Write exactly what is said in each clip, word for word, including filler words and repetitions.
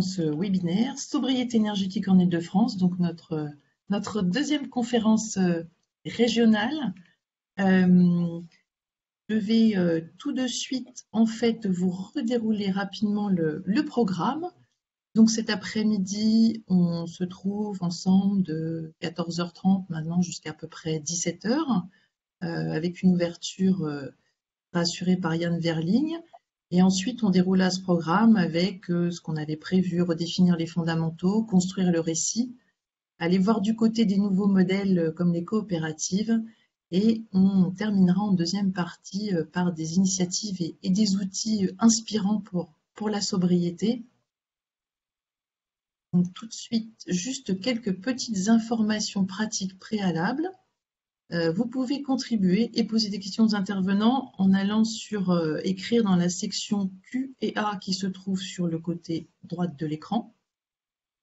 dans ce webinaire Sobriété énergétique en Île-de-France, donc notre, notre deuxième conférence régionale. Euh, je vais euh, tout de suite en fait vous redérouler rapidement le, le programme. Donc cet après-midi, on se trouve ensemble de quatorze heures trente maintenant jusqu'à à peu près dix-sept heures, euh, avec une ouverture euh, assurée par Yann Wehrling. Et ensuite, on déroula ce programme avec euh, ce qu'on avait prévu, redéfinir les fondamentaux, construire le récit, aller voir du côté des nouveaux modèles euh, comme les coopératives. Et on terminera en deuxième partie euh, par des initiatives et, et des outils euh, inspirants pour, pour la sobriété. Donc, tout de suite, juste quelques petites informations pratiques préalables. Euh, vous pouvez contribuer et poser des questions aux intervenants en allant sur euh, écrire dans la section Q et A qui se trouve sur le côté droit de l'écran.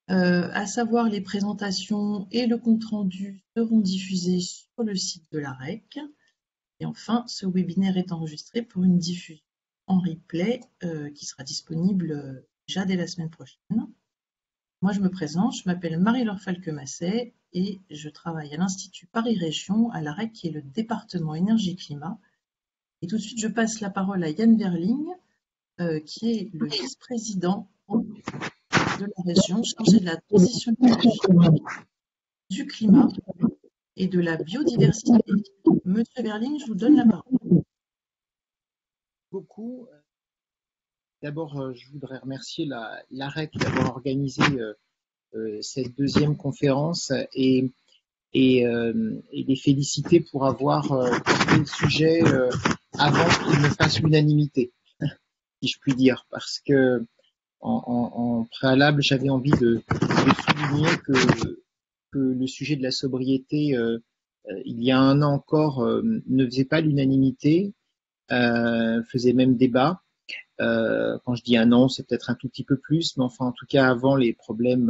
Euh, à savoir, les présentations et le compte-rendu seront diffusés sur le site de l'A R E C. Et enfin, ce webinaire est enregistré pour une diffusion en replay euh, qui sera disponible déjà dès la semaine prochaine. Moi, je me présente, je m'appelle Marie-Laure Falque Masset et je travaille à l'Institut Paris-Région, à l'A R E C, qui est le département énergie-climat. Et tout de suite, je passe la parole à Yann Wehrling, euh, qui est le vice-président de la région chargée de la transition du climat et de la biodiversité. Monsieur Wehrling, je vous donne la parole. Beaucoup. D'abord, je voudrais remercier l'A R E C d'avoir organisé euh, cette deuxième conférence et, et, euh, et les féliciter pour avoir euh, pris le sujet euh, avant qu'il ne fasse l'unanimité, si je puis dire, parce que En, en, en préalable, j'avais envie de, de souligner que, que le sujet de la sobriété, euh, il y a un an encore, euh, ne faisait pas l'unanimité, euh, faisait même débat. Euh, quand je dis un an, c'est peut-être un tout petit peu plus, mais enfin, en tout cas, avant les problèmes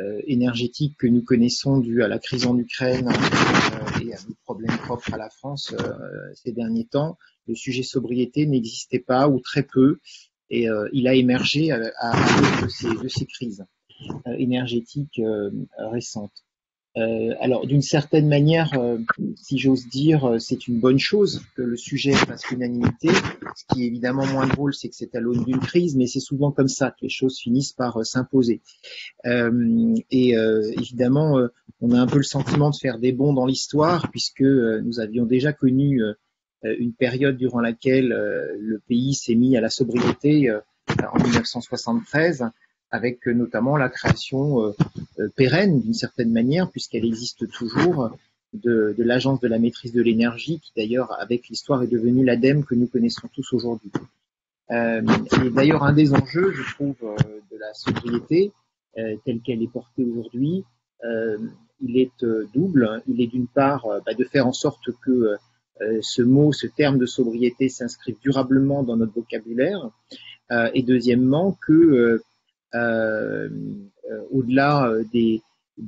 euh, énergétiques que nous connaissons dus à la crise en Ukraine euh, et à des problèmes propres à la France euh, ces derniers temps, le sujet sobriété n'existait pas ou très peu. Et euh, il a émergé à cause de ces, de ces crises euh, énergétiques euh, récentes. Euh, alors, d'une certaine manière, euh, si j'ose dire, c'est une bonne chose que le sujet fasse l'unanimité. Ce qui est évidemment moins drôle, c'est que c'est à l'aune d'une crise, mais c'est souvent comme ça que les choses finissent par euh, s'imposer. Euh, et euh, évidemment, euh, on a un peu le sentiment de faire des bonds dans l'histoire, puisque euh, nous avions déjà connu euh, une période durant laquelle euh, le pays s'est mis à la sobriété euh, en mille neuf cent soixante-treize, avec euh, notamment la création euh, euh, pérenne, d'une certaine manière, puisqu'elle existe toujours, de, de l'Agence de la maîtrise de l'énergie, qui d'ailleurs, avec l'histoire, est devenue l'ADEME que nous connaissons tous aujourd'hui. Euh, et d'ailleurs, un des enjeux, je trouve, euh, de la sobriété, euh, telle qu'elle est portée aujourd'hui, euh, il est euh, double. Il est d'une part euh, bah, de faire en sorte que euh, Euh, ce mot, ce terme de sobriété s'inscrit durablement dans notre vocabulaire euh, et deuxièmement que euh, euh, au-delà des,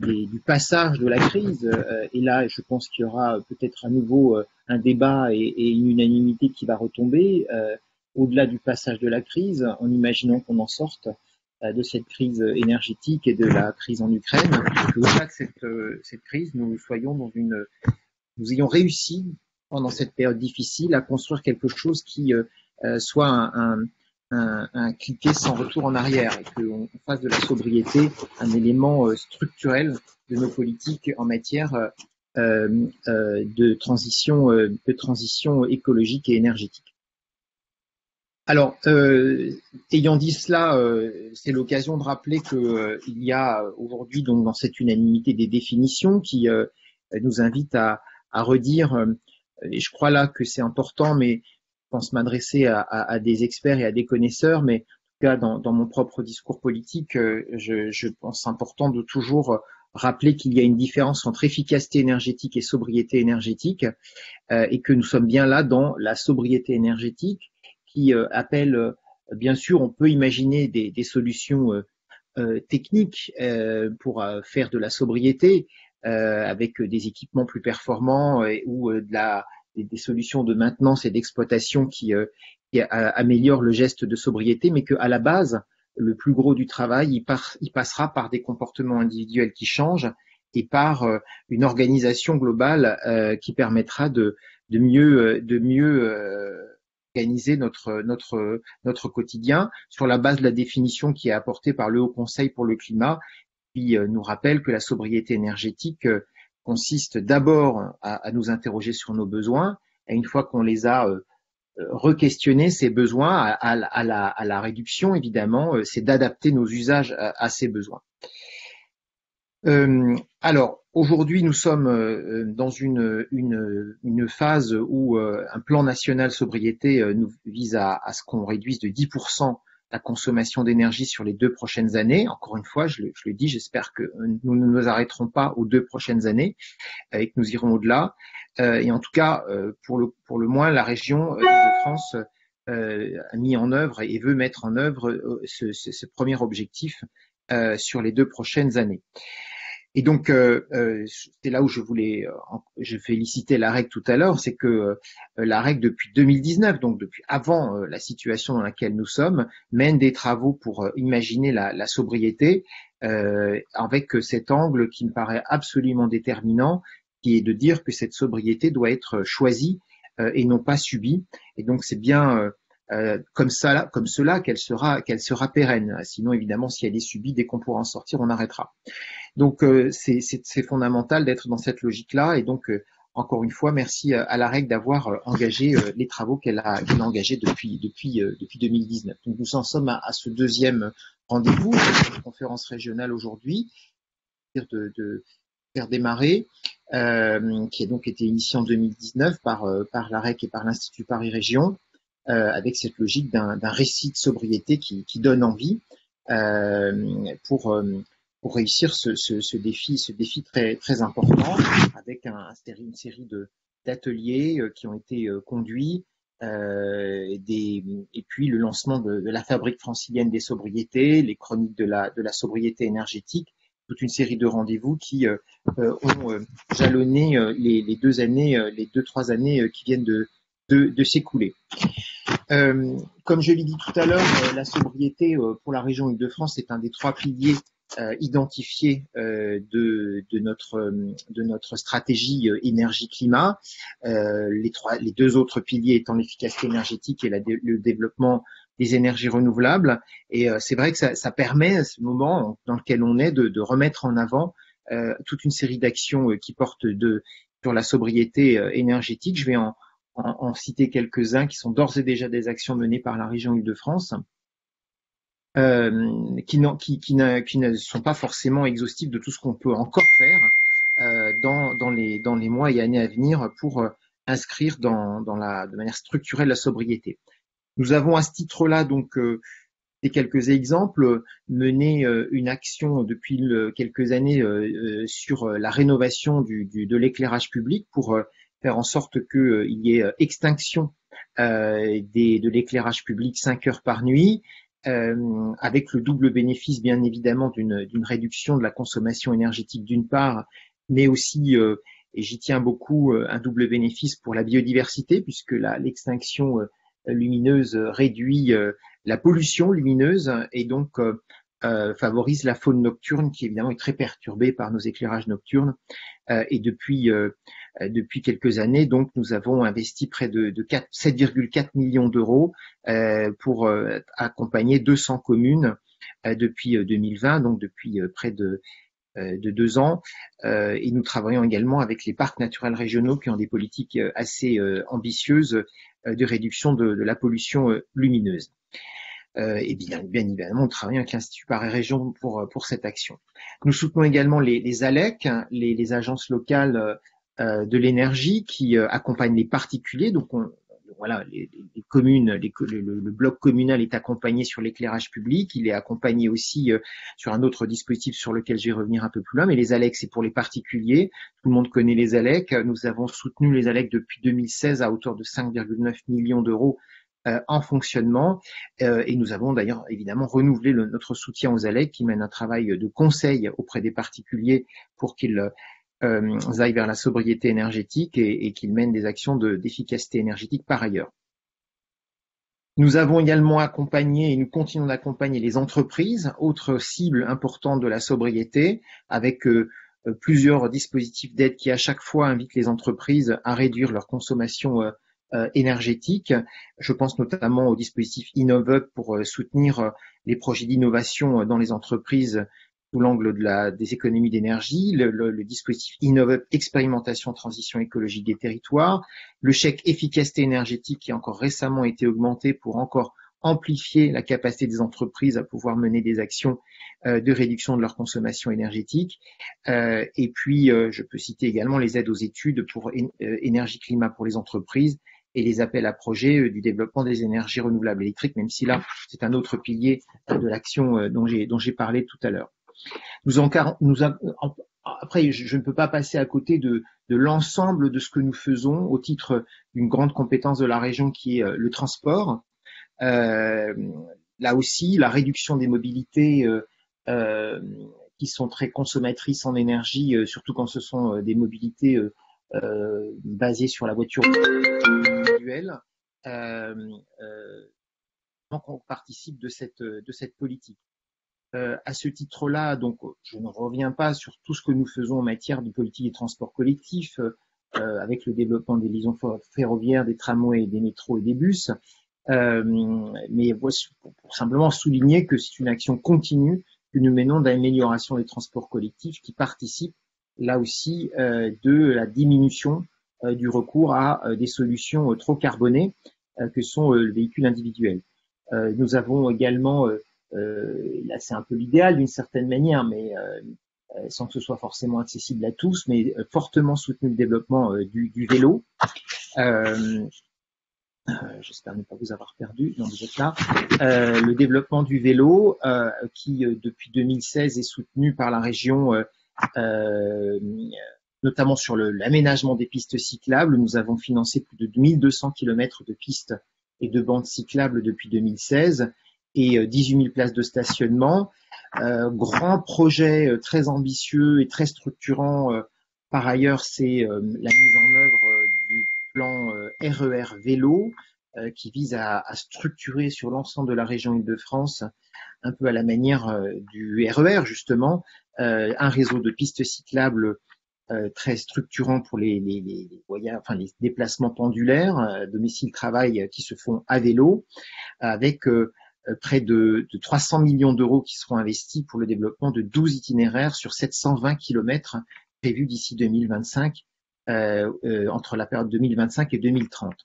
des, du passage de la crise, euh, et là je pense qu'il y aura peut-être à nouveau euh, un débat et, et une unanimité qui va retomber, euh, au-delà du passage de la crise, en imaginant qu'on en sorte euh, de cette crise énergétique et de la crise en Ukraine, que au-delà de cette, euh, cette crise, nous soyons dans une, nous ayons réussi pendant cette période difficile, à construire quelque chose qui euh, soit un, un, un, un cliquet sans retour en arrière et qu'on fasse de la sobriété un élément euh, structurel de nos politiques en matière euh, euh, de, transition, euh, de transition écologique et énergétique. Alors, euh, ayant dit cela, euh, c'est l'occasion de rappeler qu'il euh, y a aujourd'hui, donc dans cette unanimité, des définitions qui euh, nous invitent à, à redire euh, et je crois là que c'est important, mais je pense m'adresser à, à, à des experts et à des connaisseurs, mais en tout cas dans, dans mon propre discours politique, je, je pense important de toujours rappeler qu'il y a une différence entre efficacité énergétique et sobriété énergétique, euh, et que nous sommes bien là dans la sobriété énergétique qui euh, appelle, euh, bien sûr, on peut imaginer des, des solutions euh, euh, techniques euh, pour euh, faire de la sobriété, Euh, avec des équipements plus performants et, ou euh, de la, des, des solutions de maintenance et d'exploitation qui, euh, qui a, améliorent le geste de sobriété, mais qu'à la base, le plus gros du travail, il, par, il passera par des comportements individuels qui changent et par euh, une organisation globale euh, qui permettra de, de mieux, de mieux euh, organiser notre, notre, notre quotidien sur la base de la définition qui est apportée par le Haut Conseil pour le climat, qui euh, nous rappelle que la sobriété énergétique euh, consiste d'abord à, à nous interroger sur nos besoins, et une fois qu'on les a euh, re-questionner ces besoins à, à, à, la, à la réduction, évidemment, c'est d'adapter nos usages à, à ces besoins. Euh, alors, aujourd'hui, nous sommes dans une, une, une phase où un plan national sobriété nous vise à, à ce qu'on réduise de dix pour cent la consommation d'énergie sur les deux prochaines années. Encore une fois, je le, je le dis, j'espère que nous ne nous arrêterons pas aux deux prochaines années et que nous irons au-delà. Euh, et en tout cas, euh, pour, le, pour le moins, la région Île-de-France euh, a mis en œuvre et veut mettre en œuvre euh, ce, ce, ce premier objectif euh, sur les deux prochaines années. Et donc, euh, euh, c'est là où je voulais, euh, je félicitais l'AREC tout à l'heure, c'est que euh, l'AREC depuis deux mille dix-neuf, donc depuis avant euh, la situation dans laquelle nous sommes, mène des travaux pour euh, imaginer la, la sobriété euh, avec cet angle qui me paraît absolument déterminant, qui est de dire que cette sobriété doit être choisie euh, et non pas subie. Et donc, c'est bien euh, euh, comme ça, comme cela qu'elle sera, qu'elle sera pérenne. Sinon, évidemment, si elle est subie, dès qu'on pourra en sortir, on arrêtera. Donc, euh, c'est, c'est, c'est fondamental d'être dans cette logique-là. Et donc, euh, encore une fois, merci à l'AREC d'avoir engagé euh, les travaux qu'elle a, qu'elle a engagés depuis, depuis, euh, depuis deux mille dix-neuf. Donc, nous en sommes à, à ce deuxième rendez-vous, cette conférence régionale aujourd'hui, de, de faire démarrer, euh, qui a donc été initiée en deux mille dix-neuf par, euh, par l'AREC et par l'Institut Paris Région, euh, avec cette logique d'un, d'un récit de sobriété qui, qui donne envie euh, pour... Euh, pour réussir ce, ce, ce défi, ce défi très, très important, avec un, une série de, d'ateliers qui ont été conduits, euh, des, et puis le lancement de, de la Fabrique francilienne des sobriétés, les chroniques de la, de la sobriété énergétique, toute une série de rendez-vous qui euh, ont jalonné les, les deux années, les deux, trois années qui viennent de, de, de s'écouler. Euh, comme je l'ai dit tout à l'heure, la sobriété pour la région Île-de-France est un des trois piliers Euh, identifié euh, de, de, notre, de notre stratégie euh, énergie-climat, euh, les, trois, les deux autres piliers étant l'efficacité énergétique et la, le développement des énergies renouvelables. Et euh, c'est vrai que ça, ça permet à ce moment dans lequel on est de, de remettre en avant euh, toute une série d'actions euh, qui portent de, sur la sobriété euh, énergétique. Je vais en, en, en citer quelques-uns qui sont d'ores et déjà des actions menées par la région Île-de-France. Euh, qui, qui, qui, ne, qui ne sont pas forcément exhaustifs de tout ce qu'on peut encore faire euh, dans, dans, les, dans les mois et années à venir pour euh, inscrire dans, dans la, de manière structurelle la sobriété. Nous avons à ce titre-là donc euh, des quelques exemples, mené euh, une action depuis le, quelques années euh, euh, sur la rénovation du, du, de l'éclairage public pour euh, faire en sorte qu'il euh, y ait extinction euh, des, de l'éclairage public cinq heures par nuit, Euh, avec le double bénéfice bien évidemment d'une d'une réduction de la consommation énergétique d'une part, mais aussi, euh, et j'y tiens beaucoup, euh, un double bénéfice pour la biodiversité, puisque la l'extinction euh, lumineuse réduit euh, la pollution lumineuse et donc euh, euh, favorise la faune nocturne qui évidemment est très perturbée par nos éclairages nocturnes. Euh, et depuis euh, depuis quelques années, donc, nous avons investi près de, de sept virgule quatre millions d'euros euh, pour euh, accompagner deux cents communes euh, depuis deux mille vingt, donc depuis euh, près de, euh, de deux ans. Euh, et nous travaillons également avec les parcs naturels régionaux qui ont des politiques euh, assez euh, ambitieuses euh, de réduction de, de la pollution euh, lumineuse. Euh, et bien, bien évidemment, on travaille avec l'Institut Paris Région pour, pour cette action. Nous soutenons également les, les ALEC, les, les agences locales euh, de l'énergie qui accompagne les particuliers. Donc on, voilà, les, les communes, les, le, le bloc communal est accompagné sur l'éclairage public, il est accompagné aussi sur un autre dispositif sur lequel je vais revenir un peu plus loin, mais les ALEC, c'est pour les particuliers. Tout le monde connaît les ALEC. Nous avons soutenu les ALEC depuis deux mille seize à hauteur de cinq virgule neuf millions d'euros en fonctionnement, et nous avons d'ailleurs évidemment renouvelé le, notre soutien aux ALEC qui mènent un travail de conseil auprès des particuliers pour qu'ils Euh, aillent vers la sobriété énergétique et, et qu'ils mènent des actions de, d'efficacité énergétique par ailleurs. Nous avons également accompagné et nous continuons d'accompagner les entreprises, autre cible importante de la sobriété, avec euh, plusieurs dispositifs d'aide qui à chaque fois invitent les entreprises à réduire leur consommation euh, euh, énergétique. Je pense notamment au dispositif Innov'Up pour euh, soutenir euh, les projets d'innovation euh, dans les entreprises sous l'angle de la, des économies d'énergie, le, le, le dispositif Innov'Up expérimentation transition écologique des territoires, le chèque efficacité énergétique qui a encore récemment été augmenté pour encore amplifier la capacité des entreprises à pouvoir mener des actions de réduction de leur consommation énergétique. Et puis, je peux citer également les aides aux études pour énergie-climat pour les entreprises et les appels à projets du développement des énergies renouvelables électriques, même si là, c'est un autre pilier de l'action dont j'ai dont j'ai parlé tout à l'heure. Nous en, nous en, après, je, je ne peux pas passer à côté de, de l'ensemble de ce que nous faisons au titre d'une grande compétence de la région qui est le transport. Euh, là aussi, la réduction des mobilités euh, euh, qui sont très consommatrices en énergie, euh, surtout quand ce sont euh, des mobilités euh, euh, basées sur la voiture individuelle, euh, euh, donc on participe de cette, de cette politique. Euh, à ce titre-là, donc je ne reviens pas sur tout ce que nous faisons en matière de politique des transports collectifs, euh, avec le développement des liaisons ferroviaires, des tramways, des métros et des bus. Euh, mais pour simplement souligner que c'est une action continue que nous menons d'amélioration des transports collectifs qui participe là aussi euh, de la diminution euh, du recours à euh, des solutions euh, trop carbonées euh, que sont euh, le véhicule individuel. Euh, nous avons également, euh, euh, là c'est un peu l'idéal d'une certaine manière, mais euh, sans que ce soit forcément accessible à tous, mais euh, fortement soutenu le développement euh, du, du vélo. Euh, Euh, j'espère ne pas vous avoir perdu, non, vous êtes là. Euh, le développement du vélo euh, qui, euh, depuis deux mille seize, est soutenu par la région, euh, euh, notamment sur l'aménagement des pistes cyclables. Nous avons financé plus de mille deux cents kilomètres de pistes et de bandes cyclables depuis deux mille seize et euh, dix-huit mille places de stationnement. Euh, grand projet euh, très ambitieux et très structurant. Euh, par ailleurs, c'est euh, la mise en œuvre euh, du plan R E R vélo euh, qui vise à, à structurer sur l'ensemble de la région Île-de-France, un peu à la manière euh, du R E R justement, euh, un réseau de pistes cyclables euh, très structurant pour les, les, les, les voyages, enfin les déplacements pendulaires, euh, domicile-travail euh, qui se font à vélo, avec euh, près de, de trois cents millions d'euros qui seront investis pour le développement de douze itinéraires sur sept cent vingt kilomètres prévus d'ici deux mille vingt-cinq. Euh, euh, entre la période deux mille vingt-cinq et deux mille trente.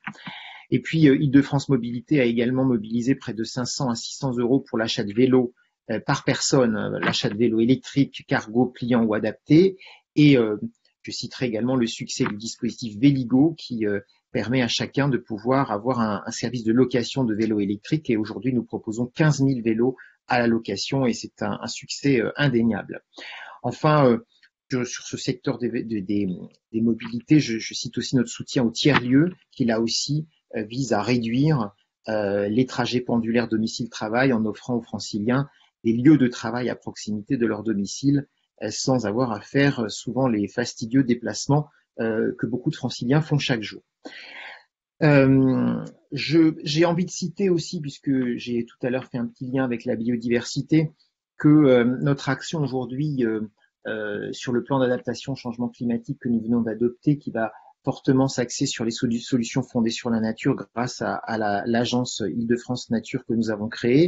Et puis, euh, Île-de-France Mobilité a également mobilisé près de cinq cents à six cents euros pour l'achat de vélos euh, par personne, euh, l'achat de vélos électriques, cargo, pliants ou adaptés. Et euh, je citerai également le succès du dispositif Véligo qui euh, permet à chacun de pouvoir avoir un, un service de location de vélos électriques. Et aujourd'hui, nous proposons quinze mille vélos à la location et c'est un, un succès euh, indéniable. Enfin, euh, Sur ce secteur des, des, des mobilités, je, je cite aussi notre soutien au tiers-lieu qui, là aussi, euh, vise à réduire euh, les trajets pendulaires domicile-travail en offrant aux franciliens des lieux de travail à proximité de leur domicile euh, sans avoir à faire euh, souvent les fastidieux déplacements euh, que beaucoup de franciliens font chaque jour. Euh, j'ai envie de citer aussi, puisque j'ai tout à l'heure fait un petit lien avec la biodiversité, que euh, notre action aujourd'hui euh, Euh, sur le plan d'adaptation au changement climatique que nous venons d'adopter, qui va fortement s'axer sur les solu solutions fondées sur la nature grâce à, à l'agence la, Île-de-France Nature que nous avons créée,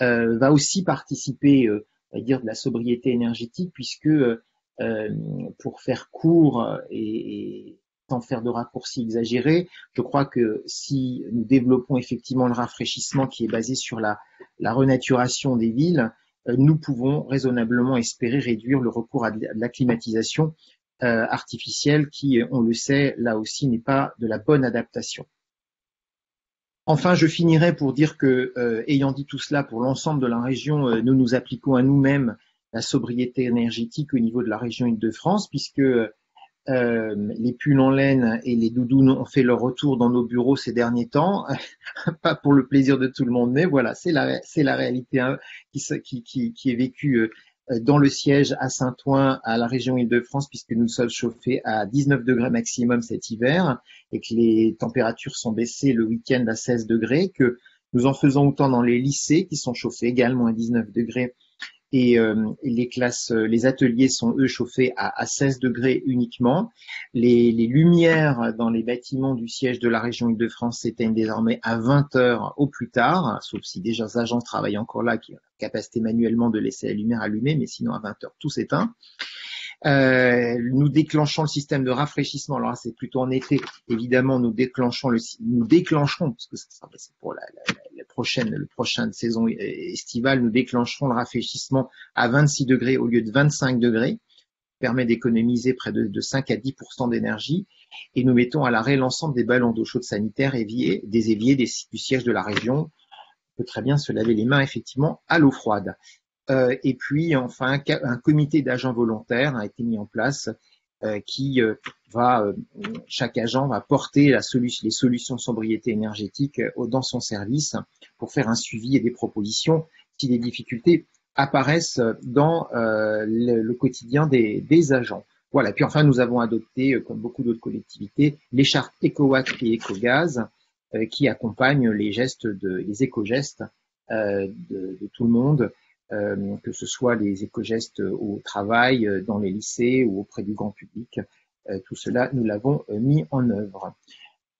euh, va aussi participer euh, à dire de la sobriété énergétique, puisque euh, pour faire court et, et sans faire de raccourcis exagérés, je crois que si nous développons effectivement le rafraîchissement qui est basé sur la, la renaturation des villes, nous pouvons raisonnablement espérer réduire le recours à de la climatisation euh, artificielle qui, on le sait, là aussi n'est pas de la bonne adaptation. Enfin, je finirai pour dire que, euh, ayant dit tout cela pour l'ensemble de la région, euh, nous nous appliquons à nous-mêmes la sobriété énergétique au niveau de la région Île-de-France, puisque euh, les pulls en laine et les doudounes ont fait leur retour dans nos bureaux ces derniers temps, pas pour le plaisir de tout le monde, mais voilà, c'est la, c'est la réalité hein, qui, qui, qui, qui est vécue dans le siège à Saint-Ouen, à la région Île-de-France, puisque nous sommes chauffés à dix-neuf degrés maximum cet hiver et que les températures sont baissées le week-end à seize degrés, que Nous en faisons autant dans les lycées qui sont chauffés également à dix-neuf degrés et euh, les classes, les ateliers sont eux chauffés à, à seize degrés uniquement. Les, les lumières dans les bâtiments du siège de la région Île-de-France s'éteignent désormais à vingt heures au plus tard, sauf si déjà les agents travaillent encore là, qui ont la capacité manuellement de laisser la lumière allumée, mais sinon à vingt heures tout s'éteint. Euh, nous déclenchons le système de rafraîchissement. Alors là, c'est plutôt en été. Évidemment, nous déclenchons le, nous déclencherons, parce que c'est pour la, la, la prochaine, le prochain saison estivale, nous déclencherons le rafraîchissement à vingt-six degrés au lieu de vingt-cinq degrés. Ça permet d'économiser près de, de cinq à dix pour cent d'énergie. Et nous mettons à l'arrêt l'ensemble des ballons d'eau chaude sanitaire, évier, des éviers, des, du siège de la région. On peut très bien se laver les mains, effectivement, à l'eau froide. Euh, et puis, enfin, un comité d'agents volontaires a été mis en place euh, qui euh, va, euh, chaque agent va porter la solution, les solutions sobriété énergétique euh, dans son service pour faire un suivi et des propositions si des difficultés apparaissent dans euh, le, le quotidien des, des agents. Voilà. Puis enfin, nous avons adopté, comme beaucoup d'autres collectivités, les chartes EcoWatt et EcoGaz euh, qui accompagnent les gestes, de, les éco-gestes euh, de, de tout le monde. Euh, que ce soit les éco-gestes au travail, dans les lycées ou auprès du grand public, euh, tout cela nous l'avons mis en œuvre.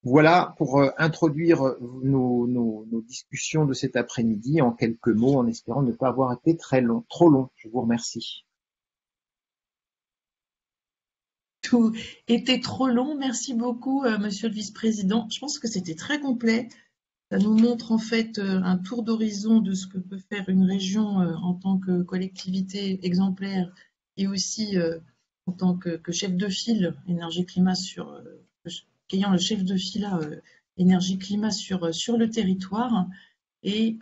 Voilà pour euh, introduire nos, nos, nos discussions de cet après-midi en quelques mots, en espérant ne pas avoir été très long, trop long. Je vous remercie. Tout était trop long. Merci beaucoup, euh, Monsieur le Vice-président. Je pense que c'était très complet. Ça nous montre en fait un tour d'horizon de ce que peut faire une région en tant que collectivité exemplaire et aussi en tant que chef de file énergie-climat sur, qu'ayant le chef de file énergie-climat sur, sur le territoire et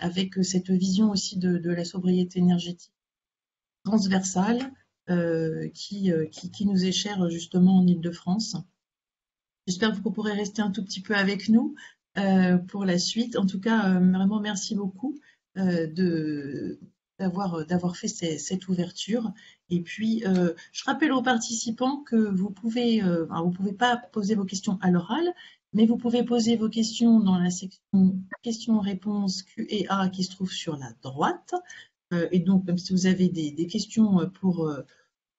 avec cette vision aussi de, de la sobriété énergétique transversale qui, qui, qui nous est chère justement en Île-de-France. J'espère que vous pourrez rester un tout petit peu avec nous. Euh, pour la suite. En tout cas, euh, vraiment merci beaucoup euh, d'avoir d'avoir fait ces, cette ouverture. Et puis, euh, je rappelle aux participants que vous pouvez, euh, vous pouvez pas poser vos questions à l'oral, mais vous pouvez poser vos questions dans la section questions-réponses Q et A qui se trouve sur la droite. Euh, et donc, même si vous avez des, des questions pour,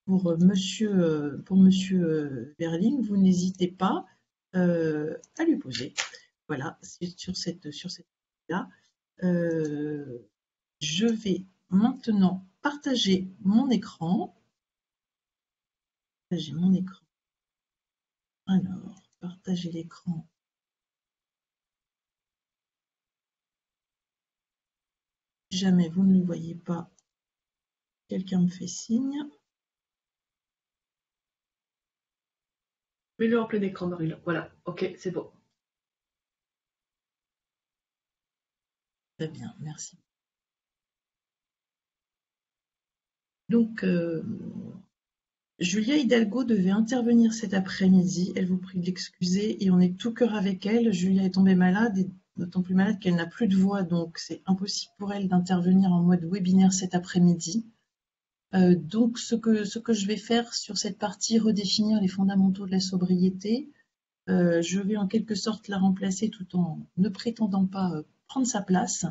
pour Monsieur, pour Monsieur Wehrling, vous n'hésitez pas euh, à lui poser. Voilà, c'est sur cette sur cette là. Euh, je vais maintenant partager mon écran. Partager mon écran. Alors, partager l'écran. Si jamais vous ne le voyez pas, quelqu'un me fait signe. Mets-le en plein écran, Marie-Laure. Voilà, ok, c'est bon. Très bien, merci. Donc, euh, Julia Hidalgo devait intervenir cet après-midi. Elle vous prie de l'excuser et on est tout cœur avec elle. Julia est tombée malade, et d'autant plus malade qu'elle n'a plus de voix. Donc, c'est impossible pour elle d'intervenir en mode webinaire cet après-midi. Euh, donc, ce que, ce que je vais faire sur cette partie, redéfinir les fondamentaux de la sobriété, euh, je vais en quelque sorte la remplacer tout en ne prétendant pas... Euh, prendre sa place,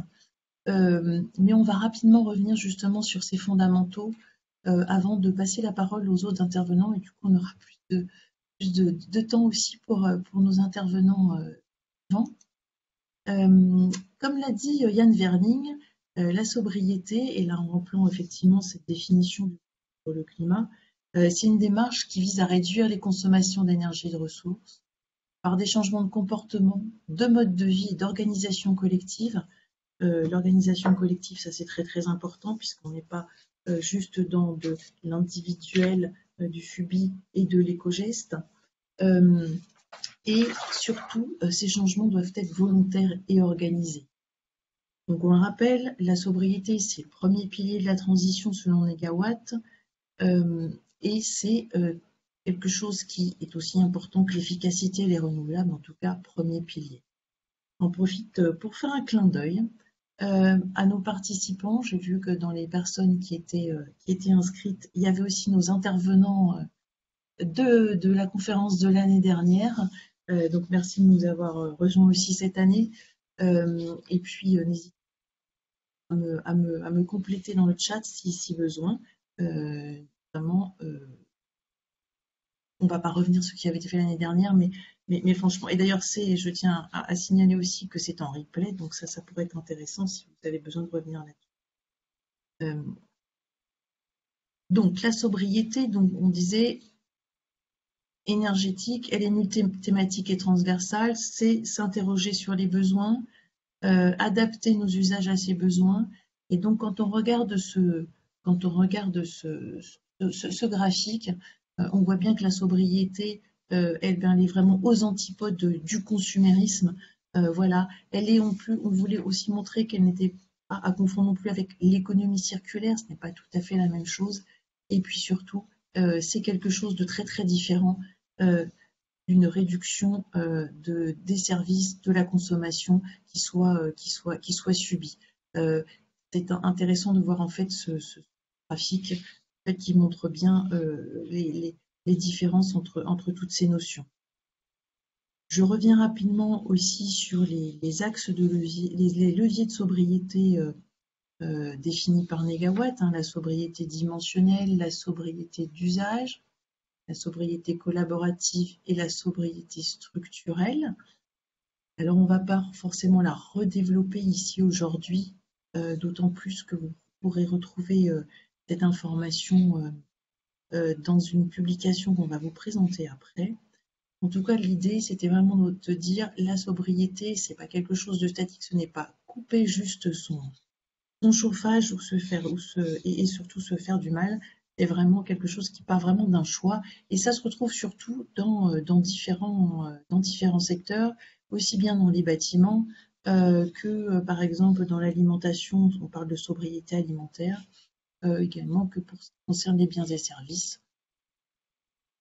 euh, mais on va rapidement revenir justement sur ces fondamentaux euh, avant de passer la parole aux autres intervenants et du coup on aura plus de, plus de, de temps aussi pour, pour nos intervenants euh, avant. Euh, comme l'a dit Yann Wehrling, euh, la sobriété, et là en reprenant effectivement cette définition pour le climat, euh, c'est une démarche qui vise à réduire les consommations d'énergie et de ressources, par des changements de comportement, de mode de vie, d'organisation collective. Euh, L'organisation collective, ça c'est très très important puisqu'on n'est pas euh, juste dans de l'individuel, euh, du fubi et de l'éco-geste. Euh, et surtout, euh, ces changements doivent être volontaires et organisés. Donc on le rappelle, la sobriété c'est le premier pilier de la transition selon NégaWatt euh, et c'est... Euh, quelque chose qui est aussi important que l'efficacité et les renouvelables, en tout cas, premier pilier. On profite pour faire un clin d'œil euh, à nos participants. J'ai vu que dans les personnes qui étaient, euh, qui étaient inscrites, il y avait aussi nos intervenants euh, de, de la conférence de l'année dernière. Euh, donc, merci de nous avoir rejoints aussi cette année. Euh, et puis, euh, n'hésitez pas à me, à, me, à me compléter dans le chat si, si besoin. Euh, notamment, euh, on ne va pas revenir sur ce qui avait été fait l'année dernière, mais, mais, mais franchement, et d'ailleurs, je tiens à, à signaler aussi que c'est en replay, donc ça, ça pourrait être intéressant si vous avez besoin de revenir là-dessus. Euh, donc, la sobriété, donc, on disait... énergétique, elle est multithématique et transversale, c'est s'interroger sur les besoins, euh, adapter nos usages à ces besoins. Et donc, quand on regarde ce, quand on regarde ce, ce, ce graphique, euh, on voit bien que la sobriété, euh, elle, ben, elle est vraiment aux antipodes de, du consumérisme. Euh, voilà, elle est en plus, on voulait aussi montrer qu'elle n'était pas à confondre non plus avec l'économie circulaire, ce n'est pas tout à fait la même chose. Et puis surtout, Euh, c'est quelque chose de très très différent euh, d'une réduction euh, de, des services, de la consommation qui soit, euh, qui soit, qui soit subie. Euh, c'est intéressant de voir en fait ce, ce graphique en fait, qui montre bien euh, les, les, les différences entre, entre toutes ces notions. Je reviens rapidement aussi sur les, les axes de levier, les, les leviers de sobriété euh, Euh, définie par NégaWatt, hein, la sobriété dimensionnelle, la sobriété d'usage, la sobriété collaborative et la sobriété structurelle. Alors on ne va pas forcément la redévelopper ici aujourd'hui, euh, d'autant plus que vous pourrez retrouver euh, cette information euh, euh, dans une publication qu'on va vous présenter après. En tout cas, l'idée, c'était vraiment de dire la sobriété, ce n'est pas quelque chose de statique, ce n'est pas couper juste son... son chauffage ou se faire, ou se, et, et surtout se faire du mal, c'est vraiment quelque chose qui part vraiment d'un choix. Et ça se retrouve surtout dans, dans, différents, dans différents secteurs, aussi bien dans les bâtiments euh, que par exemple dans l'alimentation, on parle de sobriété alimentaire, euh, également que pour ce qui concerne les biens et services,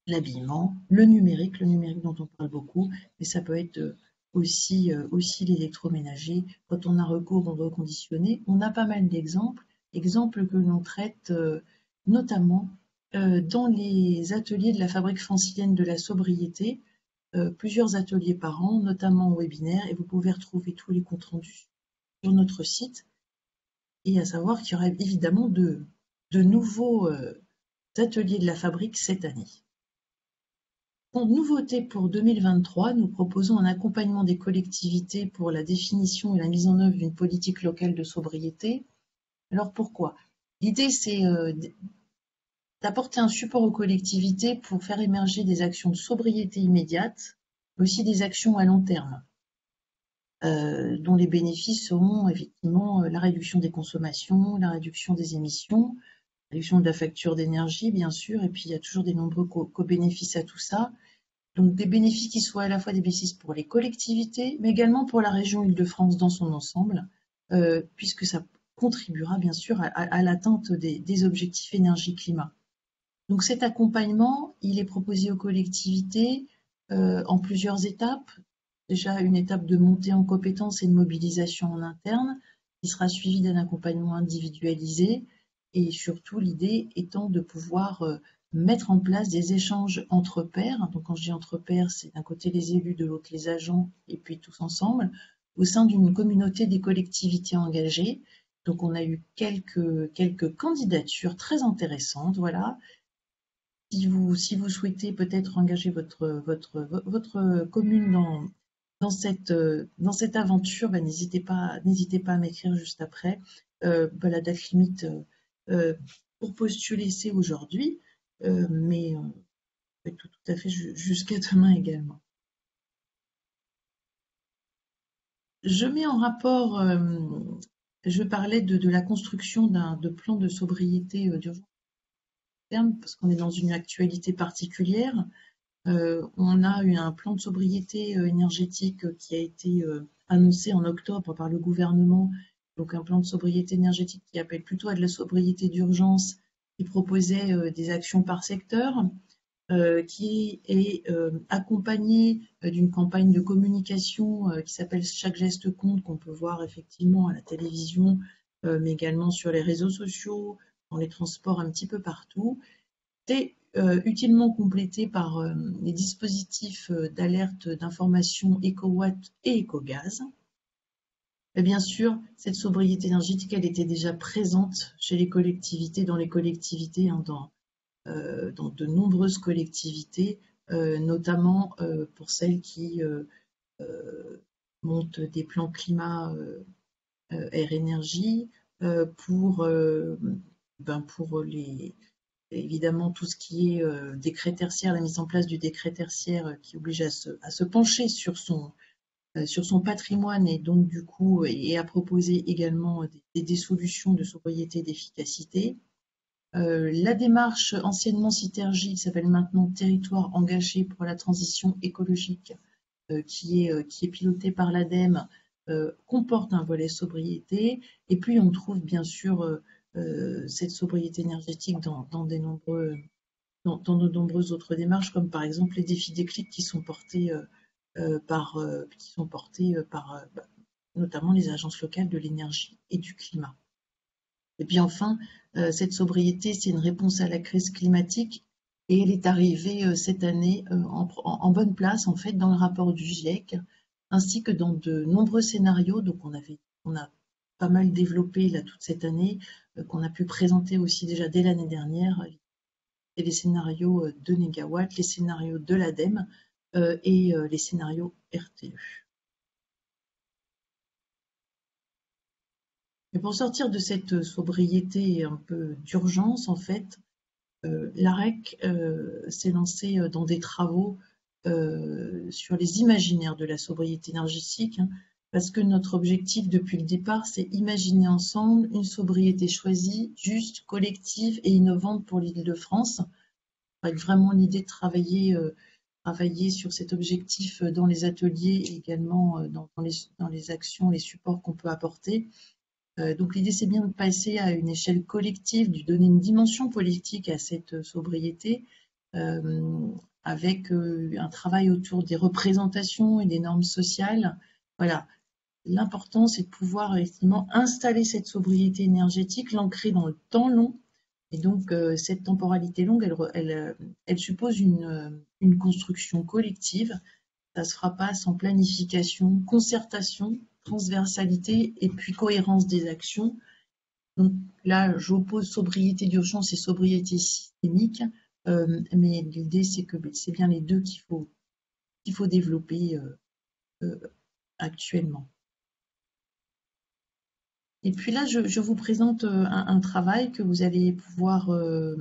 l'habillement, le numérique, le numérique dont on parle beaucoup, mais ça peut être... Euh, aussi, euh, aussi l'électroménager, quand on a recours au reconditionné, on a pas mal d'exemples, exemples que l'on traite euh, notamment euh, dans les ateliers de la fabrique francilienne de la sobriété, euh, plusieurs ateliers par an, notamment au webinaire, et vous pouvez retrouver tous les comptes rendus sur notre site, et à savoir qu'il y aura évidemment de, de nouveaux euh, ateliers de la fabrique cette année. En nouveauté pour deux mille vingt-trois, nous proposons un accompagnement des collectivités pour la définition et la mise en œuvre d'une politique locale de sobriété. Alors pourquoi? L'idée, c'est euh, d'apporter un support aux collectivités pour faire émerger des actions de sobriété immédiate, mais aussi des actions à long terme, euh, dont les bénéfices seront effectivement la réduction des consommations, la réduction des émissions, réduction de la facture d'énergie, bien sûr, et puis il y a toujours des nombreux co-bénéfices à tout ça. Donc des bénéfices qui soient à la fois des bénéfices pour les collectivités, mais également pour la région Île-de-France dans son ensemble, euh, puisque ça contribuera bien sûr à, à, à l'atteinte des, des objectifs énergie-climat. Donc cet accompagnement, il est proposé aux collectivités euh, en plusieurs étapes. Déjà une étape de montée en compétences et de mobilisation en interne, qui sera suivie d'un accompagnement individualisé, et surtout l'idée étant de pouvoir euh, mettre en place des échanges entre pairs. Donc quand je dis entre pairs, c'est d'un côté les élus, de l'autre les agents, et puis tous ensemble, au sein d'une communauté des collectivités engagées. Donc on a eu quelques, quelques candidatures très intéressantes, voilà. Si vous, si vous souhaitez peut-être engager votre, votre, votre commune dans, dans, cette, dans cette aventure, ben, n'hésitez pas, n'hésitez pas à m'écrire juste après. Euh, ben, la date limite... Euh, Euh, pour postuler, c'est aujourd'hui, euh, mais on peut tout, tout à fait jusqu'à demain également. Je mets en rapport, euh, je parlais de, de la construction d'un de plan de sobriété euh, d'urgence, parce qu'on est dans une actualité particulière. Euh, on a eu un plan de sobriété euh, énergétique qui a été euh, annoncé en octobre par le gouvernement. Donc un plan de sobriété énergétique qui appelle plutôt à de la sobriété d'urgence, qui proposait euh, des actions par secteur, euh, qui est euh, accompagné d'une campagne de communication euh, qui s'appelle « Chaque geste compte », qu'on peut voir effectivement à la télévision, euh, mais également sur les réseaux sociaux, dans les transports, un petit peu partout. C'est euh, utilement complété par euh, les dispositifs d'alerte, d'information EcoWatt et EcoGaz. Et bien sûr, cette sobriété énergétique, elle était déjà présente chez les collectivités, dans les collectivités, hein, dans, euh, dans de nombreuses collectivités, euh, notamment euh, pour celles qui euh, euh, montent des plans climat, euh, euh, air, énergie, euh, pour, euh, ben pour les... Évidemment, tout ce qui est euh, décret tertiaire, la mise en place du décret tertiaire euh, qui oblige à se, à se pencher sur son, euh, sur son patrimoine et donc du coup, et, et à proposer également des, des solutions de sobriété et d'efficacité. Euh, la démarche anciennement Citergie, qui s'appelle maintenant Territoire engagé pour la transition écologique, euh, qui est, euh, qui est pilotée par l'ADEME, euh, comporte un volet sobriété. Et puis, on trouve bien sûr... Euh, Euh, cette sobriété énergétique dans, dans, des nombreux, dans, dans de nombreuses autres démarches, comme par exemple les défis déclics qui sont portés, euh, par, euh, qui sont portés par euh, bah, notamment les agences locales de l'énergie et du climat. Et puis enfin, euh, cette sobriété, c'est une réponse à la crise climatique et elle est arrivée euh, cette année euh, en, en bonne place en fait dans le rapport du GIEC, ainsi que dans de nombreux scénarios. Donc on avait, on a pas mal développé là toute cette année, euh, qu'on a pu présenter aussi déjà dès l'année dernière, et les scénarios de NégaWatt, les scénarios de l'ADEME euh, et euh, les scénarios R T E. Et pour sortir de cette sobriété un peu d'urgence, en fait, euh, l'AREC euh, s'est lancée dans des travaux euh, sur les imaginaires de la sobriété énergétique, hein, parce que notre objectif depuis le départ, c'est imaginer ensemble une sobriété choisie, juste, collective et innovante pour l'Île-de-France, avec vraiment l'idée de travailler, euh, travailler sur cet objectif dans les ateliers et également dans, dans, les, dans les actions, les supports qu'on peut apporter. Euh, donc l'idée, c'est bien de passer à une échelle collective, de donner une dimension politique à cette sobriété, euh, avec euh, un travail autour des représentations et des normes sociales. Voilà. L'important, c'est de pouvoir effectivement installer cette sobriété énergétique, l'ancrer dans le temps long. Et donc, euh, cette temporalité longue, elle, elle, elle suppose une, une construction collective. Ça ne se fera pas sans planification, concertation, transversalité et puis cohérence des actions. Donc là, j'oppose sobriété d'urgence et sobriété systémique. Euh, mais l'idée, c'est que c'est bien les deux qu'il faut, qu'il faut développer euh, euh, actuellement. Et puis là, je, je vous présente un, un travail que vous allez pouvoir, euh,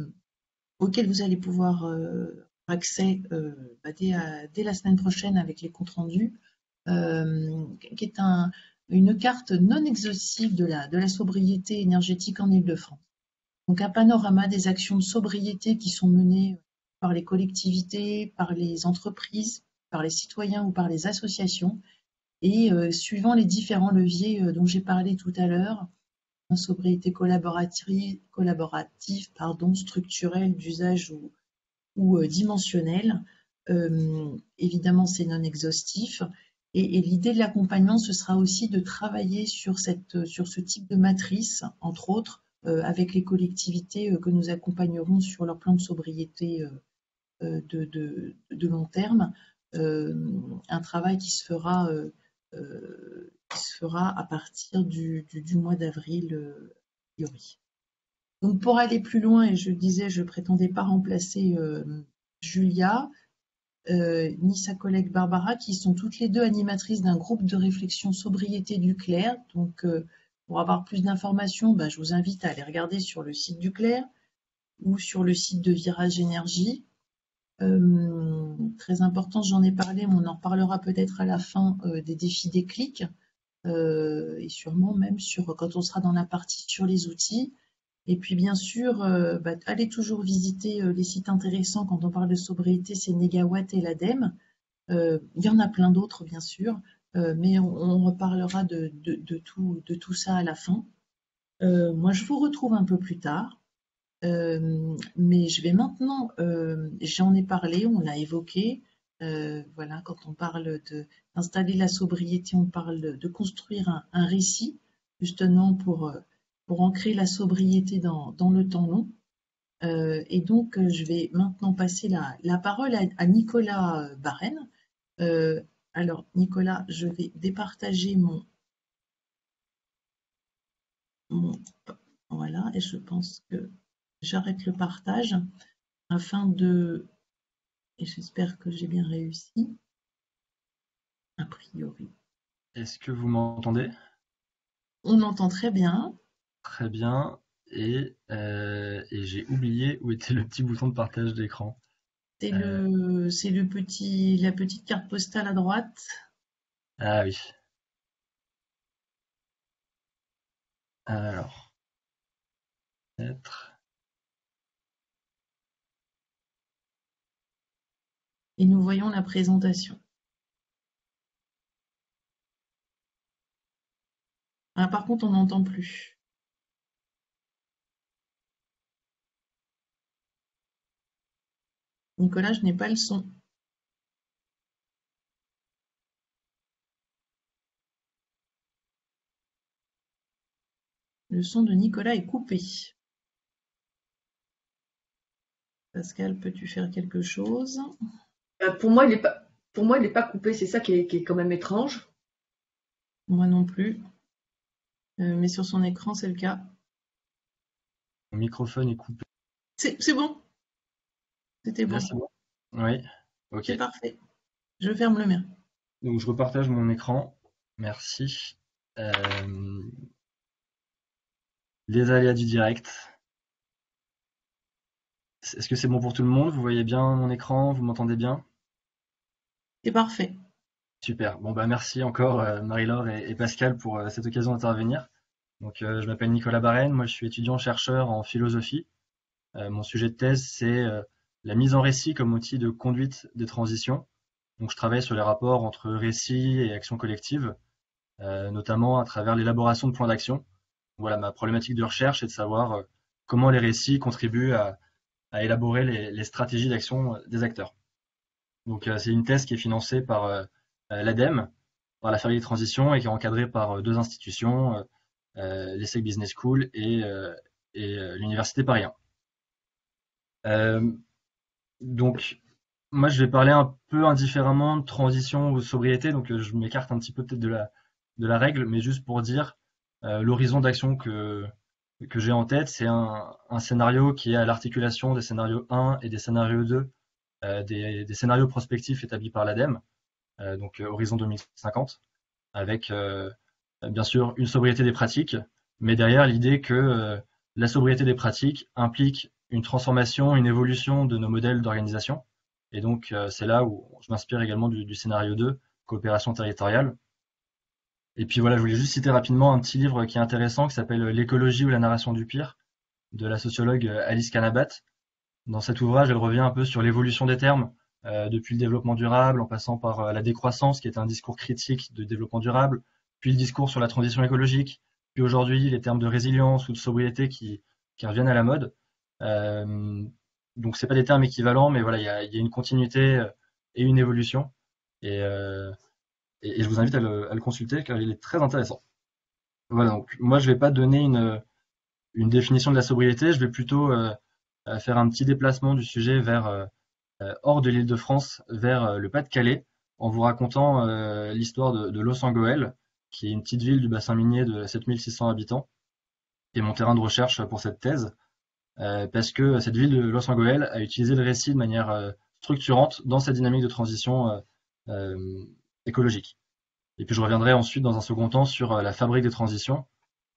auquel vous allez pouvoir euh, accès euh, bah, dès, à, dès la semaine prochaine avec les comptes rendus, euh, qui est un, une carte non exhaustive de la, de la sobriété énergétique en Île-de-France. Donc un panorama des actions de sobriété qui sont menées par les collectivités, par les entreprises, par les citoyens ou par les associations. Et euh, suivant les différents leviers euh, dont j'ai parlé tout à l'heure, hein, sobriété collaborative, collaborative pardon, structurelle, d'usage ou, ou euh, dimensionnelle, euh, évidemment c'est non exhaustif. Et, et l'idée de l'accompagnement, ce sera aussi de travailler sur, cette, sur ce type de matrice, entre autres, euh, avec les collectivités euh, que nous accompagnerons sur leur plan de sobriété euh, de, de, de long terme. Euh, un travail qui se fera... Euh, Euh, qui se fera à partir du, du, du mois d'avril. Euh, Donc pour aller plus loin, et je disais, je ne prétendais pas remplacer euh, Julia, euh, ni sa collègue Barbara, qui sont toutes les deux animatrices d'un groupe de réflexion sobriété du CLER. Donc euh, pour avoir plus d'informations, bah, je vous invite à aller regarder sur le site du CLER ou sur le site de Virage Énergie. Euh, très important, j'en ai parlé, mais on en reparlera peut-être à la fin euh, des défis déclics, euh, et sûrement même sur, quand on sera dans la partie sur les outils. Et puis bien sûr, euh, bah, allez toujours visiter euh, les sites intéressants quand on parle de sobriété, c'est NégaWatt et l'ADEME. Euh, il y en a plein d'autres bien sûr, euh, mais on, on reparlera de, de, de, tout, de tout ça à la fin. Euh, moi je vous retrouve un peu plus tard. Euh, mais je vais maintenant, euh, j'en ai parlé, on l'a évoqué, euh, voilà, quand on parle d'installer la sobriété, on parle de, de construire un, un récit, justement pour, pour ancrer la sobriété dans, dans le temps long. Euh, et donc, je vais maintenant passer la, la parole à, à Nicolas Barène. Euh, alors, Nicolas, je vais départager mon, Bon, voilà, et je pense que j'arrête le partage afin de... Et j'espère que j'ai bien réussi, a priori. Est-ce que vous m'entendez? On entend très bien. Très bien. Et, euh, et j'ai oublié où était le petit bouton de partage d'écran. C'est euh... le, c'est le petit, la petite carte postale à droite. Ah oui. Alors, peut-être. Et nous voyons la présentation. Ah, par contre, on n'entend plus. Nicolas, je n'ai pas le son. Le son de Nicolas est coupé. Pascal, peux-tu faire quelque chose? euh, Pour moi, il n'est pas, pour moi, il n'est pas coupé. C'est ça qui est, qui est quand même étrange. Moi non plus. Euh, mais sur son écran, c'est le cas. Mon microphone est coupé. C'est bon. C'était bon. Merci. Oui. Ok. C'est parfait. Je ferme le mien. Donc, je repartage mon écran. Merci. Euh... Les aléas du direct. Est-ce que c'est bon pour tout le monde? Vous voyez bien mon écran? Vous m'entendez bien? C'est parfait. Super. Bon, bah, merci encore euh, Marie-Laure et, et Pascal pour euh, cette occasion d'intervenir. Donc, euh, je m'appelle Nicolas Barène. Moi, je suis étudiant-chercheur en philosophie. Euh, mon sujet de thèse, c'est euh, la mise en récit comme outil de conduite des transitions. Donc, je travaille sur les rapports entre récit et action collective, euh, notamment à travers l'élaboration de plans d'action. Voilà, ma problématique de recherche est de savoir comment les récits contribuent à, à élaborer les, les stratégies d'action des acteurs. Donc, c'est une thèse qui est financée par euh, l'ADEME, par la Fabrique des Transitions, et qui est encadrée par deux institutions, euh, l'ESSEC Business School et, euh, et l'Université Paris un. Euh, donc, moi, je vais parler un peu indifféremment de transition ou sobriété, donc je m'écarte un petit peu peut-être de la, de la règle, mais juste pour dire... Euh, l'horizon d'action que, que j'ai en tête, c'est un, un scénario qui est à l'articulation des scénarios un et des scénarios deux, euh, des, des scénarios prospectifs établis par l'ADEME, euh, donc euh, Horizon deux mille cinquante, avec euh, bien sûr une sobriété des pratiques, mais derrière l'idée que euh, la sobriété des pratiques implique une transformation, une évolution de nos modèles d'organisation. Et donc euh, c'est là où je m'inspire également du, du scénario deux, coopération territoriale. Et puis voilà, je voulais juste citer rapidement un petit livre qui est intéressant, qui s'appelle « L'écologie ou la narration du pire » de la sociologue Alice Canabat. Dans cet ouvrage, elle revient un peu sur l'évolution des termes, euh, depuis le développement durable, en passant par euh, la décroissance, qui est un discours critique de développement durable, puis le discours sur la transition écologique, puis aujourd'hui les termes de résilience ou de sobriété qui, qui reviennent à la mode. Euh, donc ce n'est pas des termes équivalents, mais voilà, il y a, y a une continuité et une évolution. Et... Euh, Et je vous invite à le, à le consulter car il est très intéressant. Voilà, donc moi je ne vais pas donner une, une définition de la sobriété, je vais plutôt euh, faire un petit déplacement du sujet vers euh, hors de l'Île-de-France, vers euh, le Pas-de-Calais, en vous racontant euh, l'histoire de, de Loos-en-Gohelle, qui est une petite ville du bassin minier de sept mille six cents habitants, qui est mon terrain de recherche pour cette thèse, euh, parce que cette ville de Loos-en-Gohelle a utilisé le récit de manière euh, structurante dans sa dynamique de transition euh, euh, écologique. Et puis je reviendrai ensuite dans un second temps sur la Fabrique des Transitions,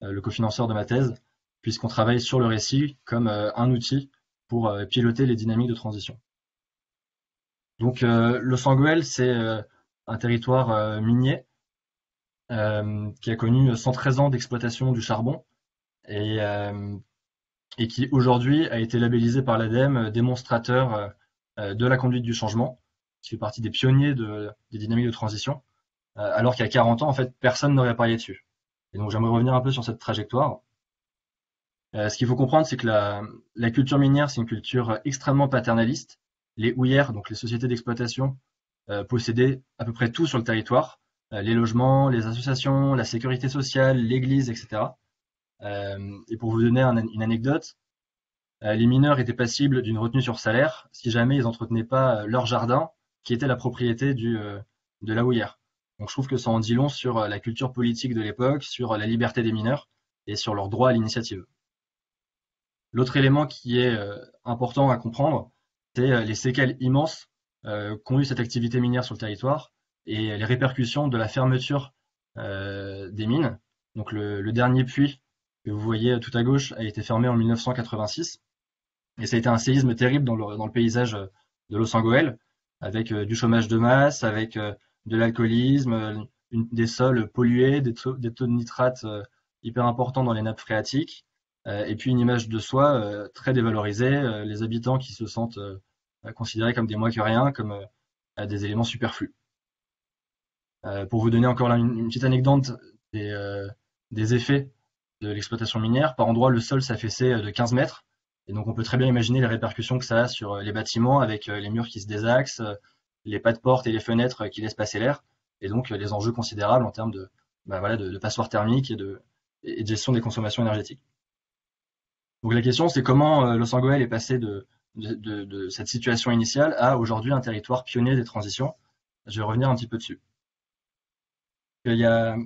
le cofinanceur de ma thèse, puisqu'on travaille sur le récit comme un outil pour piloter les dynamiques de transition. Donc Loos-en-Gohelle, c'est un territoire minier qui a connu cent treize ans d'exploitation du charbon et, et qui aujourd'hui a été labellisé par l'ADEME démonstrateur de la conduite du changement, qui fait partie des pionniers de, des dynamiques de transition, euh, alors qu'il y a quarante ans, en fait, personne n'aurait parié dessus. Et donc, j'aimerais revenir un peu sur cette trajectoire. Euh, ce qu'il faut comprendre, c'est que la, la culture minière, c'est une culture extrêmement paternaliste. Les houillères, donc les sociétés d'exploitation, euh, possédaient à peu près tout sur le territoire, euh, les logements, les associations, la sécurité sociale, l'église, et cetera. Euh, et pour vous donner un, une anecdote, euh, les mineurs étaient passibles d'une retenue sur salaire si jamais ils n'entretenaient pas leur jardin, qui était la propriété du, euh, de la houillère. Donc je trouve que ça en dit long sur euh, la culture politique de l'époque, sur euh, la liberté des mineurs, et sur leur droit à l'initiative. L'autre élément qui est important à comprendre, c'est les séquelles immenses qu'ont eu cette activité minière sur le territoire et les répercussions de la fermeture des mines. Donc le, le dernier puits que vous voyez tout à gauche a été fermé en mille neuf cent quatre-vingt-six et ça a été un séisme terrible dans le, dans le paysage de Loos-en-Gohelle, avec du chômage de masse, avec de l'alcoolisme, une, des sols pollués, des taux, des taux de nitrate hyper importants dans les nappes phréatiques, et puis une image de soi très dévalorisée, les habitants qui se sentent considérés comme des moins que rien, comme des éléments superflus. Pour vous donner encore une petite anecdote des, des effets de l'exploitation minière, par endroit le sol s'affaissait de quinze mètres, et donc on peut très bien imaginer les répercussions que ça a sur les bâtiments, avec les murs qui se désaxent, les pas de porte et les fenêtres qui laissent passer l'air, et donc les enjeux considérables en termes de, bah voilà, de, de passoires thermiques et de, et de gestion des consommations énergétiques. Donc la question, c'est comment Loos-en-Gohelle est passé de, de, de, de cette situation initiale à aujourd'hui un territoire pionnier des transitions. Je vais revenir un petit peu dessus. Il y a,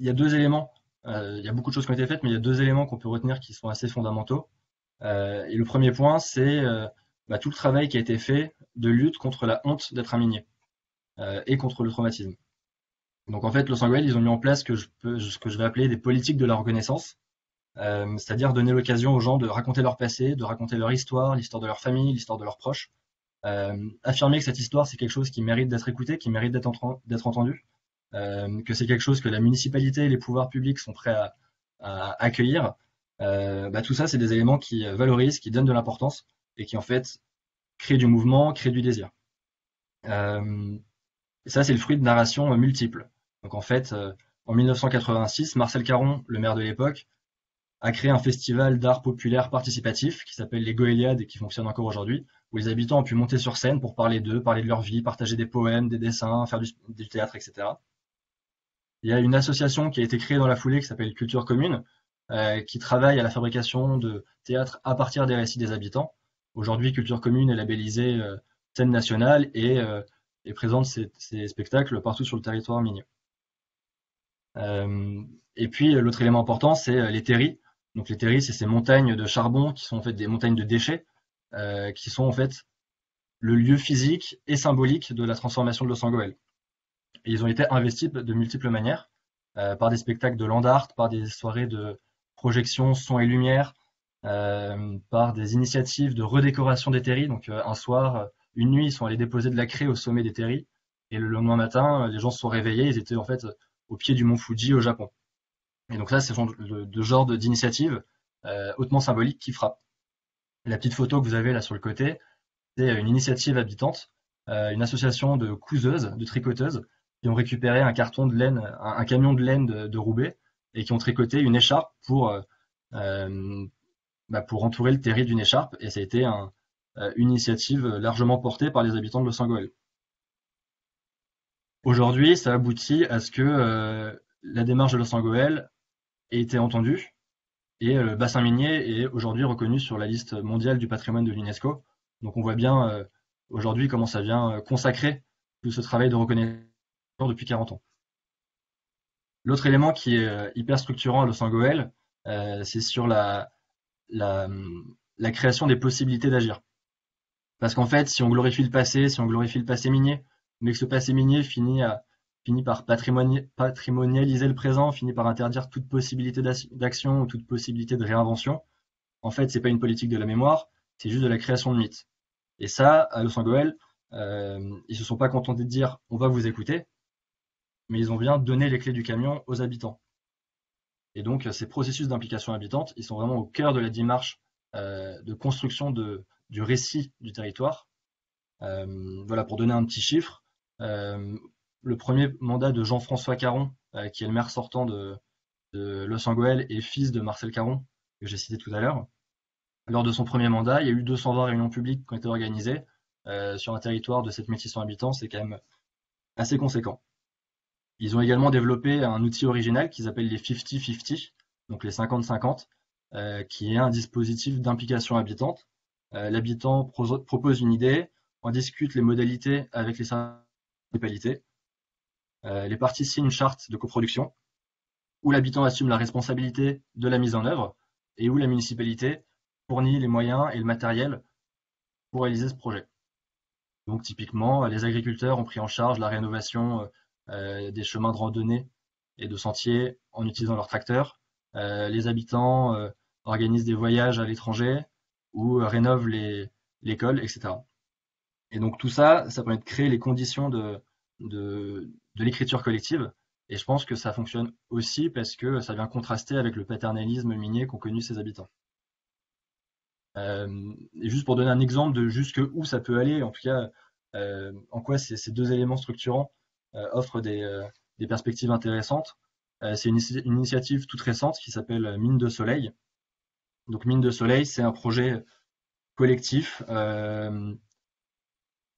il y a deux éléments, euh, il y a beaucoup de choses qui ont été faites, mais il y a deux éléments qu'on peut retenir qui sont assez fondamentaux. Euh, et le premier point, c'est euh, bah, tout le travail qui a été fait de lutte contre la honte d'être un minier euh, et contre le traumatisme. Donc en fait, Loos-en-Gohelle, ils ont mis en place ce que je, peux, ce que je vais appeler des politiques de la reconnaissance. Euh, c'est-à-dire donner l'occasion aux gens de raconter leur passé, de raconter leur histoire, l'histoire de leur famille, l'histoire de leurs proches, euh, affirmer que cette histoire c'est quelque chose qui mérite d'être écouté, qui mérite d'être ent- d'être entendu, euh, que c'est quelque chose que la municipalité et les pouvoirs publics sont prêts à, à accueillir, euh, bah, tout ça c'est des éléments qui valorisent, qui donnent de l'importance et qui en fait créent du mouvement, créent du désir. Euh, et ça c'est le fruit de narrations multiples. Donc en fait, euh, en mille neuf cent quatre-vingt-six, Marcel Caron, le maire de l'époque, a créé un festival d'art populaire participatif qui s'appelle les Gohéliades et qui fonctionne encore aujourd'hui, où les habitants ont pu monter sur scène pour parler d'eux, parler de leur vie, partager des poèmes, des dessins, faire du, du théâtre, et cetera. Il y a une association qui a été créée dans la foulée qui s'appelle Culture Commune, euh, qui travaille à la fabrication de théâtre à partir des récits des habitants. Aujourd'hui, Culture Commune est labellisée euh, scène nationale et, euh, et présente ses, ses spectacles partout sur le territoire minier. Euh, et puis, l'autre élément important, c'est les terris. Donc les terris, c'est ces montagnes de charbon qui sont en fait des montagnes de déchets, euh, qui sont en fait le lieu physique et symbolique de la transformation de Loos-en-Gohelle. Et ils ont été investis de multiples manières, euh, par des spectacles de land art, par des soirées de projection son et lumière, euh, par des initiatives de redécoration des terris. Donc euh, un soir, une nuit, ils sont allés déposer de la craie au sommet des terris, et le lendemain matin, les gens se sont réveillés, ils étaient en fait au pied du mont Fuji au Japon. Et donc là, c'est le, le genre d'initiative euh, hautement symbolique qui frappe. La petite photo que vous avez là sur le côté, c'est une initiative habitante, euh, une association de couseuses, de tricoteuses, qui ont récupéré un carton de laine, un, un camion de laine de, de Roubaix, et qui ont tricoté une écharpe pour, euh, euh, bah pour entourer le terri d'une écharpe. Et ça a été un, une initiative largement portée par les habitants de Loos-en-Gohelle. Aujourd'hui, ça aboutit à ce que euh, la démarche de Loos-en-Gohelle a été entendue et le bassin minier est aujourd'hui reconnu sur la liste mondiale du patrimoine de l'UNESCO. Donc on voit bien euh, aujourd'hui comment ça vient consacrer tout ce travail de reconnaissance depuis quarante ans. L'autre élément qui est hyper structurant à Loos-en-Gohelle, euh, c'est sur la, la, la création des possibilités d'agir. Parce qu'en fait, si on glorifie le passé, si on glorifie le passé minier, mais que ce passé minier finit à finit par patrimonialiser le présent, finit par interdire toute possibilité d'action ou toute possibilité de réinvention. En fait, ce n'est pas une politique de la mémoire, c'est juste de la création de mythes. Et ça, à Loos-en-Gohelle, euh, ils ne se sont pas contentés de dire « on va vous écouter », mais ils ont bien donné les clés du camion aux habitants. Et donc, ces processus d'implication habitante, ils sont vraiment au cœur de la démarche euh, de construction de, du récit du territoire. Euh, voilà, pour donner un petit chiffre, euh, le premier mandat de Jean-François Caron, euh, qui est le maire sortant de, de Loos-en-Gohelle et fils de Marcel Caron, que j'ai cité tout à l'heure. Lors de son premier mandat, il y a eu deux cent vingt réunions publiques qui ont été organisées euh, sur un territoire de sept mille six cents habitants, c'est quand même assez conséquent. Ils ont également développé un outil original qu'ils appellent les cinquante cinquante, donc les cinquante cinquante, euh, qui est un dispositif d'implication habitante. Euh, l'habitant pro- propose une idée, on discute les modalités avec les municipalités. Euh, les parties signent une charte de coproduction où l'habitant assume la responsabilité de la mise en œuvre et où la municipalité fournit les moyens et le matériel pour réaliser ce projet. Donc typiquement, les agriculteurs ont pris en charge la rénovation euh, des chemins de randonnée et de sentiers en utilisant leurs tracteurs. Euh, les habitants euh, organisent des voyages à l'étranger ou euh, rénovent les, l'école, et cetera. Et donc tout ça, ça permet de créer les conditions de, de, de l'écriture collective. Et je pense que ça fonctionne aussi parce que ça vient contraster avec le paternalisme minier qu'ont connu ses habitants. Euh, et juste pour donner un exemple de jusque où ça peut aller, en tout cas, euh, en quoi ces, ces deux éléments structurants euh, offrent des, euh, des perspectives intéressantes. Euh, c'est une, une initiative toute récente qui s'appelle Mine de Soleil. Donc Mine de Soleil, c'est un projet collectif. Euh,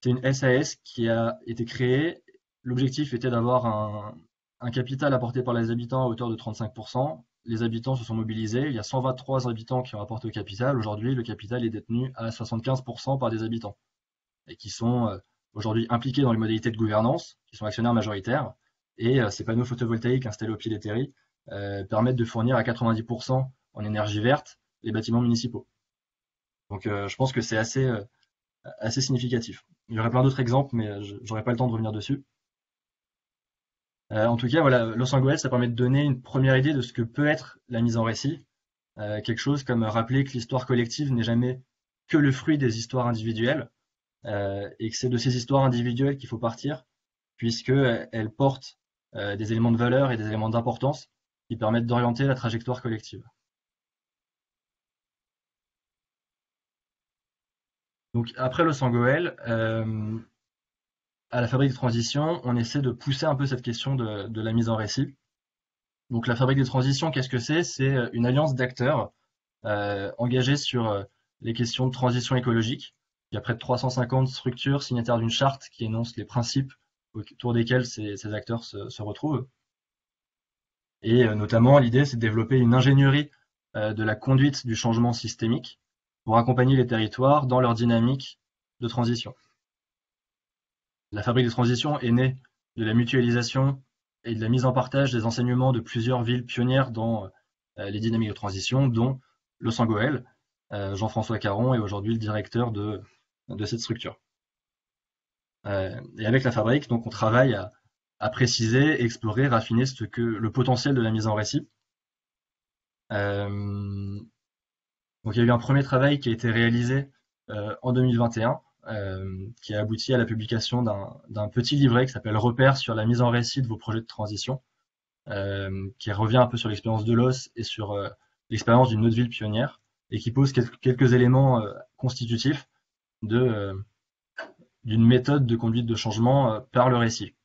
c'est une S A S qui a été créée. L'objectif était d'avoir un, un capital apporté par les habitants à hauteur de trente-cinq pour cent. Les habitants se sont mobilisés. Il y a cent vingt-trois habitants qui ont apporté au capital. Aujourd'hui, le capital est détenu à soixante-quinze pour cent par des habitants et qui sont aujourd'hui impliqués dans les modalités de gouvernance, qui sont actionnaires majoritaires. Et ces panneaux photovoltaïques installés au pied des terries euh, permettent de fournir à quatre-vingt-dix pour cent en énergie verte les bâtiments municipaux. Donc, euh, je pense que c'est assez, euh, assez significatif. Il y aurait plein d'autres exemples, mais je n'aurai pas le temps de revenir dessus. Euh, en tout cas, voilà, Loos-en-Gohelle, ça permet de donner une première idée de ce que peut être la mise en récit. Euh, quelque chose comme rappeler que l'histoire collective n'est jamais que le fruit des histoires individuelles, euh, et que c'est de ces histoires individuelles qu'il faut partir, puisqu'elles portent euh, des éléments de valeur et des éléments d'importance qui permettent d'orienter la trajectoire collective. Donc, après Loos-en-Gohelle, euh, à la Fabrique des Transitions, on essaie de pousser un peu cette question de, de la mise en récit. Donc la Fabrique des Transitions, qu'est-ce que c'est? C'est une alliance d'acteurs euh, engagés sur les questions de transition écologique. Il y a près de trois cent cinquante structures signataires d'une charte qui énonce les principes autour desquels ces, ces acteurs se, se retrouvent. Et euh, notamment, l'idée, c'est de développer une ingénierie euh, de la conduite du changement systémique pour accompagner les territoires dans leur dynamique de transition. La Fabrique des Transitions est née de la mutualisation et de la mise en partage des enseignements de plusieurs villes pionnières dans les dynamiques de transition, dont Loos-en-Gohelle. Euh, Jean-François Caron est aujourd'hui le directeur de, de cette structure. Euh, et avec la Fabrique, donc, on travaille à, à préciser, explorer, raffiner ce que, le potentiel de la mise en récit. Euh, donc, il y a eu un premier travail qui a été réalisé euh, en deux mille vingt et un. Euh, qui a abouti à la publication d'un petit livret qui s'appelle Repères sur la mise en récit de vos projets de transition, euh, qui revient un peu sur l'expérience de Loos et sur euh, l'expérience d'une autre ville pionnière, et qui pose quelques, quelques éléments euh, constitutifs de euh, d'une méthode de conduite de changement euh, par le récit.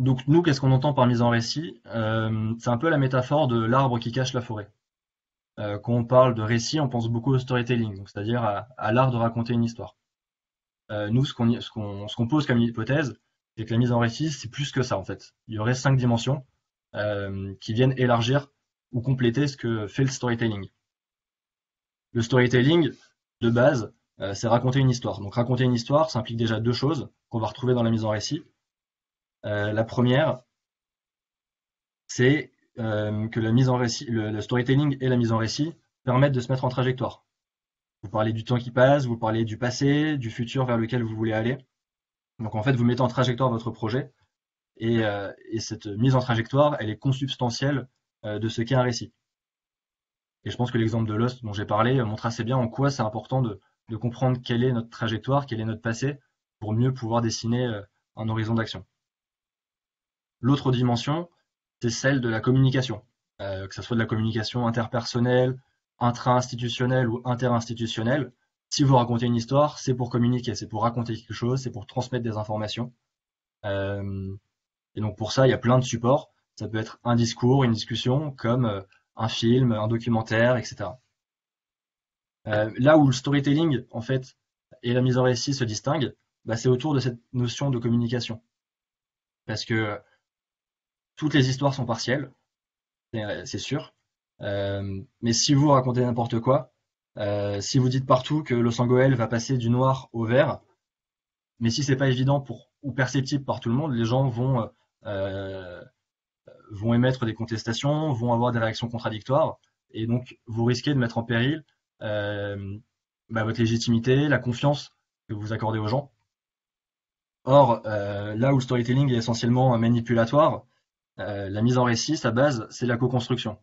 Donc nous, qu'est-ce qu'on entend par mise en récit? euh, C'est un peu la métaphore de l'arbre qui cache la forêt. Quand on parle de récit, on pense beaucoup au storytelling, c'est-à-dire à, à l'art de raconter une histoire. Euh, nous, ce qu'on ce qu'on, ce qu'on pose comme hypothèse, c'est que la mise en récit, c'est plus que ça, en fait. Il y aurait cinq dimensions euh, qui viennent élargir ou compléter ce que fait le storytelling. Le storytelling, de base, euh, c'est raconter une histoire. Donc raconter une histoire, ça implique déjà deux choses qu'on va retrouver dans la mise en récit. Euh, la première, c'est Euh, que la mise en récit, le, le storytelling et la mise en récit permettent de se mettre en trajectoire. Vous parlez du temps qui passe, vous parlez du passé, du futur vers lequel vous voulez aller. Donc en fait, vous mettez en trajectoire votre projet et, euh, et cette mise en trajectoire, elle est consubstantielle euh, de ce qu'est un récit. Et je pense que l'exemple de Loos dont j'ai parlé montre assez bien en quoi c'est important de, de comprendre quelle est notre trajectoire, quel est notre passé, pour mieux pouvoir dessiner euh, un horizon d'action. L'autre dimension, c'est celle de la communication, euh, que ce soit de la communication interpersonnelle, intra-institutionnelle ou interinstitutionnelle. Si vous racontez une histoire, c'est pour communiquer, c'est pour raconter quelque chose, c'est pour transmettre des informations. Euh, et donc pour ça, il y a plein de supports. Ça peut être un discours, une discussion, comme euh, un film, un documentaire, et cetera. Euh, là où le storytelling, en fait, et la mise en récit se distinguent, bah, c'est autour de cette notion de communication. Parce que toutes les histoires sont partielles, c'est sûr. Euh, mais si vous racontez n'importe quoi, euh, si vous dites partout que Loos-en-Gohelle va passer du noir au vert, mais si c'est pas évident pour, ou perceptible par tout le monde, les gens vont euh, vont émettre des contestations, vont avoir des réactions contradictoires, et donc vous risquez de mettre en péril euh, bah, votre légitimité, la confiance que vous accordez aux gens. Or, euh, là où le storytelling est essentiellement manipulatoire, euh, la mise en récit, sa base, c'est la co-construction.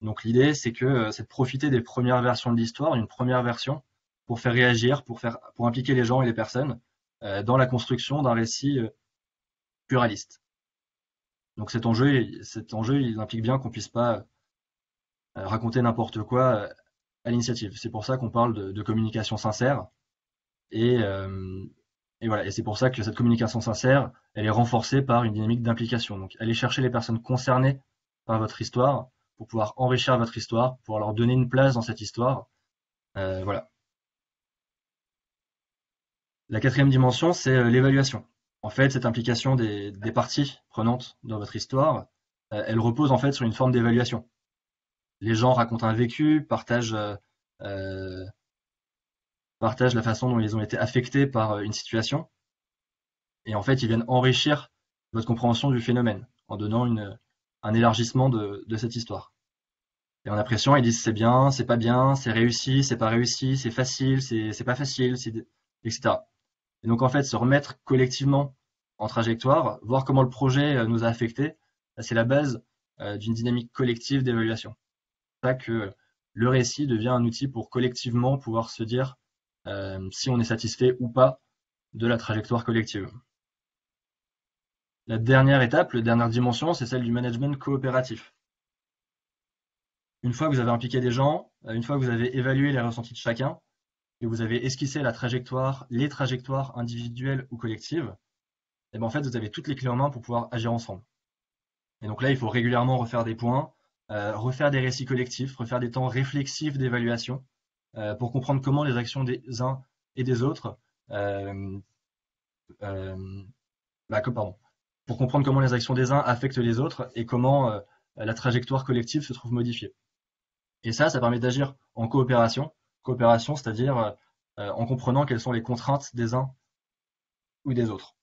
Donc l'idée, c'est que c'est de profiter des premières versions de l'histoire, une première version, pour faire réagir, pour, faire, pour impliquer les gens et les personnes euh, dans la construction d'un récit euh, pluraliste. Donc cet enjeu, cet enjeu, il implique bien qu'on ne puisse pas raconter n'importe quoi à l'initiative. C'est pour ça qu'on parle de, de communication sincère. Et, euh, et voilà. Et c'est pour ça que cette communication sincère, elle est renforcée par une dynamique d'implication. Donc allez chercher les personnes concernées par votre histoire pour pouvoir enrichir votre histoire, pour leur donner une place dans cette histoire. Euh, voilà. La quatrième dimension, c'est l'évaluation. En fait, cette implication des, des parties prenantes dans votre histoire, euh, elle repose en fait sur une forme d'évaluation. Les gens racontent un vécu, partagent, euh, partagent la façon dont ils ont été affectés par une situation, et en fait, ils viennent enrichir votre compréhension du phénomène en donnant une, un élargissement de, de cette histoire. Et en appréciant, ils disent c'est bien, c'est pas bien, c'est réussi, c'est pas réussi, c'est facile, c'est pas facile, et cetera. Et donc en fait, se remettre collectivement en trajectoire, voir comment le projet nous a affectés, c'est la base d'une dynamique collective d'évaluation. C'est ça que le récit devient un outil pour collectivement pouvoir se dire euh, si on est satisfait ou pas de la trajectoire collective. La dernière étape, la dernière dimension, c'est celle du management coopératif. Une fois que vous avez impliqué des gens, une fois que vous avez évalué les ressentis de chacun, et vous avez esquissé la trajectoire, les trajectoires individuelles ou collectives, et bien en fait, vous avez toutes les clés en main pour pouvoir agir ensemble. Et donc là, il faut régulièrement refaire des points, euh, refaire des récits collectifs, refaire des temps réflexifs d'évaluation euh, pour comprendre comment les actions des uns et des autres, euh, euh, bah, pardon, pour comprendre comment les actions des uns affectent les autres et comment euh, la trajectoire collective se trouve modifiée. Et ça, ça permet d'agir en coopération. Coopération, c'est-à-dire euh, en comprenant quelles sont les contraintes des uns ou des autres.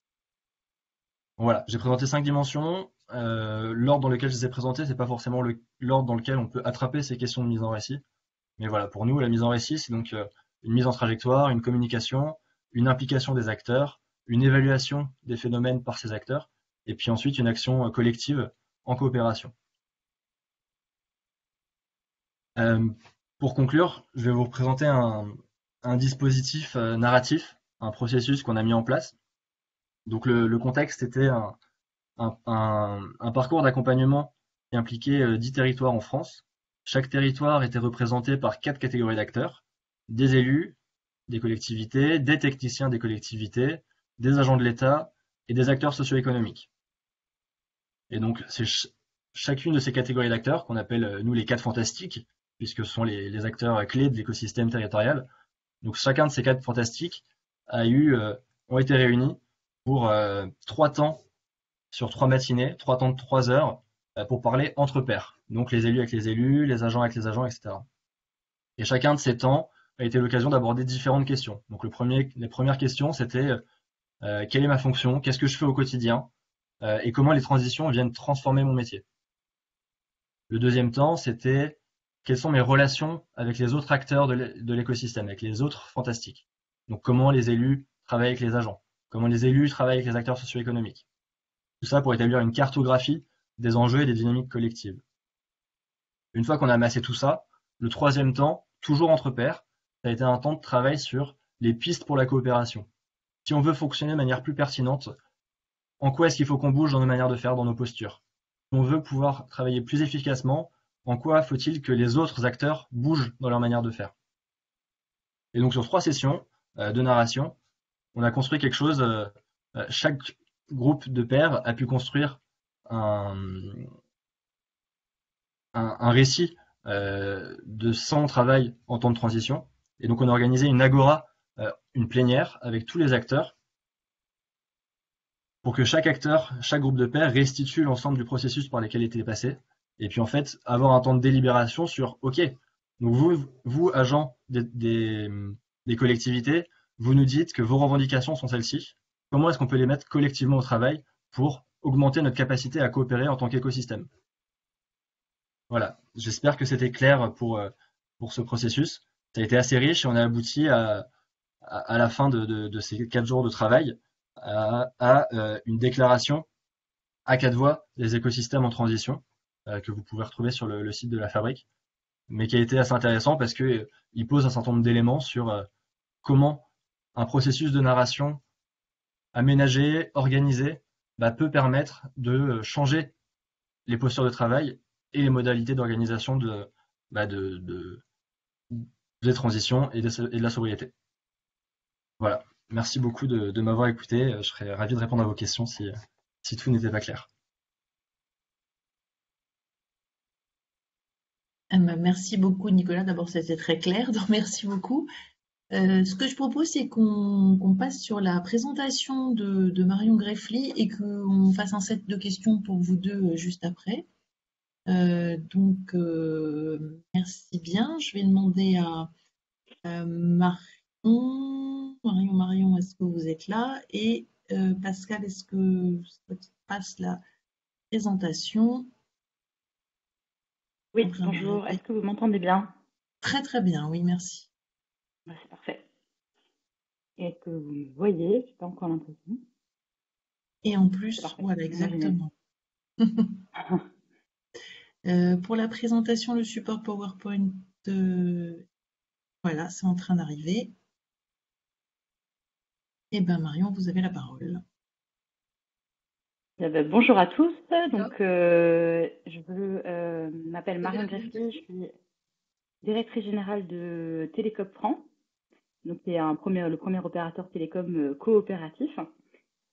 Donc voilà, j'ai présenté cinq dimensions. Euh, l'ordre dans lequel je les ai présentées, ce n'est pas forcément l'ordre dans lequel on peut attraper ces questions de mise en récit. Mais voilà, pour nous, la mise en récit, c'est donc euh, une mise en trajectoire, une communication, une implication des acteurs, une évaluation des phénomènes par ces acteurs, et puis ensuite une action collective en coopération. Euh, Pour conclure, je vais vous représenter un, un dispositif euh, narratif, un processus qu'on a mis en place. Donc le, le contexte était un, un, un, un parcours d'accompagnement qui impliquait euh, dix territoires en France. Chaque territoire était représenté par quatre catégories d'acteurs, des élus, des collectivités, des techniciens des collectivités, des agents de l'État et des acteurs socio-économiques. Et donc c'est ch- chacune de ces catégories d'acteurs qu'on appelle, euh, nous, les quatre fantastiques, puisque ce sont les, les acteurs clés de l'écosystème territorial. Donc chacun de ces quatre fantastiques a eu, euh, ont été réunis pour euh, trois temps sur trois matinées, trois temps de trois heures, euh, pour parler entre pairs. Donc les élus avec les élus, les agents avec les agents, et cetera. Et chacun de ces temps a été l'occasion d'aborder différentes questions. Donc le premier, les premières questions, c'était euh, quelle est ma fonction, qu'est-ce que je fais au quotidien, euh, et comment les transitions viennent transformer mon métier. Le deuxième temps, c'était quelles sont mes relations avec les autres acteurs de l'écosystème, avec les autres fantastiques. Donc comment les élus travaillent avec les agents, comment les élus travaillent avec les acteurs socio-économiques. Tout ça pour établir une cartographie des enjeux et des dynamiques collectives. Une fois qu'on a amassé tout ça, le troisième temps, toujours entre pairs, ça a été un temps de travail sur les pistes pour la coopération. Si on veut fonctionner de manière plus pertinente, en quoi est-ce qu'il faut qu'on bouge dans nos manières de faire, dans nos postures? Si on veut pouvoir travailler plus efficacement, en quoi faut-il que les autres acteurs bougent dans leur manière de faire? Et donc sur trois sessions euh, de narration, on a construit quelque chose, euh, chaque groupe de pairs a pu construire un, un, un récit euh, de son travail en temps de transition. Et donc on a organisé une agora, euh, une plénière avec tous les acteurs, pour que chaque acteur, chaque groupe de pairs restitue l'ensemble du processus par lequel il était passé. Et puis en fait, avoir un temps de délibération sur « Ok, donc vous, vous agents des, des, des collectivités, vous nous dites que vos revendications sont celles-ci. Comment est-ce qu'on peut les mettre collectivement au travail pour augmenter notre capacité à coopérer en tant qu'écosystème. Voilà, j'espère que c'était clair pour, pour ce processus. Ça a été assez riche et on a abouti à, à, à la fin de, de, de ces quatre jours de travail à, à euh, une déclaration à quatre voix des écosystèmes en transition euh, que vous pouvez retrouver sur le, le site de la Fabrique, mais qui a été assez intéressant parce qu'il euh, pose un certain nombre d'éléments sur euh, comment un processus de narration aménagé, organisé, bah, peut permettre de changer les postures de travail et les modalités d'organisation de, bah, de, de, des transitions et de, et de la sobriété. Voilà, merci beaucoup de, de m'avoir écouté. Je serais ravi de répondre à vos questions si, si tout n'était pas clair. Merci beaucoup Nicolas, d'abord c'était très clair, donc merci beaucoup. Euh, ce que je propose, c'est qu'on qu'on passe sur la présentation de, de Marion Gresty et qu'on fasse un set de questions pour vous deux juste après. Euh, donc, euh, merci bien. Je vais demander à, à Marion, Marion, Marion, est-ce que vous êtes là? Et euh, Pascal, est-ce que vous passe la présentation? Oui, après, bonjour. Est-ce que vous m'entendez bien? Très, très bien, oui, merci. C'est parfait. Et que vous me voyez, je n'ai pas encore l'impression. Et en plus, voilà, exactement. euh, pour la présentation, le support PowerPoint, euh, voilà, c'est en train d'arriver. Et bien Marion, vous avez la parole. Eh ben, bonjour à tous. Donc, euh, je euh, m'appelle Marion Gresty, je suis directrice générale de Télécoop France. Donc, c'est un premier, le premier opérateur télécom coopératif.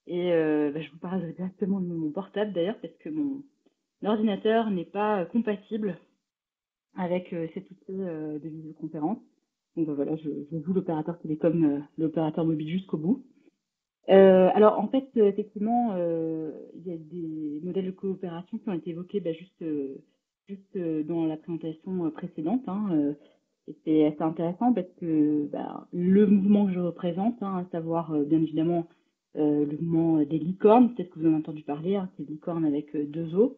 Et euh, bah, je vous parle directement de mon portable d'ailleurs, parce que mon ordinateur n'est pas compatible avec euh, cet outil euh, de visioconférence. Donc, bah, voilà, je, je joue l'opérateur télécom, euh, l'opérateur mobile jusqu'au bout. Euh, alors, en fait, euh, effectivement, euh, il y a des modèles de coopération qui ont été évoqués bah, juste, euh, juste euh, dans la présentation euh, précédente. Hein, euh, C'est assez intéressant parce que bah, le mouvement que je représente, hein, à savoir euh, bien évidemment euh, le mouvement des licornes, peut-être que vous en avez entendu parler, hein, c'est licorne avec euh, deux O.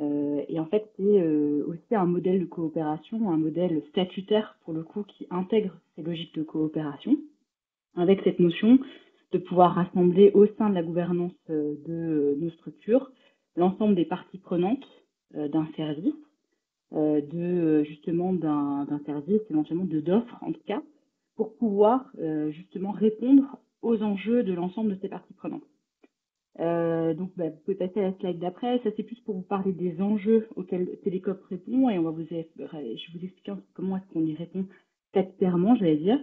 Euh, et en fait, c'est euh, aussi un modèle de coopération, un modèle statutaire pour le coup qui intègre ces logiques de coopération, avec cette notion de pouvoir rassembler au sein de la gouvernance euh, de nos structures l'ensemble des parties prenantes euh, d'un service, de justement d'un service, éventuellement de d'offres en tout cas, pour pouvoir euh, justement répondre aux enjeux de l'ensemble de ces parties prenantes. Euh, donc bah, vous pouvez passer à la slide d'après, ça c'est plus pour vous parler des enjeux auxquels Télécoop répond et on va vous, je vais vous expliquer comment est-ce qu'on y répond statutairement, j'allais dire.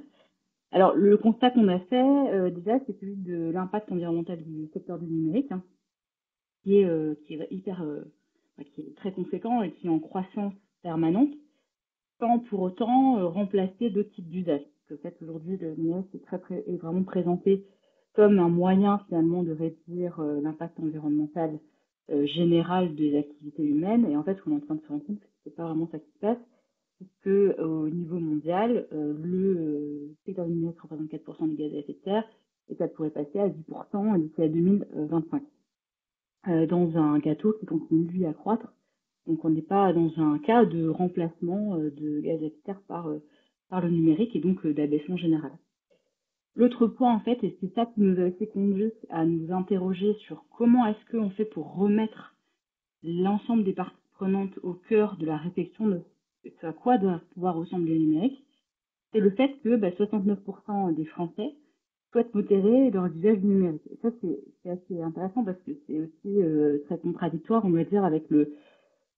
Alors le constat qu'on a fait euh, déjà, c'est celui de l'impact environnemental du secteur du numérique, hein, qui, est, euh, qui est hyper... Euh, qui est très conséquent et qui est en croissance permanente, sans pour autant remplacer d'autres types d'usages. En fait, aujourd'hui, le numérique est, très, est vraiment présenté comme un moyen finalement de réduire euh, l'impact environnemental euh, général des activités humaines. Et en fait, ce qu'on est en train de se rendre compte, c'est que ce n'est pas vraiment ça qui se passe, puisque au niveau mondial, euh, le secteur du numérique représente quatre pour cent des gaz à effet de serre et ça pourrait passer à dix pour cent d'ici à deux mille vingt-cinq. Euh, dans un gâteau qui continue, lui, à croître. Donc, on n'est pas dans un cas de remplacement euh, de gaz à effet de serre par, euh, par le numérique et donc euh, d'abaissement général. L'autre point, en fait, et c'est ça qui nous a aussi conduit à nous interroger sur comment est-ce qu'on fait pour remettre l'ensemble des parties prenantes au cœur de la réflexion de ce à quoi doit pouvoir ressembler le numérique, c'est le fait que bah, soixante-neuf pour cent des Français souhaitent modérer leur usage numérique. Et ça, c'est assez intéressant parce que c'est aussi euh, très contradictoire, on va dire, avec le,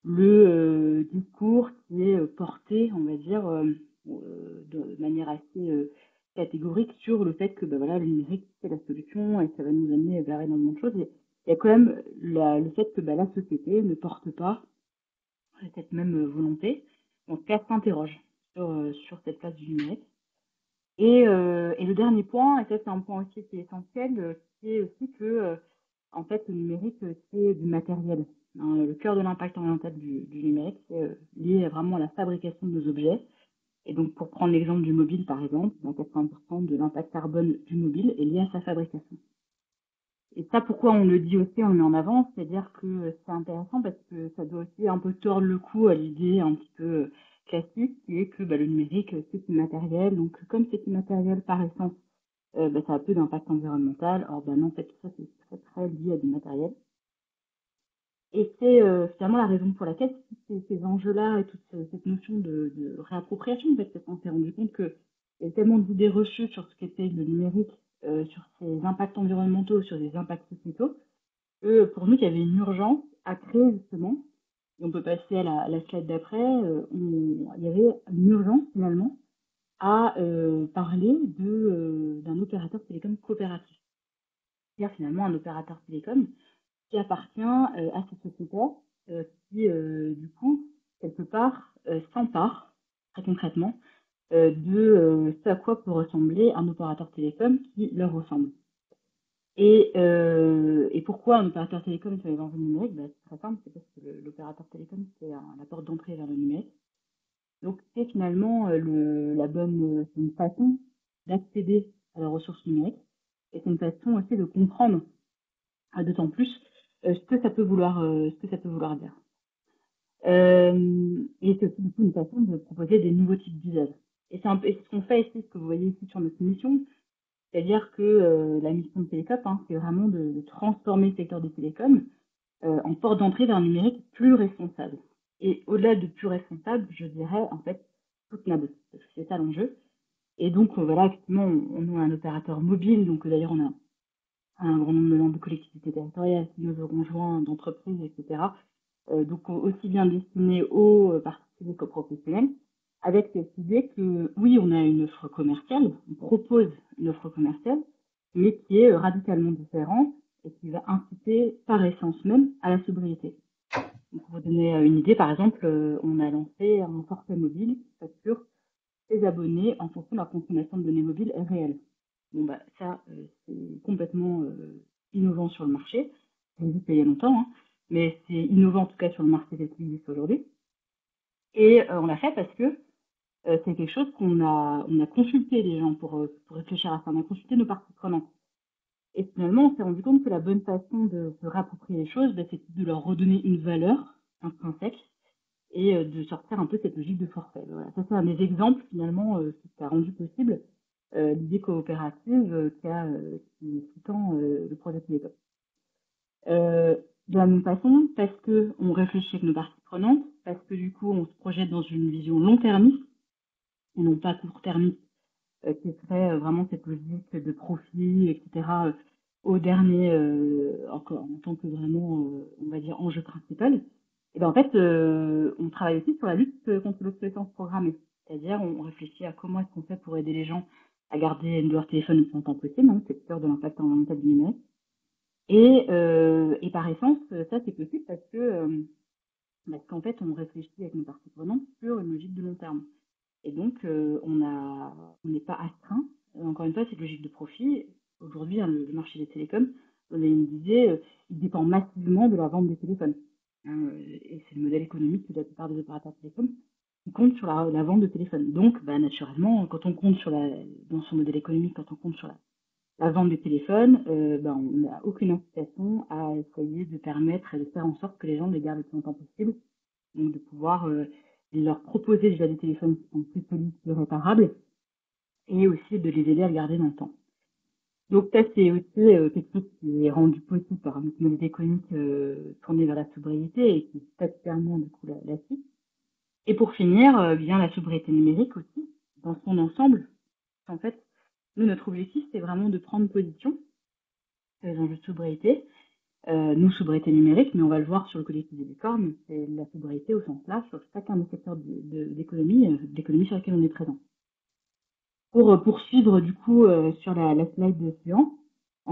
le euh, discours qui est porté, on va dire, euh, de manière assez euh, catégorique sur le fait que bah, voilà, le numérique, c'est la solution et ça va nous amener vers énormément de choses. Et il y a quand même la, le fait que bah, la société ne porte pas cette même volonté. Donc, elle s'interroge sur, euh, sur cette place du numérique. Et, euh, et le dernier point, et ça c'est un point aussi qui est essentiel, euh, c'est aussi que euh, en fait le numérique c'est du matériel. Hein, le cœur de l'impact environnemental du, du numérique c'est euh, lié vraiment à la fabrication de nos objets. Et donc pour prendre l'exemple du mobile par exemple, quatre-vingts pour cent de l'impact carbone du mobile est lié à sa fabrication. Et ça, pourquoi on le dit aussi, on le met en avant, c'est-à-dire que c'est intéressant parce que ça doit aussi un peu tordre le cou à l'idée un petit peu classique qui est que bah, le numérique, c'est immatériel. Donc, comme c'est immatériel par essence, euh, bah, ça a peu d'impact environnemental. Or, bah, non, en fait, tout ça, c'est très, très lié à du matériel. Et c'est euh, finalement la raison pour laquelle ces, ces enjeux-là et toute cette notion de, de réappropriation, en fait, parce qu'on s'est rendu compte qu'il y a tellement d'idées reçues sur ce qu'était le numérique, Euh, sur ses impacts environnementaux, sur les impacts sociétaux, euh, pour nous, il y avait une urgence à créer justement, et on peut passer à la, à la slide d'après, euh, il y avait une urgence finalement à euh, parler de, euh, d'un opérateur télécom coopératif. C'est-à-dire finalement un opérateur télécom qui appartient euh, à cette société euh, qui, euh, du coup, quelque part, euh, s'empare très concrètement Euh, de euh, ce à quoi peut ressembler un opérateur télécom qui leur ressemble. Et, euh, et pourquoi un opérateur télécom sur les enjeux numériques? Ben, c'est très simple, c'est parce que l'opérateur télécom, c'est la porte d'entrée vers le numérique. Donc c'est finalement euh, le, la bonne, c'est une façon d'accéder à la ressource numérique, et c'est une façon aussi de comprendre euh, d'autant plus euh, ce que ça peut vouloir, euh, ce que ça peut vouloir dire. Euh, et c'est aussi du coup une façon de proposer des nouveaux types d'usages. Et c'est un peu ce qu'on fait ici, ce que vous voyez ici sur notre mission, c'est-à-dire que euh, la mission de Télécoop, hein, c'est vraiment de, de transformer le secteur des télécoms euh, en porte d'entrée vers un numérique plus responsable. Et au-delà de plus responsable, je dirais en fait soutenable, parce que c'est ça l'enjeu. Et donc euh, voilà, actuellement, on, on a un opérateur mobile, donc d'ailleurs on a un grand nombre de collectivités territoriales qui nous auront joints, d'entreprises, et cetera. Euh, donc aussi bien destiné aux euh, particuliers qu'aux professionnels, avec cette idée que, oui, on a une offre commerciale, on propose une offre commerciale, mais qui est radicalement différente et qui va inciter par essence même à la sobriété. Donc, pour vous donner une idée, par exemple, on a lancé un forfait mobile qui facture ses abonnés en fonction de la consommation de données mobiles réelles. Bon, bah, ça, c'est complètement euh, innovant sur le marché. Vous vous payez longtemps, hein, mais c'est innovant en tout cas sur le marché des services aujourd'hui. Et euh, on l'a fait parce que Euh, c'est quelque chose qu'on a, on a consulté les gens pour, euh, pour réfléchir à ça, on a consulté nos parties prenantes. Et finalement, on s'est rendu compte que la bonne façon de se réapproprier les choses, bah, c'est de leur redonner une valeur intrinsèque et euh, de sortir un peu cette logique de forfait. Voilà. Ça, c'est un des exemples, finalement, euh, qui a rendu possible euh, l'idée coopérative euh, qui a euh, qui sous-tend euh, le projet Télécoop. Euh, de la même façon, parce qu'on réfléchit avec nos parties prenantes, parce que du coup, on se projette dans une vision long-termiste, et non pas court-termiste, euh, qui serait euh, vraiment cette logique de profit, et cetera, euh, au dernier, euh, en, en tant que vraiment, euh, on va dire, enjeu principal. Et bien en fait, euh, on travaille aussi sur la lutte contre l'obsolescence programmée. C'est-à-dire, on réfléchit à comment est-ce qu'on fait pour aider les gens à garder leur téléphone le plus longtemps possible, hein, c'est peur de l'impact environnemental du numérique. Et, euh, et par essence, ça c'est possible parce que, euh, parce qu'en fait, on réfléchit avec nos parties prenantes sur une logique de long terme. Et donc, euh, on a, on n'est pas astreint. Encore une fois, cette logique de profit, aujourd'hui, hein, le, le marché des télécoms, on me disait, euh, il dépend massivement de la vente des téléphones. Hein, et c'est le modèle économique de la plupart des opérateurs de télécoms qui compte sur la, la vente de téléphones. Donc, bah, naturellement, quand on compte sur la, dans son modèle économique, quand on compte sur la, la vente des téléphones, euh, bah, on n'a aucune incitation à essayer de permettre et de faire en sorte que les gens les gardent le plus longtemps possible. Donc, de pouvoir euh, leur proposer déjà des téléphones qui sont plus solides, plus réparables, et aussi de les aider à le garder dans le temps. Donc ça, c'est aussi euh, quelque chose qui est rendu possible par une modèle économique euh, tournée vers la sobriété et qui tape clairement du coup la, la suite. Et pour finir, euh, bien la sobriété numérique aussi, dans son ensemble. En fait, nous, notre objectif, c'est vraiment de prendre position sur les enjeux de sobriété, Euh, nous, sobriété numérique, mais on va le voir sur le collectif des Licoornes, c'est la sobriété au sens large sur chacun des secteurs d'économie, de, de, de l'économie sur laquelle on est présent. Pour poursuivre, du coup, euh, sur la, la slide suivante,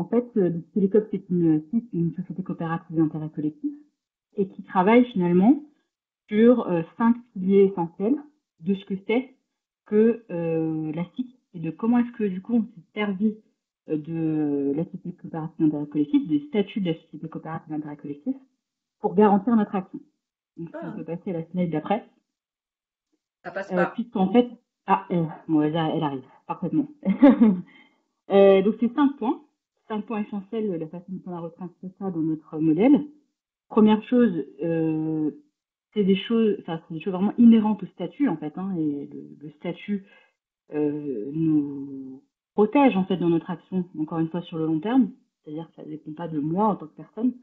en fait, euh, Télécoop, c'est une, une société coopérative d'intérêt collectif et qui travaille finalement sur euh, cinq piliers essentiels de ce que c'est que euh, la C I C et de comment est-ce que, du coup, on s'est servi de la société coopérative d'intérêt collectif, des statuts de la société coopérative d'intérêt collectif, pour garantir notre action. Donc, ah. On peut passer à la slide d'après. Ça passe pas. Euh, Puisqu'en fait, ah, euh, bon, elle, elle arrive, parfaitement. euh, donc, c'est cinq points, cinq points essentiels de la façon dont on a retranscrit ça dans notre modèle. Première chose, euh, c'est des choses, enfin, c'est des choses vraiment inhérentes au statut, en fait, hein, et le, le statut euh, nous protège, en fait, dans notre action, encore une fois, sur le long terme, c'est-à-dire que ça ne dépend pas de moi en tant que personne,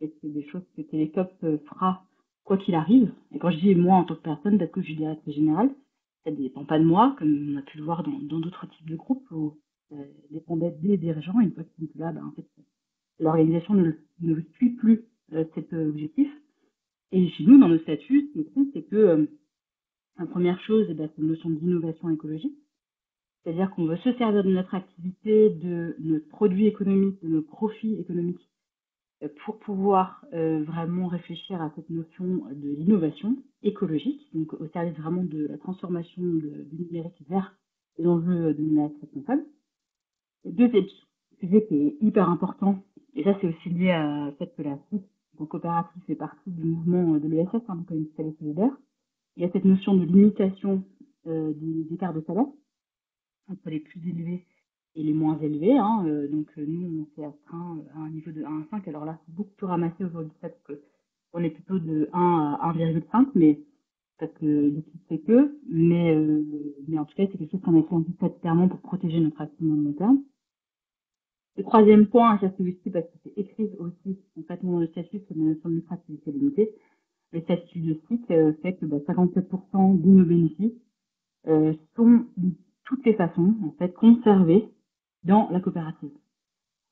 et c'est des choses que Télécoop fera quoi qu'il arrive, et quand je dis moi en tant que personne, peut-être que je dirais très général, ça ne dépend pas de moi, comme on a pu le voir dans d'autres types de groupes, où ça dépendait des dirigeants, et une fois qu'ils sont là, ben, en fait, l'organisation ne, ne suit plus euh, cet euh, objectif. Et chez nous, dans nos statuts, ce qu'on fait, c'est que euh, la première chose, eh ben, c'est une notion d'innovation écologique, c'est-à-dire qu'on veut se servir de notre activité, de notre produit économique, de nos profits économiques, pour pouvoir euh, vraiment réfléchir à cette notion de l'innovation écologique, donc au service vraiment de la transformation de, du numérique vers les enjeux du numérique responsable. Deuxième sujet qui est hyper important, et ça c'est aussi lié à fait que la C I C, donc coopérative, fait partie du mouvement de l'E S S, hein, donc Énergie Solidaire. Il y a cette notion de limitation euh, des écarts de salaire entre les plus élevés et les moins élevés, hein. euh, donc euh, nous on s'est astreint à un niveau de un à cinq, alors là c'est beaucoup plus ramassé aujourd'hui parce que on est plutôt de un à un virgule cinq, mais parce que l'équipe c'est que, mais, euh, mais en tout cas c'est quelque chose qu'on a fait statutairement pour protéger notre action dans le long terme. Le troisième point, c'est celui-ci parce que c'est écrit aussi en fait dans le statut, c'est la notion de lucrativité limitée. Le statut de site euh, fait que bah, cinquante-sept pour cent de nos bénéfices euh, sont de toutes les façons en fait conservés dans la coopérative.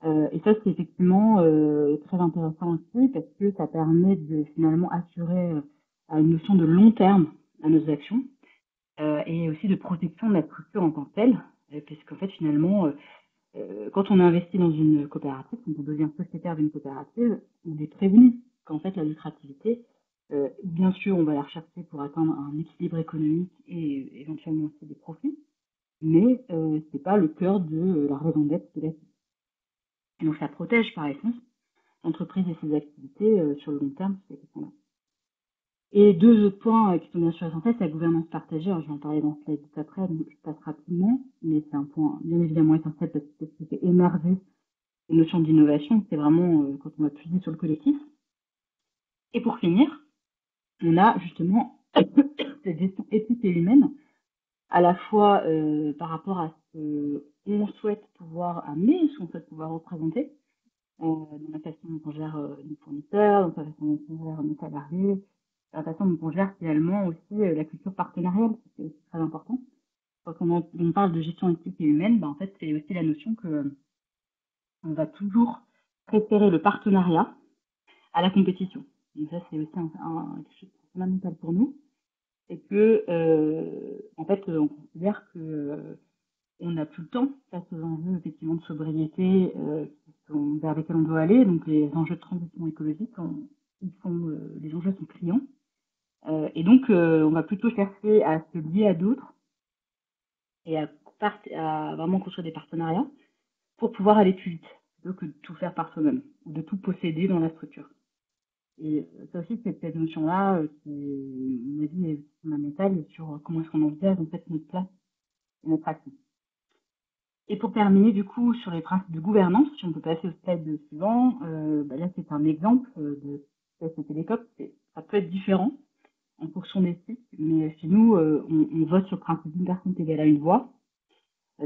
Euh, et ça, c'est effectivement euh, très intéressant aussi parce que ça permet de finalement assurer euh, une notion de long terme à nos actions euh, et aussi de protection de la structure en tant que telle, euh, puisqu'en fait, finalement, euh, euh, quand on investit dans une coopérative, quand on devient sociétaire d'une coopérative, on est prévenu qu'en fait, la lucrativité, euh, bien sûr, on va la rechercher pour atteindre un équilibre économique et éventuellement aussi des profits, mais euh, ce n'est pas le cœur de euh, la raison d'être de la vie. Et donc ça protège par essence l'entreprise et ses activités euh, sur le long terme. Et deux autres points euh, qui sont bien sûr essentiels, c'est la gouvernance partagée. Alors je vais en parler dans ce slide juste après, donc je passe rapidement, mais c'est un point bien évidemment essentiel parce que c'est ce qui fait émerger les notions d'innovation, c'est vraiment euh, quand on va puiser sur le collectif. Et pour finir, on a justement cette gestion éthique et humaine, à la fois euh, par rapport à ce euh, qu'on souhaite pouvoir amener, ce qu'on souhaite pouvoir représenter, euh, dans la façon dont on gère euh, nos fournisseurs, dans la façon dont on gère nos salariés, dans la façon dont on gère finalement aussi euh, la culture partenariale, c'est aussi très important. Quand on, on parle de gestion éthique et humaine, ben, en fait, c'est aussi la notion que euh, on va toujours préférer le partenariat à la compétition. Donc ça, c'est aussi un, un, quelque chose de fondamental pour nous. Et que, euh, en fait, on considère que euh, on n'a plus le temps face aux enjeux effectivement de sobriété euh, vers lesquels on doit aller. Donc, les enjeux de transition écologique, on, ils sont, euh, les enjeux sont criants. Euh, et donc, euh, on va plutôt chercher à se lier à d'autres et à, part à vraiment construire des partenariats pour pouvoir aller plus vite, plutôt que de tout faire par soi-même, ou de tout posséder dans la structure. Et ça aussi, c'est cette notion-là qui, à mon avis, est fondamentale sur comment est-ce qu'on envisage en fait notre place et notre action. Et pour terminer, du coup, sur les principes de gouvernance, si on peut passer au slide suivant, euh, bah là, c'est un exemple de cette Télécoop. Ça peut être différent en fonction des sites, mais chez nous, euh, on, on vote sur le principe d'une personne égale à une voix.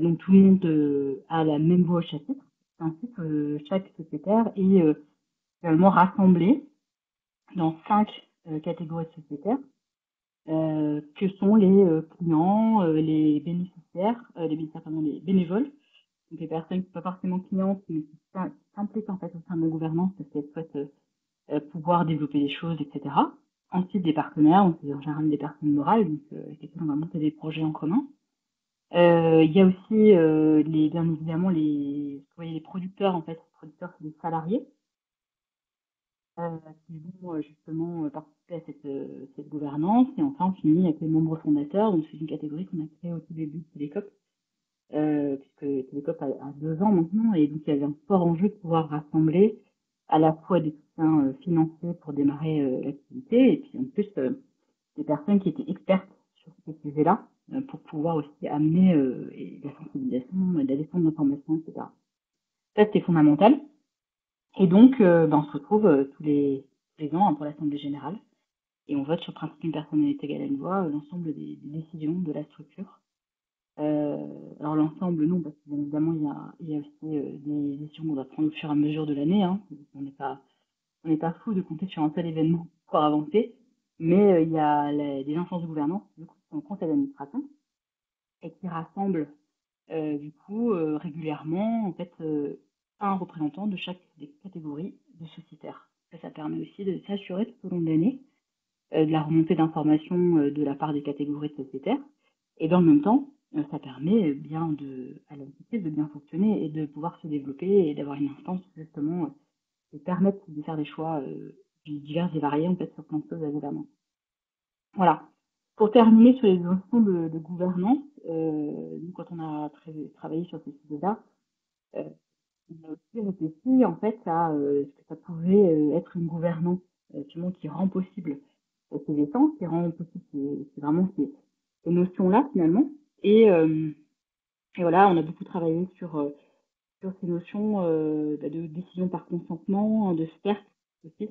Donc, tout le monde euh, a la même voix au chapitre. Ainsi que euh, chaque sociétaire est euh, finalement rassemblé dans cinq euh, catégories de sociétaires, euh, que sont les euh, clients, euh, les bénéficiaires, euh, les bénéficiaires, pardon, les bénévoles, donc les personnes qui ne sont pas forcément clientes, mais qui s'impliquent en fait au sein de la gouvernance parce qu'elles souhaitent euh, pouvoir développer des choses, et cetera. Ensuite, des partenaires, on sait en général des personnes morales, donc euh, on va monter des projets en commun. Il euh, y a aussi, euh, les, bien évidemment, les, vous voyez, les producteurs, en fait, les producteurs, c'est des salariés, Euh, qui vont euh, justement euh, participer à cette, euh, cette gouvernance. Et enfin, on finit avec les membres fondateurs. Donc, c'est une catégorie qu'on a créée au tout début de Télécoop, euh, puisque Télécoop a, a deux ans maintenant. Et donc, il y avait un fort enjeu de pouvoir rassembler à la fois des soutiens euh, financiers pour démarrer euh, l'activité, et puis en plus, euh, des personnes qui étaient expertes sur ces sujets-là, euh, pour pouvoir aussi amener euh, et la sensibilisation, la descente d'informations, et cetera. test est fondamental. Et donc, euh, ben, on se retrouve euh, tous les, les ans hein, pour l'Assemblée Générale. Et on vote sur le principe d'une personne égale à une voix, euh, l'ensemble des, des décisions de la structure. Euh, alors l'ensemble, non, parce que bien évidemment, il y a, il y a aussi euh, des décisions qu'on doit prendre au fur et à mesure de l'année. Hein. On n'est pas, on n'est pas fou de compter sur un seul événement pour avancer. Mais euh, il y a les, des instances de gouvernance, du coup, qui sont au conseil d'administration et qui rassemblent, euh, du coup, euh, régulièrement, en fait, euh, un représentant de chaque des catégories de sociétaires. Ça, ça permet aussi de s'assurer tout au long de l'année euh, de la remontée d'informations euh, de la part des catégories de sociétaires. Et dans le même temps, euh, ça permet bien de, à l'entreprise de bien fonctionner et de pouvoir se développer et d'avoir une instance justement euh, qui permette de faire des choix euh, divers et variés en fait sur plein de choses à gouvernance. Voilà. Pour terminer sur les notions de, de gouvernance, euh, nous, quand on a tra travaillé sur ces sujets-là, euh, on a aussi réfléchi en fait à euh, ce que ça pouvait euh, être une gouvernance euh, qui rend possible euh, ces étangs, qui rend possible ces, ces, vraiment ces, ces notions-là finalement. Et, euh, et voilà, on a beaucoup travaillé sur, euh, sur ces notions euh, de décision par consentement, de cercle aussi,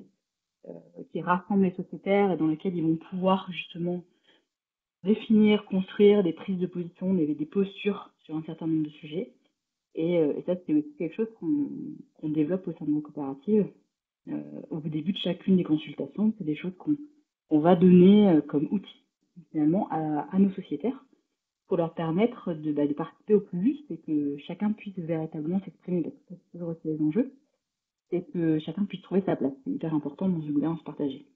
euh, qui rassemble les sociétaires et dans lesquels ils vont pouvoir justement définir, construire des prises de position, des, des postures sur un certain nombre de sujets. Et, et ça, c'est aussi quelque chose qu'on qu'on développe au sein de nos coopératives. Euh, au début de chacune des consultations, c'est des choses qu'on on va donner comme outils finalement à, à nos sociétaires pour leur permettre de, bah, de participer au plus vite et que chacun puisse véritablement s'exprimer. C'est toujours aussi les enjeux, c'est que chacun puisse trouver sa place. C'est hyper important dans une gouvernance partagée.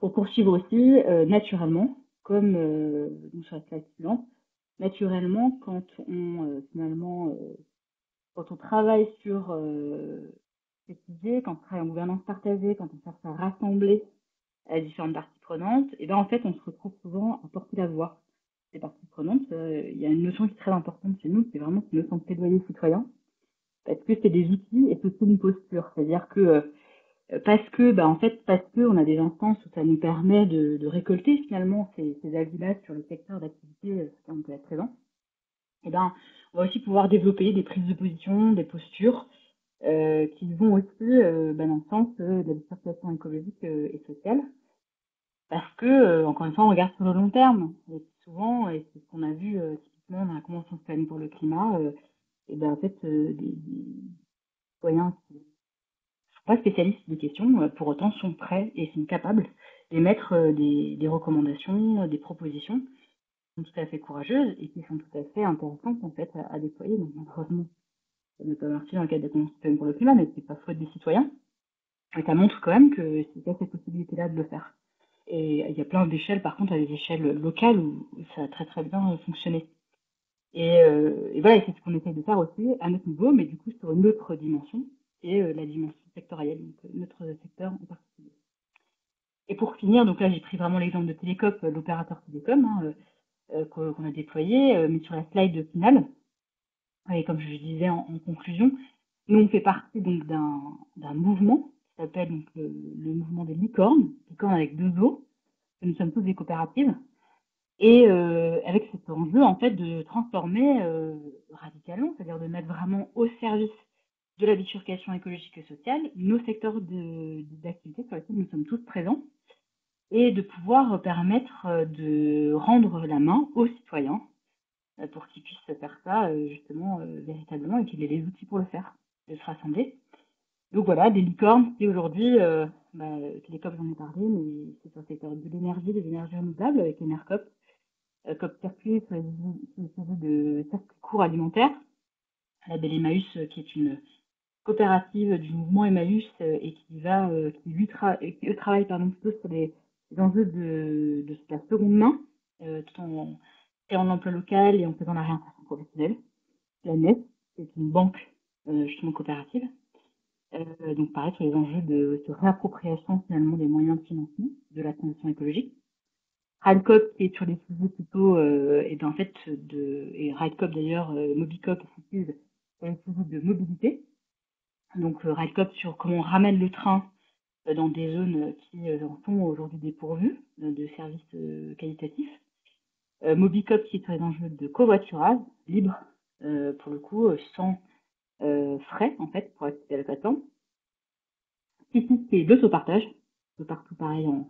Pour poursuivre aussi, euh, naturellement, comme euh, nous sur la slide suivante, naturellement, quand on euh, finalement, euh, quand on travaille sur euh, ces sujets, quand on travaille en gouvernance partagée, quand on cherche à rassembler euh, différentes parties prenantes, et ben en fait, on se retrouve souvent à porter la voix des parties prenantes. Il euh, y a une notion qui est très importante chez nous, c'est vraiment cette notion de plaidoyer citoyen, parce que c'est des outils et c'est une posture, c'est-à-dire que euh, parce que, bah en fait, parce que on a des instances où ça nous permet de, de récolter finalement ces, ces avis-là sur le secteur d'activité sur lequel on peut être présent, et ben on va aussi pouvoir développer des prises de position, des postures euh, qui vont aussi euh, bah, dans le sens euh, de la diversification écologique euh, et sociale, parce que euh, encore une fois on regarde sur le long terme et souvent, et c'est ce qu'on a vu euh, typiquement dans la Convention citoyenne pour le climat. Euh, Et ben en fait, euh, des, des citoyens qui ne sont pas spécialistes des questions, pour autant sont prêts et sont capables d'émettre euh, des, des recommandations, des propositions qui sont tout à fait courageuses et qui sont tout à fait intéressantes en fait, à, à déployer. Donc malheureusement, ça ne peut pas marcher dans le cadre de la Convention citoyenne pour le climat, mais c'est pas faute des citoyens. Et ça montre quand même que c'est pas cette possibilité-là de le faire. Et il y a plein d'échelles, par contre, à des échelles locales où ça a très très bien fonctionné. Et, euh, et voilà, c'est ce qu'on essaie de faire aussi à notre niveau, mais du coup sur une autre dimension, et euh, la dimension sectorielle, donc notre secteur en particulier. Et pour finir, donc là j'ai pris vraiment l'exemple de Télécoop, l'opérateur télécom, hein, euh, qu'on a déployé, euh, mais sur la slide finale, et comme je disais en, en conclusion, nous on fait partie donc d'un d'un mouvement qui s'appelle donc le, le mouvement des licornes, licornes avec deux O, nous sommes tous des coopératives. Et euh, avec cet enjeu en fait de transformer euh, radicalement, c'est-à-dire de mettre vraiment au service de la bifurcation écologique et sociale nos secteurs d'activité sur lesquels nous sommes tous présents et de pouvoir permettre de rendre la main aux citoyens pour qu'ils puissent faire ça justement euh, véritablement et qu'ils aient les outils pour le faire, de se rassembler. Donc voilà, des licornes, c'est aujourd'hui, euh, bah, Télécoop j'en ai parlé, mais c'est sur le secteur de l'énergie, des énergies renouvelables avec l'Enercoop, comme circuit sur les sujets de circuit court alimentaire, la Belle Emmaüs qui est une coopérative du mouvement Emmaüs et qui va qui lui tra qui travaille pardon plutôt sur les, les enjeux de, de la seconde main, euh, tout en créant l'emploi local et en faisant la réinsertion professionnelle. La N E S, c'est une banque euh, justement coopérative, euh, donc pareil sur les enjeux de, de réappropriation finalement des moyens de financement de la transition écologique. RideCoop qui est sur les sujets plutôt euh, et ben en fait de et RideCoop d'ailleurs euh, Mobicoop aussi sur les sujets de mobilité, donc euh, RideCoop sur comment on ramène le train euh, dans des zones qui euh, en sont aujourd'hui dépourvues euh, de services euh, qualitatifs, euh, Mobicoop qui est sur les enjeux de covoiturage libre euh, pour le coup euh, sans euh, frais, en fait, pour accéder à la plateforme. Site qui est deux au partage, un peu partout pareil en,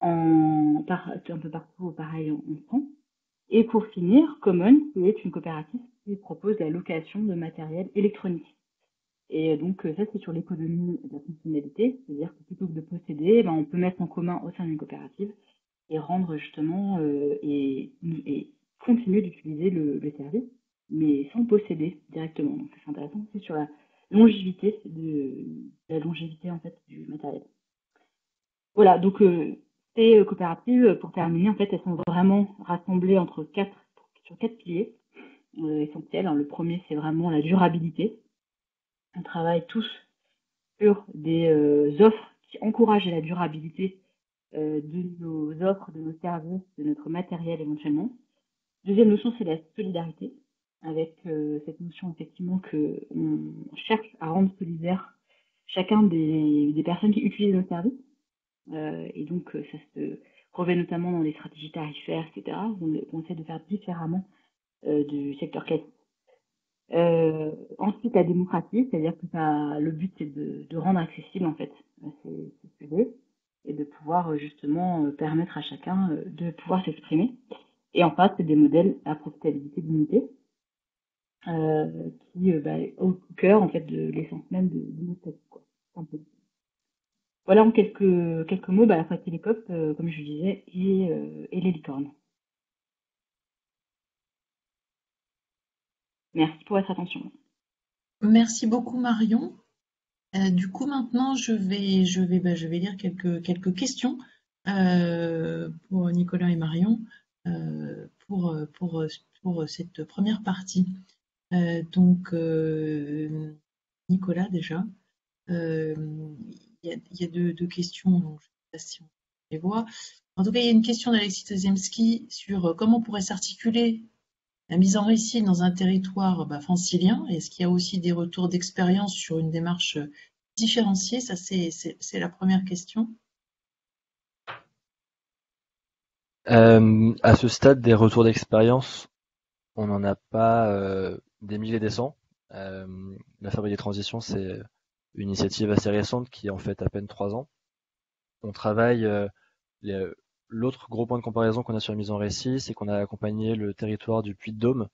en par, un peu partout pareil en, en France. Et pour finir, Common, qui est une coopérative qui propose la location de matériel électronique. Et donc ça, c'est sur l'économie de la fonctionnalité, c'est-à-dire que plutôt que de posséder, ben, on peut mettre en commun au sein d'une coopérative et rendre justement euh, et, et continuer d'utiliser le, le service, mais sans posséder directement. Donc c'est intéressant aussi sur la longévité de la longévité en fait du matériel. Voilà, donc euh, ces coopératives, pour terminer, en fait, elles sont vraiment rassemblées entre quatre sur quatre piliers euh, essentiels. Le premier, c'est vraiment la durabilité. On travaille tous sur des euh, offres qui encouragent la durabilité euh, de nos offres, de nos services, de notre matériel éventuellement. Deuxième notion, c'est la solidarité, avec euh, cette notion effectivement qu'on cherche à rendre solidaire chacun des, des personnes qui utilisent nos services. Euh, et donc ça se revêt notamment dans les stratégies tarifaires, et cetera. On essaie de faire différemment euh, du secteur classique. Euh, ensuite, la démocratie, c'est-à-dire que ça, le but, c'est de, de rendre accessible, en fait, ces sujets et de pouvoir, justement, euh, permettre à chacun euh, de pouvoir s'exprimer. Et en face, c'est des modèles à profitabilité limitée, euh, qui, euh, bah, au cœur, en fait, de l'essence même de, de notre statut, quoi. Voilà, en quelques, quelques mots, bah, à la fois Télécoop, euh, comme je disais, et, euh, et les licornes. Merci pour votre attention. Merci beaucoup Marion. Euh, du coup maintenant je vais je vais bah, je vais lire quelques quelques questions euh, pour Nicolas et Marion euh, pour pour pour cette première partie. Euh, donc euh, Nicolas déjà, il euh, y a, y a deux, deux questions, donc je ne sais pas si on les voit. En tout cas il y a une question d'Alexis Tzemsky sur comment on pourrait s'articuler la mise en récit dans un territoire bah, francilien. Est-ce qu'il y a aussi des retours d'expérience sur une démarche différenciée? Ça, c'est la première question. Euh, à ce stade, des retours d'expérience, on n'en a pas euh, des milliers et des cents. Euh, la Fabrique des Transitions, c'est une initiative assez récente qui a en fait à peine trois ans. On travaille... Euh, les, L'autre gros point de comparaison qu'on a sur la mise en récit, c'est qu'on a accompagné le territoire du Puy-de-Dôme,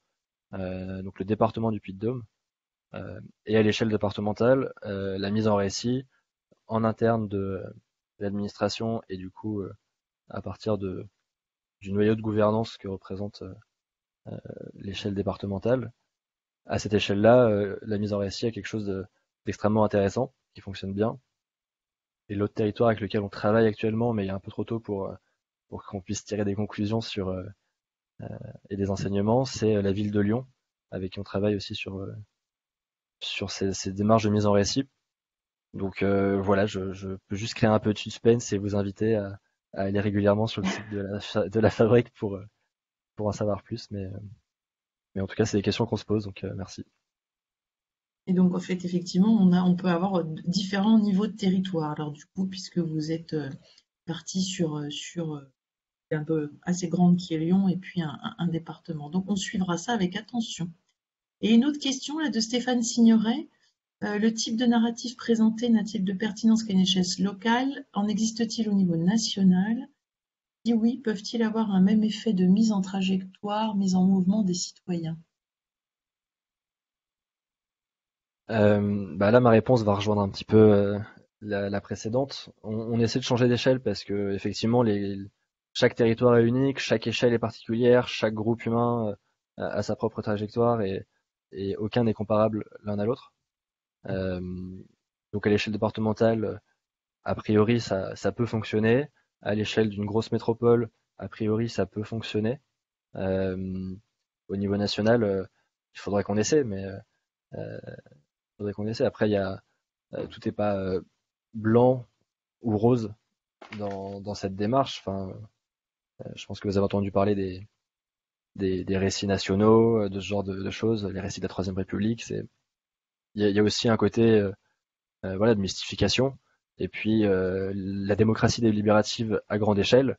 euh, donc le département du Puy-de-Dôme, euh, et à l'échelle départementale, euh, la mise en récit en interne de l'administration et du coup euh, à partir de, du noyau de gouvernance que représente euh, l'échelle départementale. À cette échelle-là, euh, la mise en récit est quelque chose d'extrêmement de, intéressant, qui fonctionne bien. Et l'autre territoire avec lequel on travaille actuellement, mais il est un peu trop tôt pour... Euh, pour qu'on puisse tirer des conclusions sur euh, et des enseignements, c'est la ville de Lyon, avec qui on travaille aussi sur, euh, sur ces, ces démarches de mise en récit. Donc euh, voilà, je, je peux juste créer un peu de suspense et vous inviter à, à aller régulièrement sur le site de la, de la fabrique pour, pour en savoir plus. Mais, mais en tout cas, c'est des questions qu'on se pose, donc euh, merci. Et donc en fait, effectivement, on, a, on peut avoir différents niveaux de territoire. Alors du coup, puisque vous êtes euh, parti sur... sur un peu assez grande qui est Lyon et puis un, un, un département. Donc on suivra ça avec attention. Et une autre question là de Stéphane Signoret. Euh, le type de narratif présenté n'a-t-il de pertinence qu'à une échelle locale? En existe-t-il au niveau national? Si oui, peuvent-ils avoir un même effet de mise en trajectoire, mise en mouvement des citoyens? euh, bah Là, ma réponse va rejoindre un petit peu euh, la, la précédente. On, on essaie de changer d'échelle parce que effectivement, les... chaque territoire est unique, chaque échelle est particulière, chaque groupe humain a sa propre trajectoire et, et aucun n'est comparable l'un à l'autre. Euh, donc à l'échelle départementale, a priori, ça, ça peut fonctionner. À l'échelle d'une grosse métropole, a priori, ça peut fonctionner. Euh, au niveau national, euh, il faudrait qu'on essaie, mais euh, il faudrait qu'on essaie. Après, il y a, euh, tout n'est pas euh, blanc ou rose dans, dans cette démarche. Enfin, je pense que vous avez entendu parler des, des, des récits nationaux, de ce genre de, de choses, les récits de la Troisième République. Il y, y a aussi un côté euh, voilà, de mystification. Et puis, euh, la démocratie délibérative à grande échelle,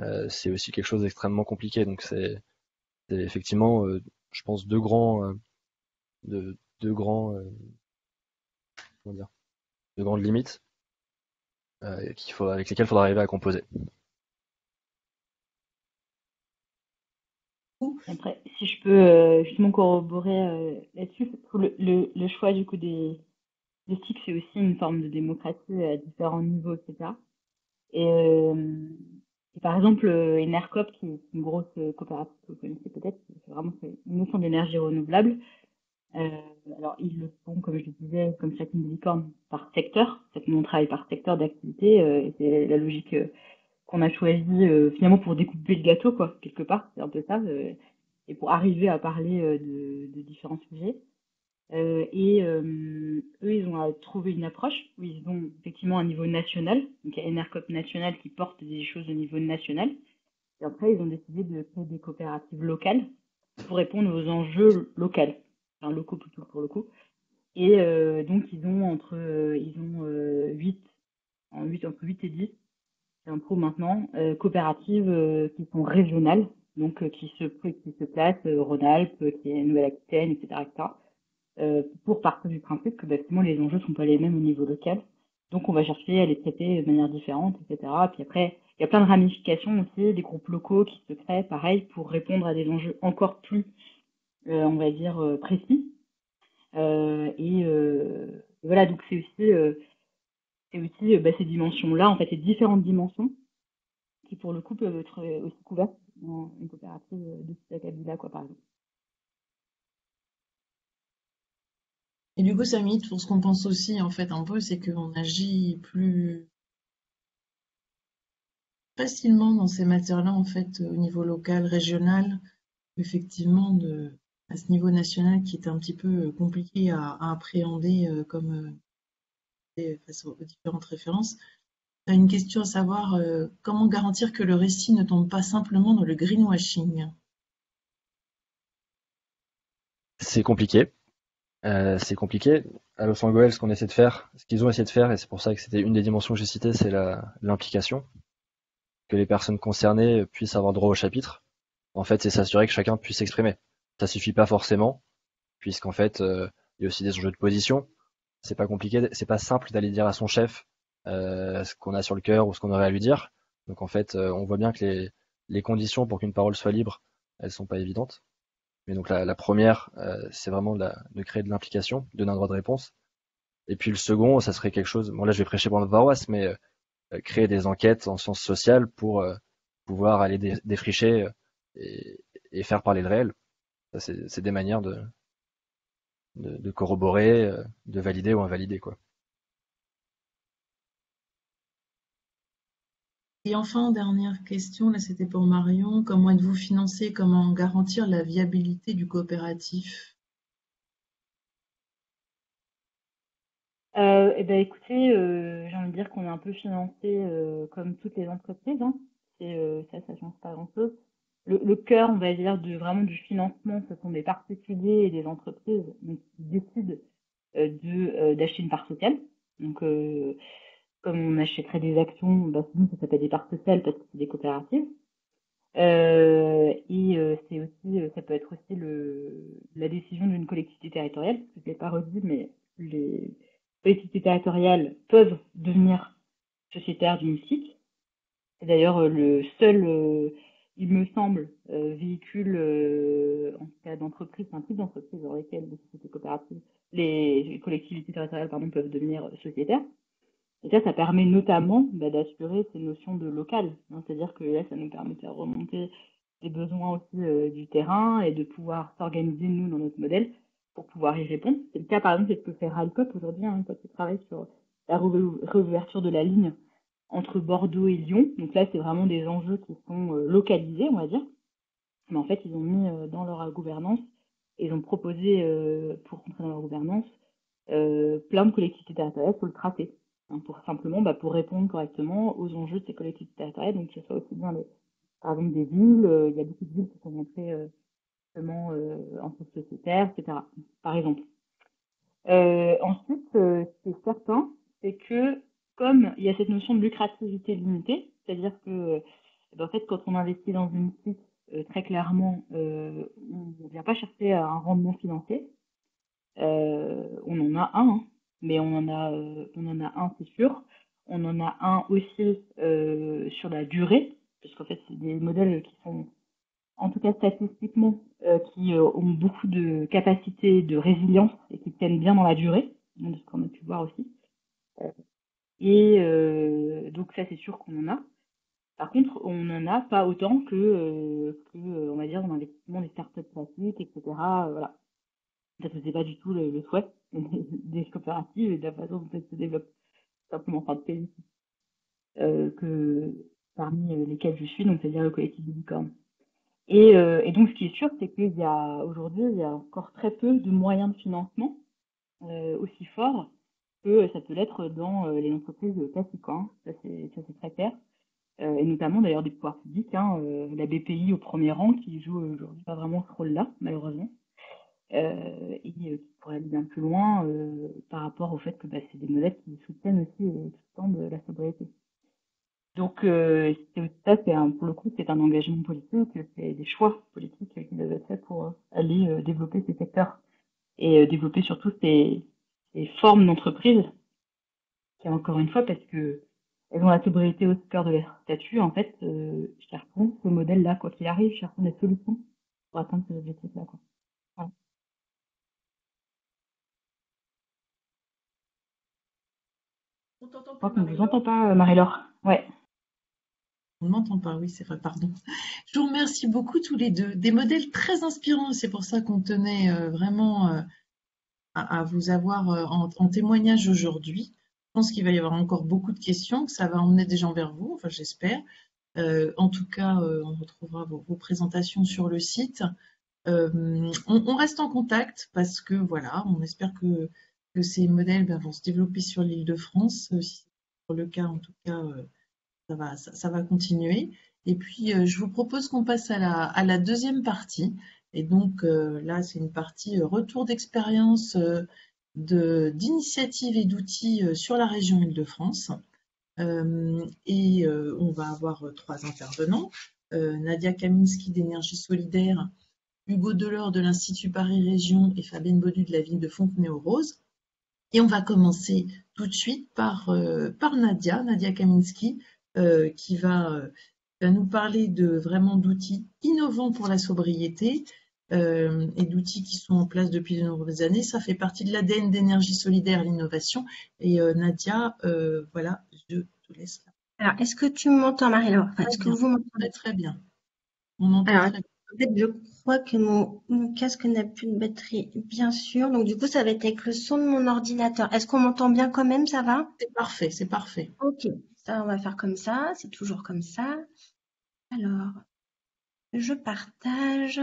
euh, c'est aussi quelque chose d'extrêmement compliqué. Donc, c'est effectivement, euh, je pense, deux grands, euh, de, de grands euh, comment dire, de grandes limites euh, qu'il faut, avec lesquelles il faudra arriver à composer. Après, si je peux euh, justement corroborer euh, là-dessus, le, le, le choix du coup des, des S T I C, c'est aussi une forme de démocratie à différents niveaux, et cetera. Et, euh, et par exemple, euh, Enercoop, qui est une grosse euh, coopérative que vous connaissez peut-être, c'est vraiment une notion d'énergie renouvelable. Euh, alors, ils le font, comme je le disais, comme chacune des licornes, par secteur. C'est-à-dire qu'on travaille par secteur d'activité, euh, et c'est la logique euh, qu'on a choisi euh, finalement pour découper le gâteau, quoi, quelque part, c'est un peu ça, euh, et pour arriver à parler euh, de, de différents sujets. Euh, et euh, eux, ils ont trouvé une approche où ils ont effectivement un niveau national, donc il y a Enercoop national qui porte des choses au niveau national, et après, ils ont décidé de créer des coopératives locales pour répondre aux enjeux locaux, enfin locaux plutôt pour le coup. Et euh, donc, ils ont entre euh, ils ont euh, huit, en huit, entre huit et dix, c'est un pro maintenant, euh, coopératives euh, qui sont régionales, donc euh, qui se qui se placent, euh, Rhône-Alpes, euh, Nouvelle-Aquitaine, et cetera, et cetera. Euh, pour partir du principe que bah, finalement les enjeux ne sont pas les mêmes au niveau local, donc on va chercher à les traiter de manière différente, et cetera. Puis après, il y a plein de ramifications aussi, des groupes locaux qui se créent, pareil, pour répondre à des enjeux encore plus, euh, on va dire, euh, précis. Euh, et, euh, et voilà, donc c'est aussi, euh, c'est aussi euh, bah, ces dimensions-là, en fait, ces différentes dimensions, qui pour le coup peuvent être aussi couvertes dans une coopérative de cette acabit-là, quoi, par exemple. Et du coup, Samy, pour ce qu'on pense aussi, en fait, un peu, c'est qu'on agit plus facilement dans ces matières-là, en fait, au niveau local, régional, effectivement, de, à ce niveau national qui est un petit peu compliqué à, à appréhender euh, comme euh, face aux différentes références. Tu as une question à savoir, euh, comment garantir que le récit ne tombe pas simplement dans le greenwashing? C'est compliqué. Euh, c'est compliqué. À Loos-en-Gohelle, ce qu'on essaie de faire, ce qu'ils ont essayé de faire, et c'est pour ça que c'était une des dimensions que j'ai citées, c'est l'implication, que les personnes concernées puissent avoir droit au chapitre. En fait, c'est s'assurer que chacun puisse s'exprimer. Ça suffit pas forcément, puisqu'en fait, euh, il y a aussi des enjeux de position. C'est pas compliqué, c'est pas simple d'aller dire à son chef euh, ce qu'on a sur le cœur ou ce qu'on aurait à lui dire. Donc en fait, euh, on voit bien que les, les conditions pour qu'une parole soit libre, elles sont pas évidentes. Mais donc la, la première, euh, c'est vraiment de, la, de créer de l'implication, de donner un droit de réponse. Et puis le second, ça serait quelque chose, bon là je vais prêcher pour notre paroisse, mais euh, créer des enquêtes en sciences sociales pour euh, pouvoir aller dé, défricher et, et faire parler le réel. C'est des manières de, de, de corroborer, de valider ou invalider, quoi. Et enfin, dernière question, là c'était pour Marion, comment êtes-vous financé, comment garantir la viabilité du coopératif? euh, Eh bien écoutez, euh, j'ai envie de dire qu'on est un peu financé euh, comme toutes les entreprises, hein. Et, euh, ça, ça ne change pas grand-chose. Le, le cœur, on va dire, de, vraiment du financement, ce sont des particuliers et des entreprises donc, qui décident euh, de, euh, d'acheter une part sociale. Donc, euh, comme on achèterait des actions, bah, sinon ça s'appelle des parts sociales parce que c'est des coopératives. Euh, et euh, c'est aussi, ça peut être aussi le, la décision d'une collectivité territoriale, parce que je ne l'ai pas redit, mais les collectivités territoriales peuvent devenir sociétaires d'une S I C. C'est d'ailleurs le seul, euh, il me semble, euh, véhicule, euh, en tout cas d'entreprise, un type d'entreprise dans lequel les sociétés coopératives, les collectivités territoriales pardon, peuvent devenir sociétaires. Et ça, ça permet notamment bah, d'assurer ces notions de local. Hein, c'est-à-dire que là, ça nous permet de faire remonter les besoins aussi euh, du terrain et de pouvoir s'organiser, nous, dans notre modèle, pour pouvoir y répondre. C'est le cas, par exemple, c'est ce que fait RALCOP aujourd'hui, hein, quand ils travaillent sur la réouverture de la ligne entre Bordeaux et Lyon. Donc là, c'est vraiment des enjeux qui sont euh, localisés, on va dire. Mais en fait, ils ont mis euh, dans leur gouvernance, et ils ont proposé, euh, pour rentrer dans leur gouvernance, euh, plein de collectivités territoriales sur le tracé. Pour simplement bah, pour répondre correctement aux enjeux de ces collectivités territoriales, donc que ce soit aussi bien les, par exemple des villes, euh, il y a beaucoup de villes qui sont montrées euh, justement euh, en tant que sociétaires, et cetera. Par exemple. Euh, ensuite, euh, ce qui est certain, c'est que comme il y a cette notion de lucrativité limitée, c'est-à-dire que bah, en fait quand on investit dans une site, euh, très clairement, euh, on ne vient pas chercher un rendement financier. Euh, on en a un, hein, mais on en a, euh, on en a un, c'est sûr. On en a un aussi euh, sur la durée, parce qu'en fait, c'est des modèles qui sont, en tout cas statistiquement, euh, qui euh, ont beaucoup de capacités de résilience et qui tiennent bien dans la durée, de ce qu'on a pu voir aussi. Et euh, donc ça, c'est sûr qu'on en a. Par contre, on n'en a pas autant que, euh, que on va dire, dans l'investissement des startups classiques, et cetera. Euh, voilà. Ça ne faisait pas du tout le, le souhait des coopératives et de la façon dont elles se développent. Simplement par le pays euh, que parmi lesquels je suis, donc c'est-à-dire le collectif des Licoornes. Et, euh, et donc ce qui est sûr, c'est qu'il y a aujourd'hui, il y a encore très peu de moyens de financement euh, aussi forts que ça peut l'être dans euh, les entreprises classiques. Hein. Ça c'est ça c'est très clair. Euh, et notamment d'ailleurs des pouvoirs publics, hein, euh, la B P I au premier rang qui joue aujourd'hui pas vraiment ce rôle-là, malheureusement. Euh, et qui euh, pourrait aller bien plus loin euh, par rapport au fait que bah, c'est des modèles qui soutiennent aussi et qui tendent la sobriété. Donc euh, c'est, ça, c'est un, pour le coup, c'est un engagement politique, c'est des choix politiques qui doivent être faits pour euh, aller euh, développer ces secteurs et euh, développer surtout ces, ces formes d'entreprises qui, encore une fois, parce que elles ont la sobriété au cœur de leur statut, en fait, euh, cherchons ce modèle-là, quoi qu'il arrive, cherchons des solutions pour atteindre ces objectifs-là, quoi. Voilà. On t'entend pas, on ne vous entend pas, Marie-Laure. Ouais. On m'entend pas, oui, c'est vrai, pardon. Je vous remercie beaucoup tous les deux. Des modèles très inspirants, c'est pour ça qu'on tenait euh, vraiment euh, à, à vous avoir euh, en, en témoignage aujourd'hui. Je pense qu'il va y avoir encore beaucoup de questions, que ça va emmener des gens vers vous, enfin j'espère. Euh, en tout cas, euh, on retrouvera vos, vos présentations sur le site. Euh, on, on reste en contact parce que, voilà, on espère que... que ces modèles ben, vont se développer sur l'île de France. Euh, si c'est pour le cas, en tout cas, euh, ça, va, ça, ça va continuer. Et puis, euh, je vous propose qu'on passe à la, à la deuxième partie. Et donc, euh, là, c'est une partie euh, retour d'expérience euh, de, d'initiatives et d'outils euh, sur la région Île-de-France. Euh, et euh, on va avoir euh, trois intervenants. Euh, Nadia Kaminski d'Énergie Solidaire, Hugo Delors de l'Institut Paris Région et Fabienne Baudu de la ville de Fontenay-aux-Roses. Et on va commencer tout de suite par, euh, par Nadia, Nadia Kaminski, euh, qui va, euh, va nous parler de, vraiment d'outils innovants pour la sobriété euh, et d'outils qui sont en place depuis de nombreuses années. Ça fait partie de l'A D N d'Énergie Solidaire, l'innovation. Et euh, Nadia, euh, voilà, je te laisse là. Alors, est-ce que tu m'entends, Marie-Laure? Enfin, est-ce que vous m'entendez? Très bien. On m'entend très bien. En fait, je crois que mon, mon casque n'a plus de batterie, bien sûr. Donc, du coup, ça va être avec le son de mon ordinateur. Est-ce qu'on m'entend bien quand même, ça va? C'est parfait, c'est parfait. Ok, ça, on va faire comme ça. C'est toujours comme ça. Alors, je partage.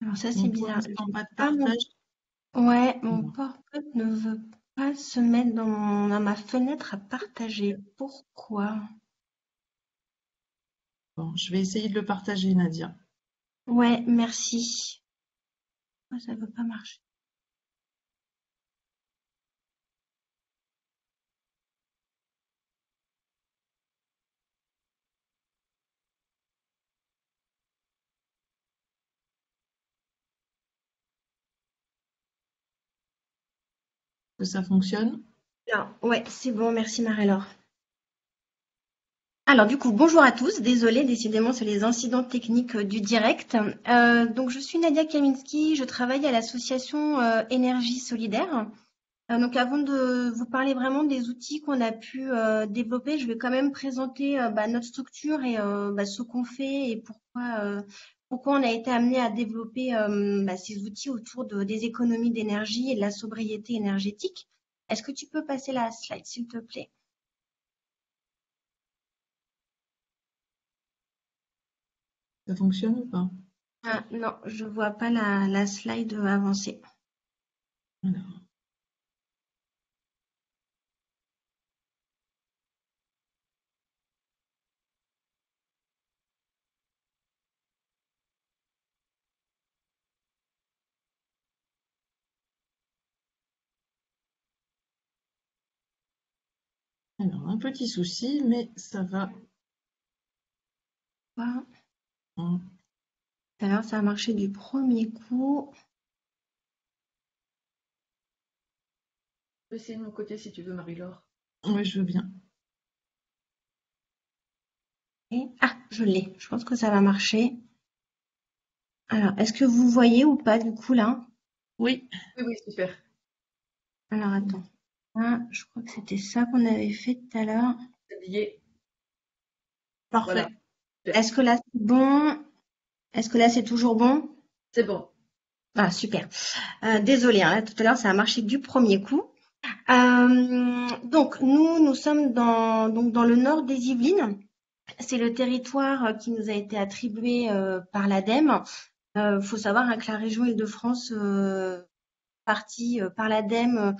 Alors ça c'est bien. Pas de partage. Ah, mon... Ouais, mon portable ne veut pas se mettre dans, mon... dans ma fenêtre à partager. Pourquoi? Bon, je vais essayer de le partager, Nadia. Ouais, merci. Ça ne veut pas marcher. Que ça fonctionne? Alors, ouais, c'est bon, merci Marie-Laure. Alors du coup, bonjour à tous, désolée, décidément c'est les incidents techniques euh, du direct. Euh, donc je suis Nadia Kaminski, je travaille à l'association euh, Énergie Solidaire. Euh, donc avant de vous parler vraiment des outils qu'on a pu euh, développer, je vais quand même présenter euh, bah, notre structure et euh, bah, ce qu'on fait et pourquoi, euh, pourquoi on a été amené à développer euh, bah, ces outils autour de, des économies d'énergie et de la sobriété énergétique. Est-ce que tu peux passer la slide, s'il te plaît? Ça fonctionne ou pas? Ah, non, je ne vois pas la, la slide avancer. Alors. Alors, un petit souci, mais ça va. Tout à l'heure, ça a marché du premier coup. Je vais essayer de mon côté si tu veux, Marie-Laure. Oui, je veux bien. Et, ah, je l'ai. Je pense que ça va marcher. Alors, est-ce que vous voyez ou pas du coup là? Oui. Oui, oui, super. Alors, attends. Ah, je crois que c'était ça qu'on avait fait tout à l'heure. Parfait. Voilà. Est-ce que là c'est bon? Est-ce que là c'est toujours bon? C'est bon. Ah, super. Euh, Désolée, hein, là, tout à l'heure ça a marché du premier coup. Euh, donc nous, nous sommes dans, donc, dans le nord des Yvelines. C'est le territoire qui nous a été attribué euh, par l'ADEME. Il euh, faut savoir hein, que la région Île-de-France euh, partie euh, par l'ADEME euh,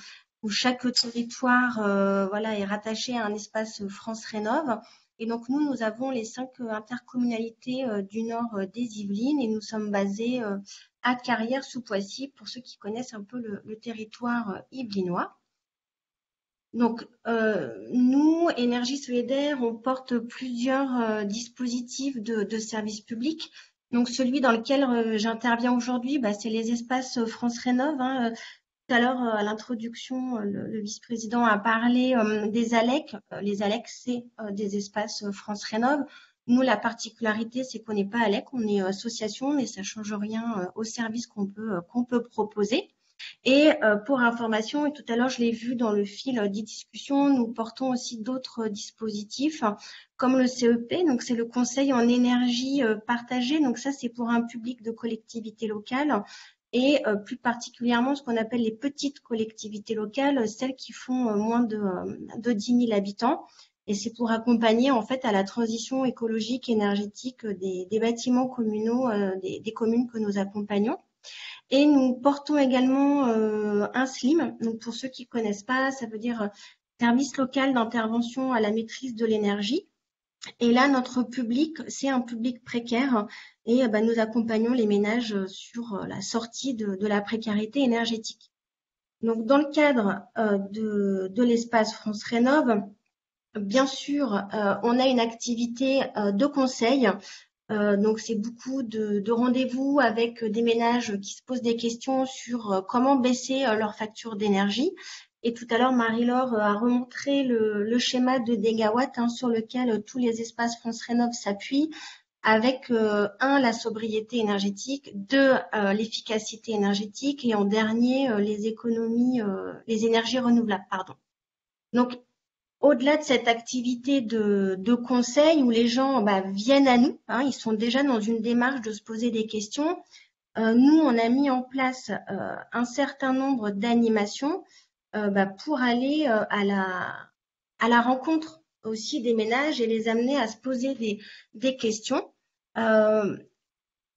où chaque territoire euh, voilà, est rattaché à un espace France Rénov'. Et donc, nous, nous avons les cinq intercommunalités euh, du nord euh, des Yvelines et nous sommes basés euh, à Carrière-Sous-Poissy pour ceux qui connaissent un peu le, le territoire euh, yvelinois. Donc, euh, nous, Énergie Solidaire, on porte plusieurs euh, dispositifs de, de services publics. Donc, celui dans lequel euh, j'interviens aujourd'hui, bah, c'est les espaces France Rénov', hein, euh, tout à l'heure, à l'introduction, le, le vice-président a parlé euh, des A L E C. Les A L E C, c'est euh, des espaces France Rénov'. Nous, la particularité, c'est qu'on n'est pas A L E C, on est association et ça ne change rien euh, au service qu'on peut, euh, qu'on peut proposer. Et euh, pour information, et tout à l'heure, je l'ai vu dans le fil euh, des discussions, nous portons aussi d'autres euh, dispositifs hein, comme le C E P, donc c'est le Conseil en énergie euh, partagée. Donc ça, c'est pour un public de collectivité locale. Et euh, plus particulièrement ce qu'on appelle les petites collectivités locales, celles qui font euh, moins de, euh, de dix mille habitants. Et c'est pour accompagner en fait à la transition écologique, énergétique des, des bâtiments communaux, euh, des, des communes que nous accompagnons. Et nous portons également euh, un SLIM. Donc pour ceux qui ne connaissent pas, ça veut dire service local d'intervention à la maîtrise de l'énergie. Et là, notre public, c'est un public précaire et bah, nous accompagnons les ménages sur la sortie de, de la précarité énergétique. Donc, dans le cadre euh, de, de l'espace France Rénov', bien sûr, euh, on a une activité euh, de conseil. Euh, donc, c'est beaucoup de, de rendez-vous avec des ménages qui se posent des questions sur euh, comment baisser euh, leur facture d'énergie. Et tout à l'heure, Marie-Laure a remontré le, le schéma de NégaWatt hein, sur lequel tous les espaces France Rénov' s'appuient avec, euh, un, la sobriété énergétique, deux, euh, l'efficacité énergétique et en dernier, euh, les économies, euh, les énergies renouvelables. Pardon. Donc, au-delà de cette activité de, de conseil où les gens bah, viennent à nous, hein, ils sont déjà dans une démarche de se poser des questions, euh, nous, on a mis en place euh, un certain nombre d'animations Euh, bah, pour aller euh, à, la, à la rencontre aussi des ménages et les amener à se poser des, des questions. Euh,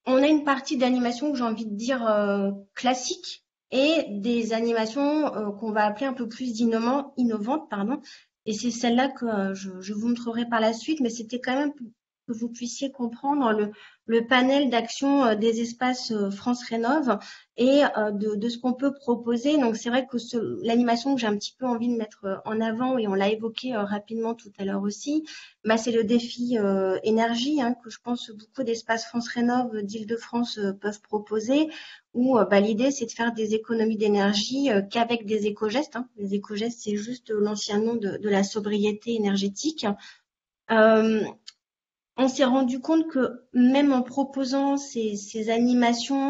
on a une partie d'animation que j'ai envie de dire euh, classique et des animations euh, qu'on va appeler un peu plus innovant, innovantes. Pardon. Et c'est celle-là que euh, je, je vous montrerai par la suite, mais c'était quand même que vous puissiez comprendre le, le panel d'action des espaces France Rénov' et de, de ce qu'on peut proposer. Donc, c'est vrai que l'animation que j'ai un petit peu envie de mettre en avant, et on l'a évoqué rapidement tout à l'heure aussi, bah, c'est le défi euh, énergie hein, que je pense beaucoup d'espaces France Rénov' d'Île-de-France euh, peuvent proposer, où bah, l'idée, c'est de faire des économies d'énergie euh, qu'avec des éco-gestes. Hein. Les éco-gestes, c'est juste l'ancien nom de, de la sobriété énergétique. Euh, On s'est rendu compte que même en proposant ces, ces animations,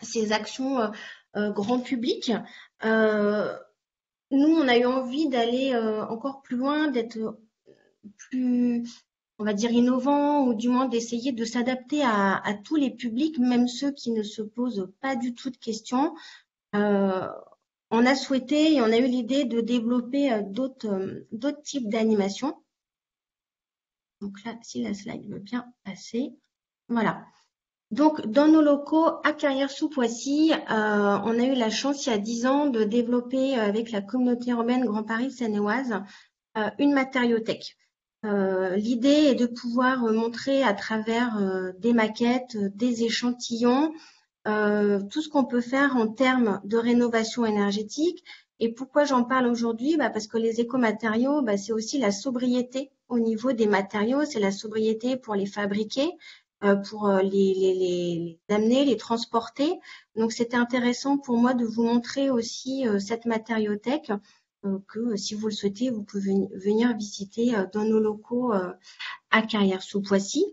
ces actions euh, euh, grand public, euh, nous, on a eu envie d'aller euh, encore plus loin, d'être plus, on va dire, innovant ou du moins d'essayer de s'adapter à, à tous les publics, même ceux qui ne se posent pas du tout de questions. Euh, on a souhaité et on a eu l'idée de développer euh, d'autres euh, d'autres types d'animations. Donc là, si la slide veut bien passer, voilà. Donc, dans nos locaux à Carrière-Sous-Poissy, euh, on a eu la chance il y a dix ans de développer euh, avec la communauté urbaine Grand Paris Seine-et-Oise euh, une matériothèque. Euh, L'idée est de pouvoir euh, montrer à travers euh, des maquettes, euh, des échantillons, euh, tout ce qu'on peut faire en termes de rénovation énergétique Et pourquoi j'en parle aujourd'hui? Bah parce que les écomatériaux, bah c'est aussi la sobriété au niveau des matériaux, c'est la sobriété pour les fabriquer, euh, pour les, les, les, les amener, les transporter. Donc c'était intéressant pour moi de vous montrer aussi euh, cette matériothèque euh, que euh, si vous le souhaitez, vous pouvez venir visiter euh, dans nos locaux euh, à Carrière-Sous-Poissy.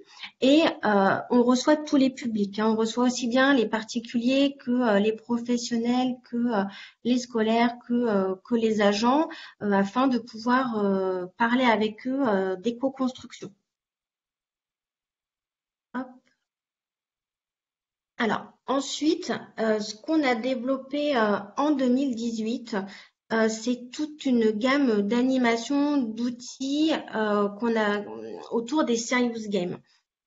Et euh, on reçoit tous les publics, hein. On reçoit aussi bien les particuliers que euh, les professionnels, que euh, les scolaires, que, euh, que les agents, euh, afin de pouvoir euh, parler avec eux euh, d'éco-construction. Alors, ensuite, euh, ce qu'on a développé euh, en deux mille dix-huit, Euh, c'est toute une gamme d'animations, d'outils euh, qu'on a autour des serious games.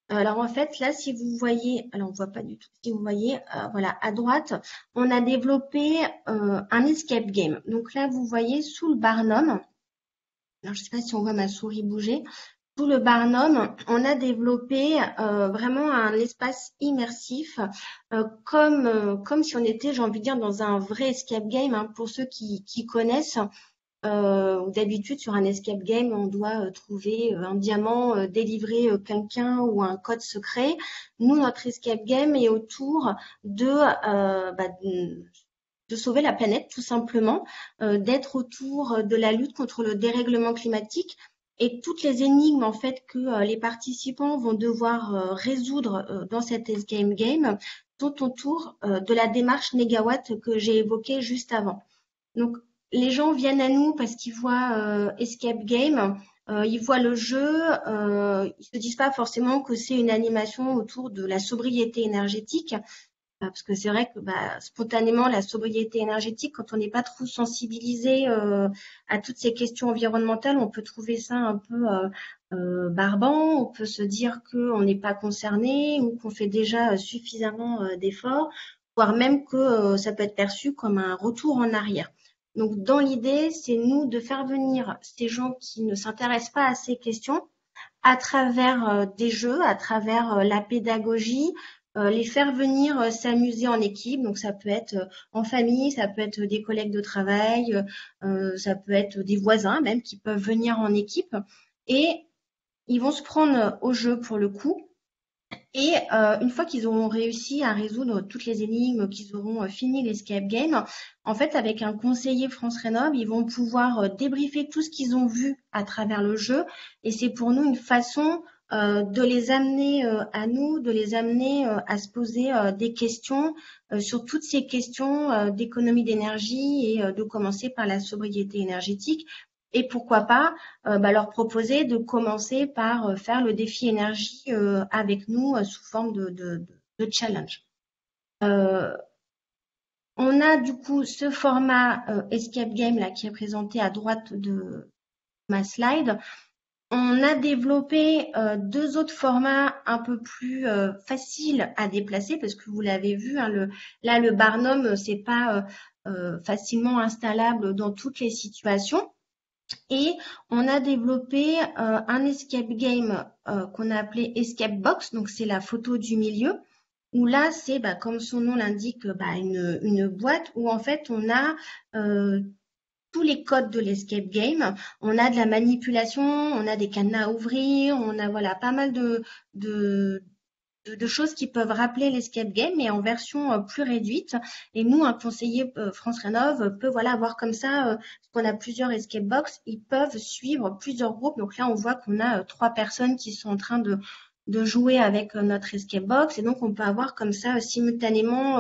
Alors en fait, là, si vous voyez, alors on voit pas du tout, si vous voyez, euh, voilà, à droite, on a développé euh, un escape game. Donc là, vous voyez sous le barnum, alors je sais pas si on voit ma souris bouger, sous le barnum, on a développé euh, vraiment un espace immersif, euh, comme euh, comme si on était, j'ai envie de dire, dans un vrai escape game. Hein, pour ceux qui, qui connaissent, euh, d'habitude sur un escape game, on doit euh, trouver euh, un diamant, euh, délivrer euh, quelqu'un ou un code secret. Nous, notre escape game est autour de, euh, bah, de de sauver la planète, tout simplement, euh, d'être autour de la lutte contre le dérèglement climatique. Et toutes les énigmes en fait que euh, les participants vont devoir euh, résoudre euh, dans cet escape game sont autour euh, de la démarche NégaWatt que j'ai évoquée juste avant. Donc les gens viennent à nous parce qu'ils voient euh, escape game, euh, ils voient le jeu, euh, ils se disent pas forcément que c'est une animation autour de la sobriété énergétique. Parce que c'est vrai que bah, spontanément, la sobriété énergétique, quand on n'est pas trop sensibilisé euh, à toutes ces questions environnementales, on peut trouver ça un peu euh, euh, barbant, on peut se dire qu'on n'est pas concerné ou qu'on fait déjà suffisamment euh, d'efforts, voire même que euh, ça peut être perçu comme un retour en arrière. Donc dans l'idée, c'est nous de faire venir ces gens qui ne s'intéressent pas à ces questions à travers euh, des jeux, à travers euh, la pédagogie, Euh, les faire venir euh, s'amuser en équipe, donc ça peut être euh, en famille, ça peut être des collègues de travail, euh, ça peut être des voisins même qui peuvent venir en équipe, et ils vont se prendre au jeu pour le coup. Et euh, une fois qu'ils auront réussi à résoudre toutes les énigmes, qu'ils auront euh, fini l'escape game, en fait avec un conseiller France Rénov', ils vont pouvoir euh, débriefer tout ce qu'ils ont vu à travers le jeu, et c'est pour nous une façon Euh, de les amener euh, à nous, de les amener euh, à se poser euh, des questions euh, sur toutes ces questions euh, d'économie d'énergie et euh, de commencer par la sobriété énergétique. Et pourquoi pas euh, bah, leur proposer de commencer par euh, faire le défi énergie euh, avec nous euh, sous forme de, de, de challenge. Euh, on a du coup ce format euh, escape game là qui est présenté à droite de ma slide. On a développé euh, deux autres formats un peu plus euh, faciles à déplacer parce que vous l'avez vu, hein, le, là le barnum, c'est pas euh, euh, facilement installable dans toutes les situations. Et on a développé euh, un escape game euh, qu'on a appelé escape box, donc c'est la photo du milieu, où là c'est, bah, comme son nom l'indique, bah, une, une boîte où en fait on a euh, tous les codes de l'escape game, on a de la manipulation, on a des cadenas à ouvrir, on a voilà pas mal de, de, de, de choses qui peuvent rappeler l'escape game, mais en version plus réduite. Et nous, un conseiller France Rénov' peut voilà avoir comme ça, parce qu'on a plusieurs escape box, ils peuvent suivre plusieurs groupes. Donc là, on voit qu'on a trois personnes qui sont en train de, de jouer avec notre escape box, et donc on peut avoir comme ça simultanément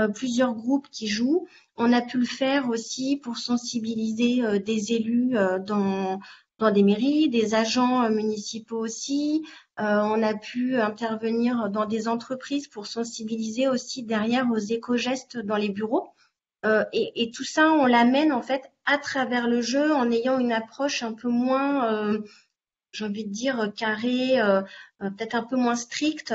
Euh, plusieurs groupes qui jouent. On a pu le faire aussi pour sensibiliser euh, des élus euh, dans, dans des mairies, des agents euh, municipaux aussi. Euh, on a pu intervenir dans des entreprises pour sensibiliser aussi derrière aux éco-gestes dans les bureaux. Euh, et, et tout ça, on l'amène en fait à travers le jeu en ayant une approche un peu moins... Euh, j'ai envie de dire carré, euh, euh, peut-être un peu moins strict,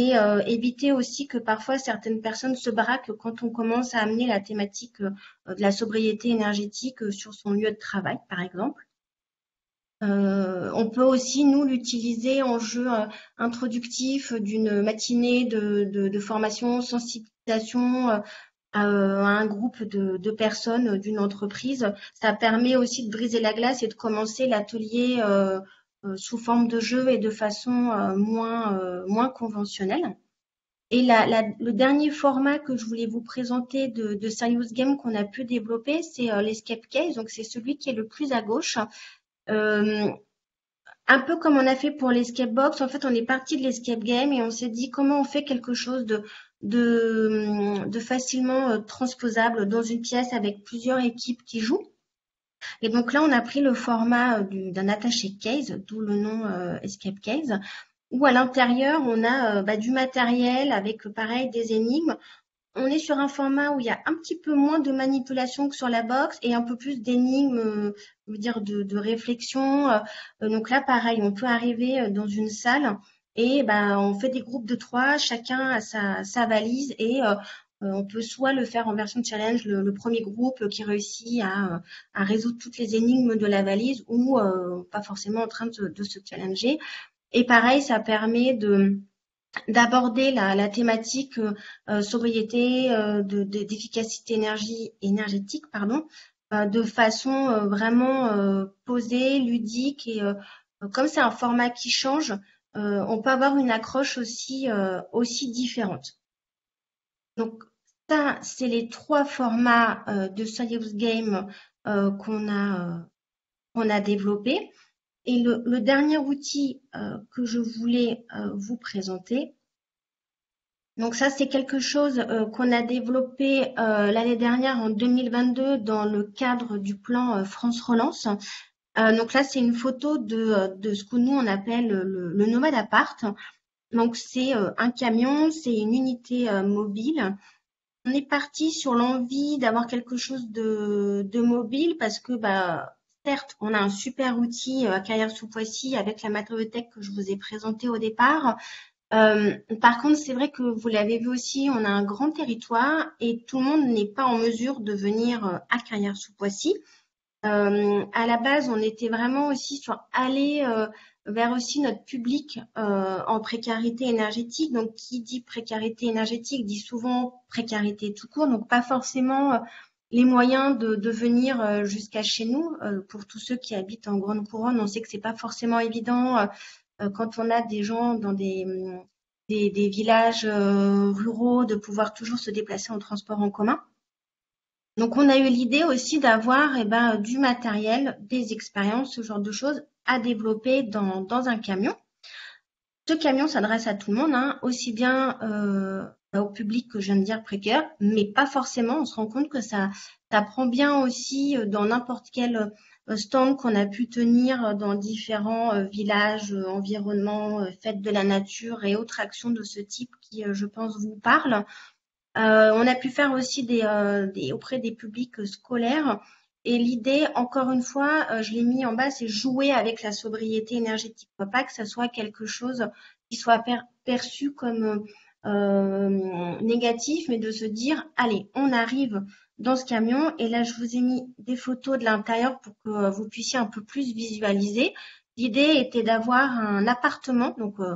et euh, éviter aussi que parfois certaines personnes se braquent quand on commence à amener la thématique euh, de la sobriété énergétique euh, sur son lieu de travail, par exemple. Euh, on peut aussi, nous, l'utiliser en jeu euh, introductif d'une matinée de, de, de formation, sensibilisation, euh, à un groupe de, de personnes d'une entreprise. Ça permet aussi de briser la glace et de commencer l'atelier euh, sous forme de jeu et de façon euh, moins, euh, moins conventionnelle. Et la, la, le dernier format que je voulais vous présenter de, de Serious Game qu'on a pu développer, c'est euh, l'escape case. Donc, c'est celui qui est le plus à gauche. Euh, un peu comme on a fait pour l'escape box. En fait, on est parti de l'escape game et on s'est dit comment on fait quelque chose de, de, de facilement transposable dans une pièce avec plusieurs équipes qui jouent. Et donc là, on a pris le format du, d'un attaché case, d'où le nom euh, escape case, où à l'intérieur, on a euh, bah, du matériel avec, pareil, des énigmes. On est sur un format où il y a un petit peu moins de manipulation que sur la box et un peu plus d'énigmes, euh, je veux dire de, de réflexion. Euh, donc là, pareil, on peut arriver dans une salle et bah, on fait des groupes de trois, chacun a sa, sa valise et euh, on peut soit le faire en version challenge, le, le premier groupe qui réussit à, à résoudre toutes les énigmes de la valise ou euh, pas forcément en train de, de se challenger. Et pareil, ça permet de d'aborder la, la thématique euh, sobriété, euh, de, de, d'efficacité énergie, énergétique, pardon, euh, de façon euh, vraiment euh, posée, ludique. Et euh, comme c'est un format qui change, euh, on peut avoir une accroche aussi, euh, aussi différente. Donc, ça, c'est les trois formats euh, de Serious Game euh, qu'on a, euh, qu'on a développés. Et le, le dernier outil euh, que je voulais euh, vous présenter, donc ça, c'est quelque chose euh, qu'on a développé euh, l'année dernière, en deux mille vingt-deux, dans le cadre du plan euh, France Relance. Euh, donc là, c'est une photo de, de ce que nous, on appelle le, le nomade appart. Donc, c'est un camion, c'est une unité mobile. On est parti sur l'envie d'avoir quelque chose de, de mobile parce que, bah, certes, on a un super outil à Carrière-Sous-Poissy avec la matériothèque que je vous ai présentée au départ. Euh, par contre, c'est vrai que vous l'avez vu aussi, on a un grand territoire et tout le monde n'est pas en mesure de venir à Carrière-Sous-Poissy. Euh, à la base, on était vraiment aussi sur aller euh, vers aussi notre public euh, en précarité énergétique. Donc, qui dit précarité énergétique dit souvent précarité tout court, donc pas forcément euh, les moyens de, de venir euh, jusqu'à chez nous. Euh, pour tous ceux qui habitent en Grande Couronne, on sait que c'est pas forcément évident euh, quand on a des gens dans des, des, des villages euh, ruraux de pouvoir toujours se déplacer en transport en commun. Donc, on a eu l'idée aussi d'avoir eh ben, du matériel, des expériences, ce genre de choses à développer dans, dans un camion. Ce camion s'adresse à tout le monde, hein, aussi bien euh, au public que je viens de dire précaire, mais pas forcément. On se rend compte que ça, ça prend bien aussi dans n'importe quel stand qu'on a pu tenir dans différents villages, environnements, fêtes de la nature et autres actions de ce type qui, je pense, vous parlent. Euh, on a pu faire aussi des, euh, des, auprès des publics scolaires. Et l'idée, encore une fois, euh, je l'ai mis en bas, c'est jouer avec la sobriété énergétique. Pas que ça soit quelque chose qui soit per- perçu comme euh, négatif, mais de se dire, allez, on arrive dans ce camion. Et là, je vous ai mis des photos de l'intérieur pour que euh, vous puissiez un peu plus visualiser. L'idée était d'avoir un appartement, donc euh,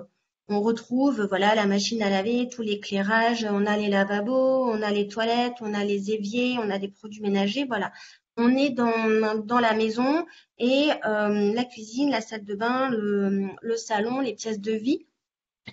on retrouve voilà, la machine à laver, tout l'éclairage, on a les lavabos, on a les toilettes, on a les éviers, on a des produits ménagers. Voilà, on est dans, dans la maison et euh, la cuisine, la salle de bain, le, le salon, les pièces de vie.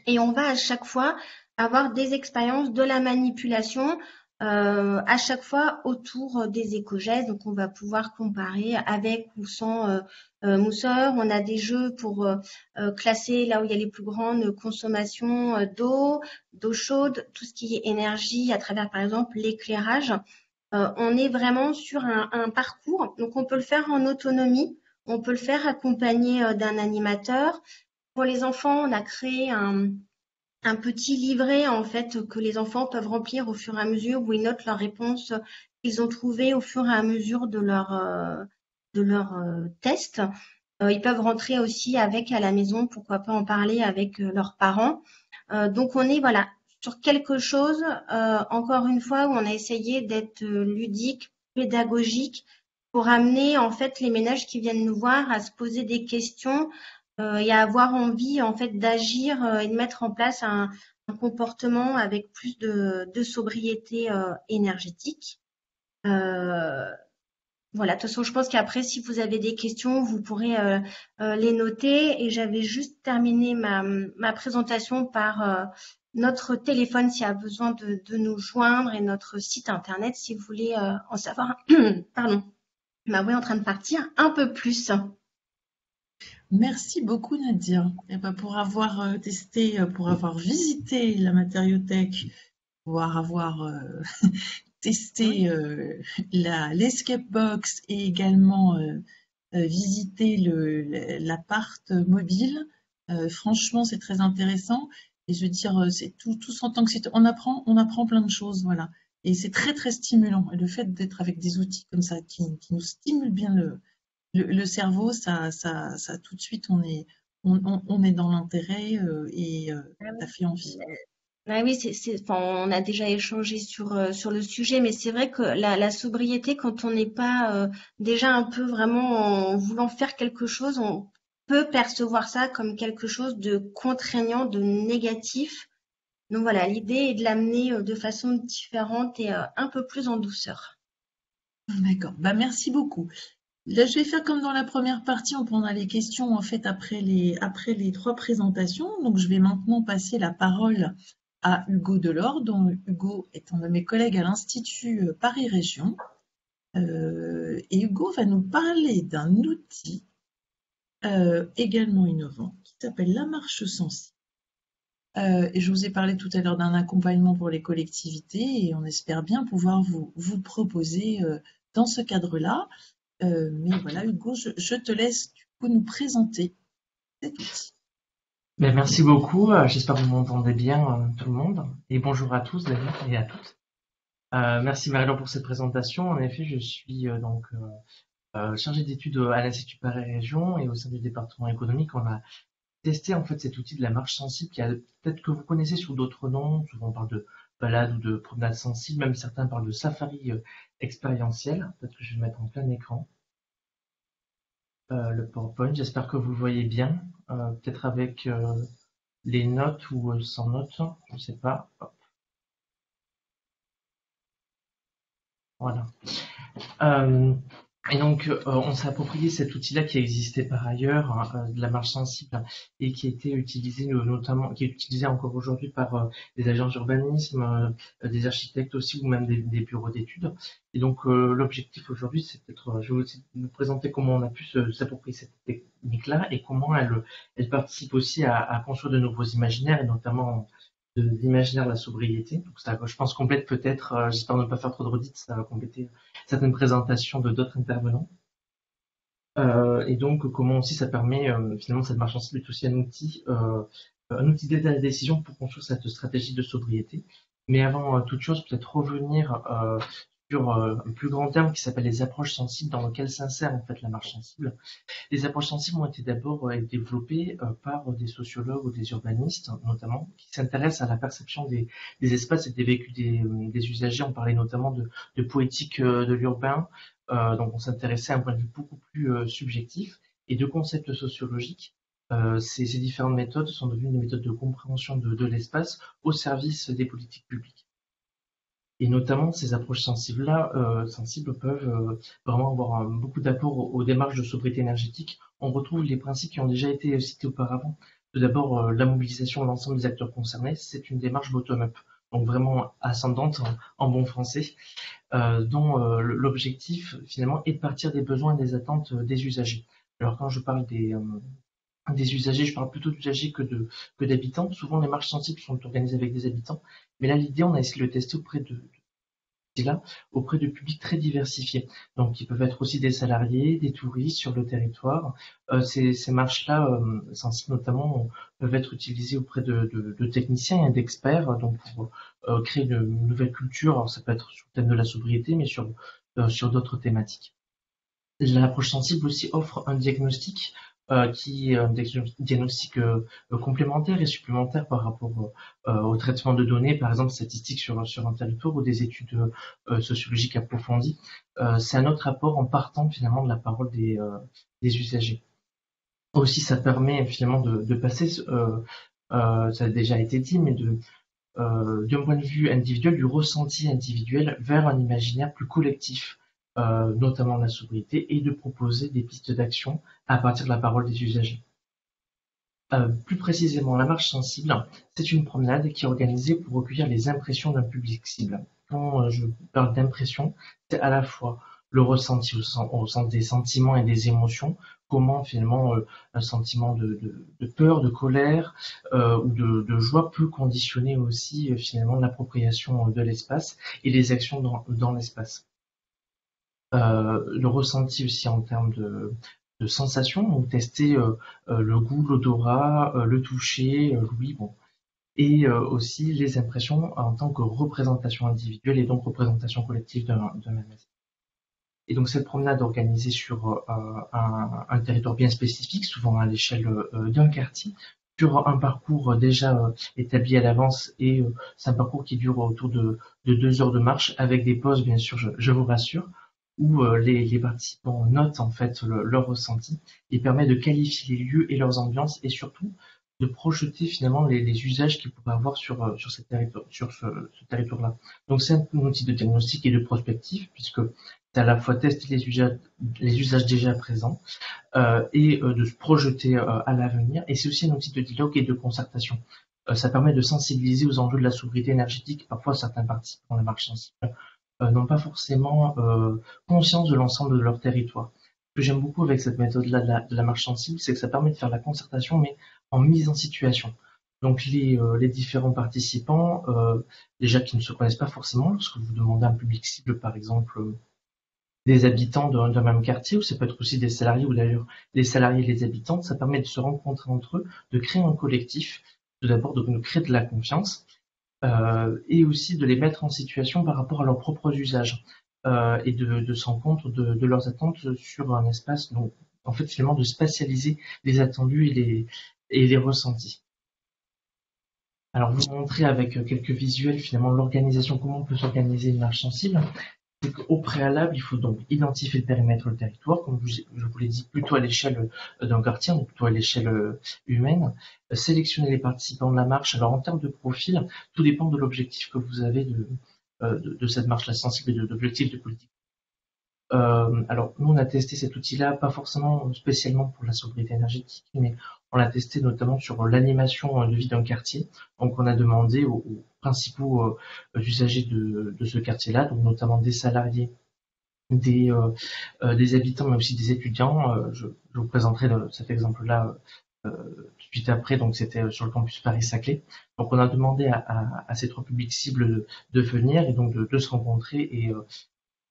Et on va à chaque fois avoir des expériences de la manipulation, euh, à chaque fois autour des éco-gestes. Donc, on va pouvoir comparer avec ou sans euh, Euh, mousseur. On a des jeux pour euh, euh, classer là où il y a les plus grandes consommations euh, d'eau, d'eau chaude, tout ce qui est énergie à travers, par exemple, l'éclairage. Euh, on est vraiment sur un, un parcours. Donc, on peut le faire en autonomie. On peut le faire accompagné euh, d'un animateur. Pour les enfants, on a créé un, un petit livret, en fait, que les enfants peuvent remplir au fur et à mesure où ils notent leurs réponses qu'ils ont trouvées au fur et à mesure de leur... Euh, de leur euh, test. Euh, ils peuvent rentrer aussi avec à la maison, pourquoi pas en parler avec euh, leurs parents. Euh, donc, on est voilà sur quelque chose, euh, encore une fois, où on a essayé d'être ludique, pédagogique, pour amener en fait les ménages qui viennent nous voir à se poser des questions euh, et à avoir envie en fait d'agir euh, et de mettre en place un, un comportement avec plus de, de sobriété euh, énergétique. Euh, voilà, de toute façon, je pense qu'après, si vous avez des questions, vous pourrez euh, euh, les noter. Et j'avais juste terminé ma, ma présentation par euh, notre téléphone s'il y a besoin de, de nous joindre et notre site internet si vous voulez euh, en savoir. Pardon, ma voix est en train de partir un peu plus. Merci beaucoup Nadia. Et ben, pour avoir testé, pour avoir visité la matériothèque, pour avoir euh, testé euh, l'escape box et également euh, visité l'appart mobile, euh, franchement c'est très intéressant. Et je veux dire, c'est tout, tous en tant que citoyen, on apprend, on apprend plein de choses, voilà. Et c'est très, très stimulant. Et le fait d'être avec des outils comme ça qui, qui nous stimulent bien le, le, le cerveau, ça, ça, ça, tout de suite, on est, on, on, on est dans l'intérêt euh, et euh, ça fait envie. Ah oui, c'est, c'est, enfin, on a déjà échangé sur, euh, sur le sujet, mais c'est vrai que la, la sobriété, quand on n'est pas euh, déjà un peu vraiment en voulant faire quelque chose, on peut percevoir ça comme quelque chose de contraignant, de négatif. Donc voilà, l'idée est de l'amener de façon différente et un peu plus en douceur. D'accord, bah, merci beaucoup. Là, je vais faire comme dans la première partie, on prendra les questions en fait après les, après les trois présentations. Donc je vais maintenant passer la parole à Hugo Delors, dont Hugo est un de mes collègues à l'Institut Paris Région. Euh, et Hugo va nous parler d'un outil Euh, également innovant, qui s'appelle la marche sensible. Euh, et je vous ai parlé tout à l'heure d'un accompagnement pour les collectivités et on espère bien pouvoir vous, vous proposer euh, dans ce cadre-là. Euh, mais voilà, Hugo, je, je te laisse du coup, nous présenter cet outil. Ben, merci beaucoup, j'espère que vous m'entendez bien tout le monde. Et bonjour à tous d'ailleurs et à toutes. Euh, merci Marie-Laure pour cette présentation. En effet, je suis euh, donc... Euh, chargé d'études à l'Institut Paris Région et au sein du département économique, on a testé en fait cet outil de la marche sensible qui a peut-être que vous connaissez sous d'autres noms. Souvent on parle de balade ou de promenade sensible, même certains parlent de safari expérientiel. Peut-être que je vais le mettre en plein écran. Euh, le PowerPoint, j'espère que vous le voyez bien. Euh, peut-être avec euh, les notes ou sans notes, je ne sais pas. Hop. Voilà. Euh, Et donc, euh, on s'est approprié cet outil-là qui existait par ailleurs, hein, de la marche sensible, et qui était utilisé notamment, qui est utilisé encore aujourd'hui par euh, des agents d'urbanisme, euh, des architectes aussi, ou même des, des bureaux d'études. Et donc, euh, l'objectif aujourd'hui, c'est peut-être, euh, je vais aussi vous présenter comment on a pu s'approprier cette technique-là et comment elle, elle participe aussi à, à construire de nouveaux imaginaires, et notamment de l'imaginaire de la sobriété. Donc ça, je pense, complète peut-être, euh, j'espère ne pas faire trop de redites, ça va compléter certaines présentations de d'autres intervenants. Euh, et donc, comment aussi ça permet, euh, finalement, cette marche sensible est aussi un outil, euh, un outil d'aide à la décision pour construire cette stratégie de sobriété. Mais avant euh, toute chose, peut-être revenir euh, sur euh, un plus grand terme qui s'appelle les approches sensibles, dans lequel s'insère en fait la marche sensible. Les approches sensibles ont été d'abord euh, développées euh, par des sociologues ou des urbanistes, notamment, qui s'intéressent à la perception des, des espaces et des vécus des, des usagers. On parlait notamment de, de poétique euh, de l'urbain, euh, donc on s'intéressait à un point de vue beaucoup plus euh, subjectif, et de concepts sociologiques. Euh, ces, ces différentes méthodes sont devenues des méthodes de compréhension de, de l'espace au service des politiques publiques. Et notamment, ces approches sensibles-là, euh, sensibles peuvent euh, vraiment avoir euh, beaucoup d'apport aux, aux démarches de sobriété énergétique. On retrouve les principes qui ont déjà été cités auparavant. Tout d'abord, euh, la mobilisation de l'ensemble des acteurs concernés, c'est une démarche bottom-up, donc vraiment ascendante en, en bon français, euh, dont euh, l'objectif finalement est de partir des besoins et des attentes euh, des usagers. Alors quand je parle des... Euh, des usagers, je parle plutôt d'usagers que de que d'habitants. Souvent, les marches sensibles sont organisées avec des habitants. Mais là, l'idée, on a essayé de le tester auprès de, de là, auprès de publics très diversifiés. Donc, ils peuvent être aussi des salariés, des touristes sur le territoire. Euh, ces ces marches-là, euh, sensibles notamment, peuvent être utilisées auprès de, de, de techniciens et d'experts, donc pour euh, créer une, une nouvelle culture. Alors, ça peut être sur le thème de la sobriété, mais sur euh, sur d'autres thématiques. L'approche sensible aussi offre un diagnostic. Euh, qui est un diagnostic euh, complémentaire et supplémentaire par rapport euh, au traitement de données, par exemple statistiques sur, sur un territoire ou des études euh, sociologiques approfondies. Euh, c'est un autre rapport en partant finalement de la parole des, euh, des usagers. aussi ça permet finalement de, de passer, euh, euh, ça a déjà été dit, mais de euh, d'un point de vue individuel, du ressenti individuel vers un imaginaire plus collectif, euh, notamment la sobriété, et de proposer des pistes d'action à partir de la parole des usagers. Euh, plus précisément, la marche sensible, c'est une promenade qui est organisée pour recueillir les impressions d'un public cible. Quand euh, je parle d'impression, c'est à la fois le ressenti au sens, au sens des sentiments et des émotions, comment finalement euh, un sentiment de, de, de peur, de colère euh, ou de, de joie peut conditionner aussi euh, finalement l'appropriation de l'espace et les actions dans, dans l'espace. Euh, le ressenti aussi en termes de... de sensations, donc tester euh, euh, le goût, l'odorat, euh, le toucher, euh, l'ouïe, bon. Et euh, aussi les impressions en tant que représentation individuelle et donc représentation collective d'un même espace. Et donc cette promenade organisée sur euh, un, un territoire bien spécifique, souvent à l'échelle euh, d'un quartier, sur un parcours déjà euh, établi à l'avance, et euh, c'est un parcours qui dure autour de, de deux heures de marche, avec des pauses bien sûr, je, je vous rassure, où les, les participants notent en fait le, leur ressenti et permet de qualifier les lieux et leurs ambiances et surtout de projeter finalement les, les usages qu'ils pourraient avoir sur, sur, cette territoire, sur ce, ce territoire-là. Donc c'est un outil de diagnostic et de prospective puisque c'est à la fois tester les usages, les usages déjà présents euh, et euh, de se projeter euh, à l'avenir, et c'est aussi un outil de dialogue et de concertation. Euh, ça permet de sensibiliser aux enjeux de la sobriété énergétique. Parfois certains participants de la marche sensible Euh, n'ont pas forcément euh, conscience de l'ensemble de leur territoire. Ce que j'aime beaucoup avec cette méthode-là de la, de la marche sensible, c'est que ça permet de faire la concertation, mais en mise en situation. Donc les, euh, les différents participants, euh, déjà qui ne se connaissent pas forcément, lorsque vous demandez à un public cible, par exemple, euh, des habitants d'un même quartier, ou ça peut être aussi des salariés, ou d'ailleurs les salariés et les habitants, ça permet de se rencontrer entre eux, de créer un collectif, tout d'abord de, de créer de la confiance, Euh, et aussi de les mettre en situation par rapport à leurs propres usages euh, et de, de se rendre compte de, de leurs attentes sur un espace, donc en fait finalement de spatialiser les attendus et les, et les ressentis. Alors vous montrer avec quelques visuels finalement l'organisation, comment on peut s'organiser une marche sensible. Donc, au préalable, il faut donc identifier le périmètre, le territoire, comme je vous l'ai dit, plutôt à l'échelle d'un quartier, donc plutôt à l'échelle humaine. Sélectionner les participants de la marche. Alors en termes de profil, tout dépend de l'objectif que vous avez de, de, de cette marche-là sensible et de, de l'objectif de politique. Euh, alors nous, on a testé cet outil-là, pas forcément spécialement pour la sobriété énergétique, mais on l'a testé notamment sur l'animation de vie d'un quartier. Donc on a demandé aux, aux principaux euh, usagers de, de ce quartier-là, donc notamment des salariés, des, euh, des habitants, mais aussi des étudiants. Euh, je, je vous présenterai cet exemple-là euh, tout de suite après, donc c'était sur le campus Paris-Saclay. Donc on a demandé à, à, à ces trois publics cibles de, de venir et donc de, de se rencontrer et, euh,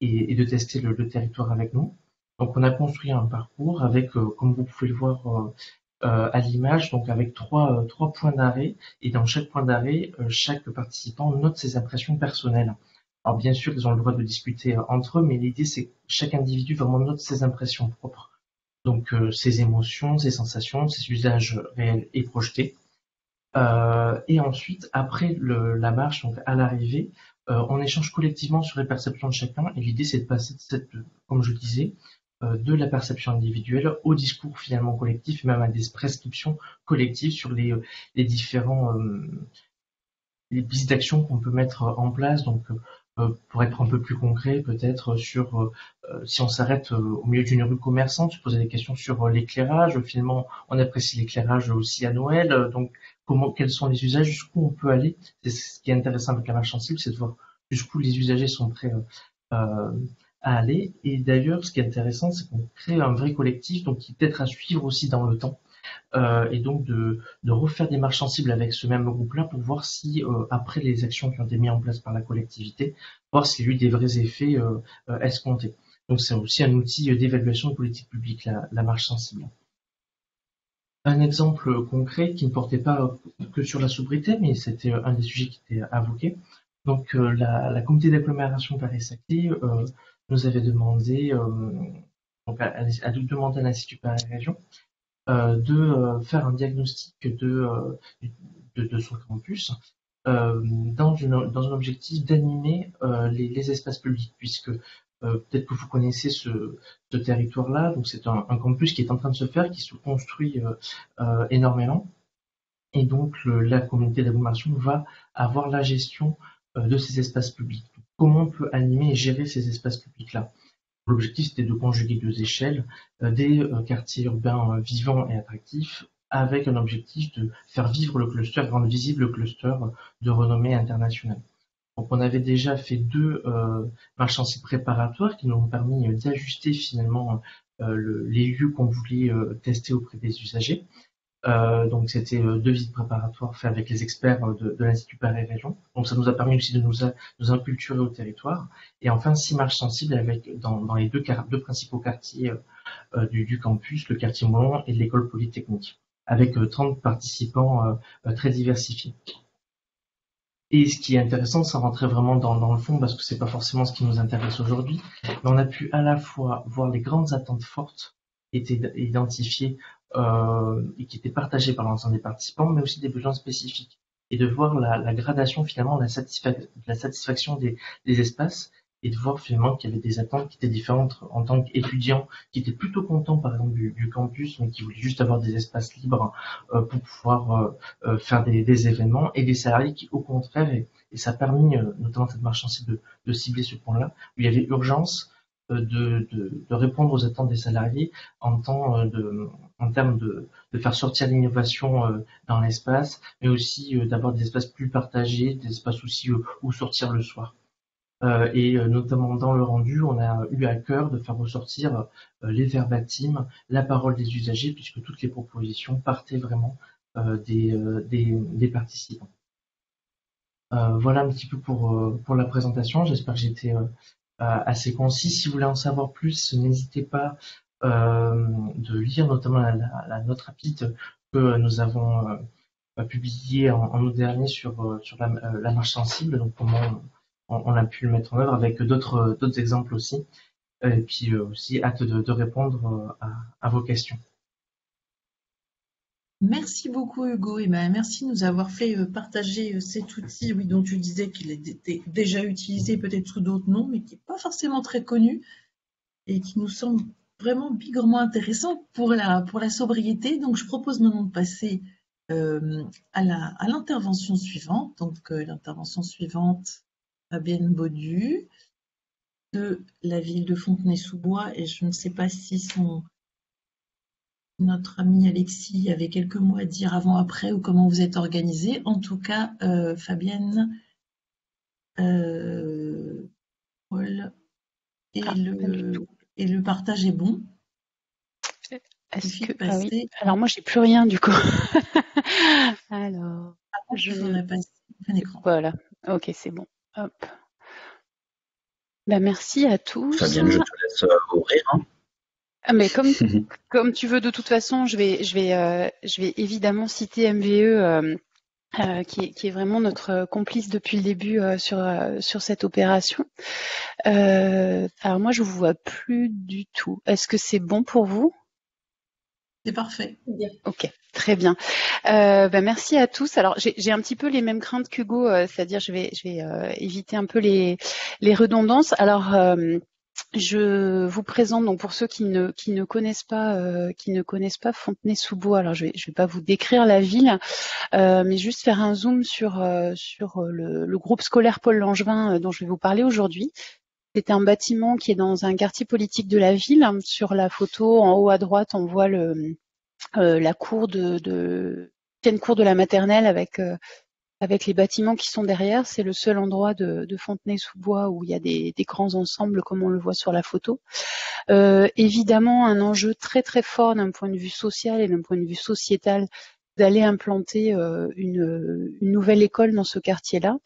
et, et de tester le, le territoire avec nous. Donc on a construit un parcours avec, euh, comme vous pouvez le voir, euh, Euh, à l'image, donc avec trois, euh, trois points d'arrêt, et dans chaque point d'arrêt, euh, chaque participant note ses impressions personnelles. Alors bien sûr, ils ont le droit de discuter euh, entre eux, mais l'idée c'est que chaque individu vraiment note ses impressions propres, donc euh, ses émotions, ses sensations, ses usages réels et projetés. Euh, et ensuite, après le, la marche, donc à l'arrivée, euh, on échange collectivement sur les perceptions de chacun, et l'idée c'est de passer de cette, comme je disais, de la perception individuelle au discours finalement collectif, même à des prescriptions collectives sur les, les différents euh, les pistes d'action qu'on peut mettre en place. Donc euh, pour être un peu plus concret, peut-être sur euh, si on s'arrête euh, au milieu d'une rue commerçante, se poser des questions sur euh, l'éclairage. Finalement, on apprécie l'éclairage aussi à Noël. Euh, donc comment, quels sont les usages, jusqu'où on peut aller. C'est ce qui est intéressant avec la marche sensible, c'est de voir jusqu'où les usagers sont prêts euh, euh, à aller. Et d'ailleurs, ce qui est intéressant, c'est qu'on crée un vrai collectif, donc qui est peut-être à suivre aussi dans le temps, euh, et donc de, de refaire des marches sensibles avec ce même groupe-là pour voir si, euh, après les actions qui ont été mises en place par la collectivité, voir s'il y a eu des vrais effets euh, euh, escomptés. Donc c'est aussi un outil d'évaluation de politique publique, la, la marche sensible. Un exemple concret qui ne portait pas que sur la sobriété, mais c'était un des sujets qui était invoqué. Donc euh, la, la communauté d'agglomération Paris-Saclay euh, nous avait demandé, euh, donc à, à demander à l'Institut Paris-Région euh, de euh, faire un diagnostic de, euh, de, de son campus euh, dans, une, dans un objectif d'animer euh, les, les espaces publics, puisque Euh, peut-être que vous connaissez ce, ce territoire-là. Donc c'est un, un campus qui est en train de se faire, qui se construit euh, euh, énormément. Et donc le, la communauté d'agglomération va avoir la gestion euh, de ces espaces publics. Donc, comment on peut animer et gérer ces espaces publics-là? L'objectif, c'était de conjuguer deux échelles, euh, des euh, quartiers urbains euh, vivants et attractifs, avec un objectif de faire vivre le cluster, rendre visible le cluster de renommée internationale. Donc on avait déjà fait deux euh, marchandises préparatoires qui nous ont permis d'ajuster finalement euh, le, les lieux qu'on voulait euh, tester auprès des usagers. Euh, donc c'était euh, deux visites préparatoires faites avec les experts de, de l'Institut Paris Région. Donc ça nous a permis aussi de nous, a, nous inculturer au territoire. Et enfin six marches sensibles avec dans, dans les deux, deux principaux quartiers euh, du, du campus, le quartier Moulon et l'école polytechnique, avec euh, trente participants euh, très diversifiés. Et ce qui est intéressant, sans rentrer vraiment dans, dans le fond, parce que c'est pas forcément ce qui nous intéresse aujourd'hui, mais on a pu à la fois voir les grandes attentes fortes qui étaient identifiées euh, et qui étaient partagées par l'ensemble des participants, mais aussi des besoins spécifiques, et de voir la, la gradation finalement de la, satisfa- la satisfaction des, des espaces, et de voir finalement qu'il y avait des attentes qui étaient différentes en tant qu'étudiants, qui étaient plutôt contents par exemple du, du campus, mais qui voulaient juste avoir des espaces libres euh, pour pouvoir euh, faire des, des événements, et des salariés qui au contraire, et, et ça a permis euh, notamment cette marche sensible de, de cibler ce point-là, où il y avait urgence euh, de, de, de répondre aux attentes des salariés en, temps, euh, de, en termes de, de faire sortir l'innovation euh, dans l'espace, mais aussi euh, d'avoir des espaces plus partagés, des espaces aussi euh, où sortir le soir. Euh, et euh, notamment dans le rendu, on a eu à cœur de faire ressortir euh, les verbatims, la parole des usagers, puisque toutes les propositions partaient vraiment euh, des, euh, des, des participants. Euh, voilà un petit peu pour, euh, pour la présentation. J'espère que j'étais euh, assez concis. Si vous voulez en savoir plus, n'hésitez pas euh, de lire notamment la, la, la note rapide que nous avons euh, publiée en, en août dernier sur, sur la, la marche sensible. Donc comment on a pu le mettre en œuvre avec d'autres d'autres exemples aussi, et puis aussi hâte de, de répondre à, à vos questions. Merci beaucoup Hugo, et ben merci de nous avoir fait partager cet outil, oui, dont tu disais qu'il était déjà utilisé peut-être sous d'autres noms, mais qui n'est pas forcément très connu, et qui nous semble vraiment bigrement intéressant pour la, pour la sobriété. Donc je propose maintenant de passer euh, à la, à l'intervention suivante, donc euh, l'intervention suivante Fabienne Baudu de la ville de Fontenay-sous-Bois, et je ne sais pas si son, notre ami Alexis avait quelques mots à dire avant, après, ou comment vous êtes organisé. En tout cas, euh, Fabienne, euh, Paul, et, ah, le, et le partage est bon. Est-ce que, ah oui. Alors moi, j'ai plus rien du coup. Alors, ah, je vais passer un écran. Voilà, ok, c'est bon. Hop. Ben, merci à tous. Fabienne, je te laisse euh, ouvrir. Hein. Ah, mais comme, comme tu veux, de toute façon, je vais, je vais, euh, je vais évidemment citer M V E, euh, euh, qui, qui est vraiment notre complice depuis le début euh, sur, euh, sur cette opération. Euh, alors moi, je ne vous vois plus du tout. Est-ce que c'est bon pour vous ? C'est parfait. Bien. Ok, très bien. Euh, bah, merci à tous. Alors, j'ai, j'ai un petit peu les mêmes craintes qu'Hugo, euh, c'est-à-dire je vais, je vais euh, éviter un peu les, les redondances. Alors, euh, je vous présente, donc pour ceux qui ne, qui ne connaissent pas, euh, qui ne connaissent pas Fontenay-sous-Bois. Alors, je vais, je vais pas vous décrire la ville, euh, mais juste faire un zoom sur, euh, sur le, le groupe scolaire Paul Langevin euh, dont je vais vous parler aujourd'hui. C'est un bâtiment qui est dans un quartier politique de la ville. Sur la photo, en haut à droite, on voit le, euh, la cour de, de, l'ancienne cour de la maternelle avec, euh, avec les bâtiments qui sont derrière. C'est le seul endroit de, de Fontenay-sous-Bois où il y a des, des grands ensembles, comme on le voit sur la photo. Euh, évidemment, un enjeu très très fort d'un point de vue social et d'un point de vue sociétal d'aller implanter euh, une, une nouvelle école dans ce quartier-là,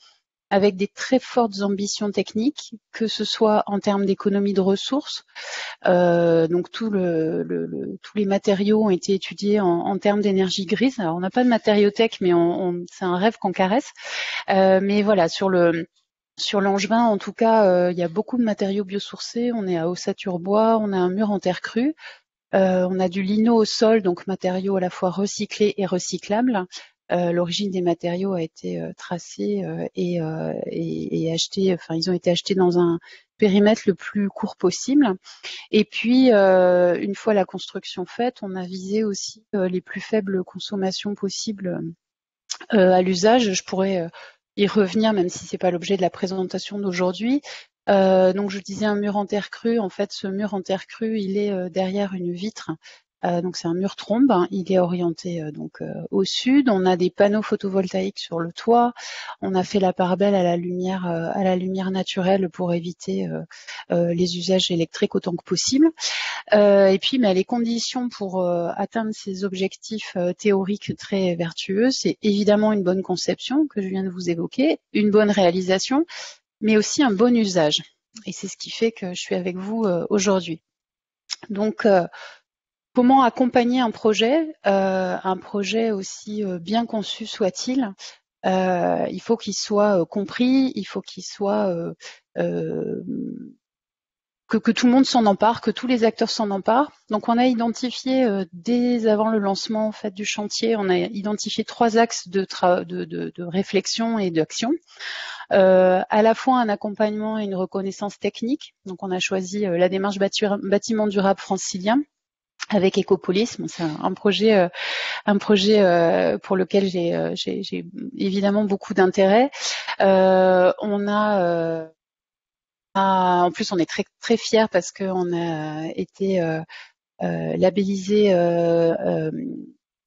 avec des très fortes ambitions techniques, que ce soit en termes d'économie de ressources, euh, donc tout le, le, le, tous les matériaux ont été étudiés en, en termes d'énergie grise. Alors on n'a pas de matériothèque, mais on, on, c'est un rêve qu'on caresse. Euh, mais voilà, sur le sur Langevin, en tout cas, euh, il y a beaucoup de matériaux biosourcés. On est à Ossat-sur-Bois, on a un mur en terre crue, euh, on a du lino au sol, donc matériaux à la fois recyclés et recyclables. Euh, l'origine des matériaux a été euh, tracée euh, et, euh, et, et achetée, enfin ils ont été achetés dans un périmètre le plus court possible. Et puis, euh, une fois la construction faite, on a visé aussi euh, les plus faibles consommations possibles euh, à l'usage. Je pourrais euh, y revenir, même si c'est pas l'objet de la présentation d'aujourd'hui. Euh, donc, je disais un mur en terre crue. En fait, ce mur en terre crue, il est euh, derrière une vitre. Euh, donc c'est un mur trombe, hein. Il est orienté euh, donc euh, au sud. On a des panneaux photovoltaïques sur le toit. On a fait la part belle à la lumière, euh, à la lumière naturelle pour éviter euh, euh, les usages électriques autant que possible. Euh, et puis, bah, les conditions pour euh, atteindre ces objectifs euh, théoriques très vertueux, c'est évidemment une bonne conception que je viens de vous évoquer, une bonne réalisation, mais aussi un bon usage. Et c'est ce qui fait que je suis avec vous euh, aujourd'hui. Donc euh, Comment accompagner un projet, euh, un projet aussi euh, bien conçu soit-il, euh, il faut qu'il soit euh, compris, il faut qu'il soit euh, euh, que, que tout le monde s'en empare, que tous les acteurs s'en emparent. Donc on a identifié euh, dès avant le lancement en fait, du chantier, on a identifié trois axes de, tra de, de, de réflexion et d'action. Euh, à la fois un accompagnement et une reconnaissance technique. Donc on a choisi euh, la démarche bâtiment durable francilien, avec Écopolis. C'est un projet, un projet pour lequel j'ai j'ai évidemment beaucoup d'intérêt. Euh, on a, en plus, on est très très fiers parce qu'on a été euh, euh, labellisé. Euh, euh,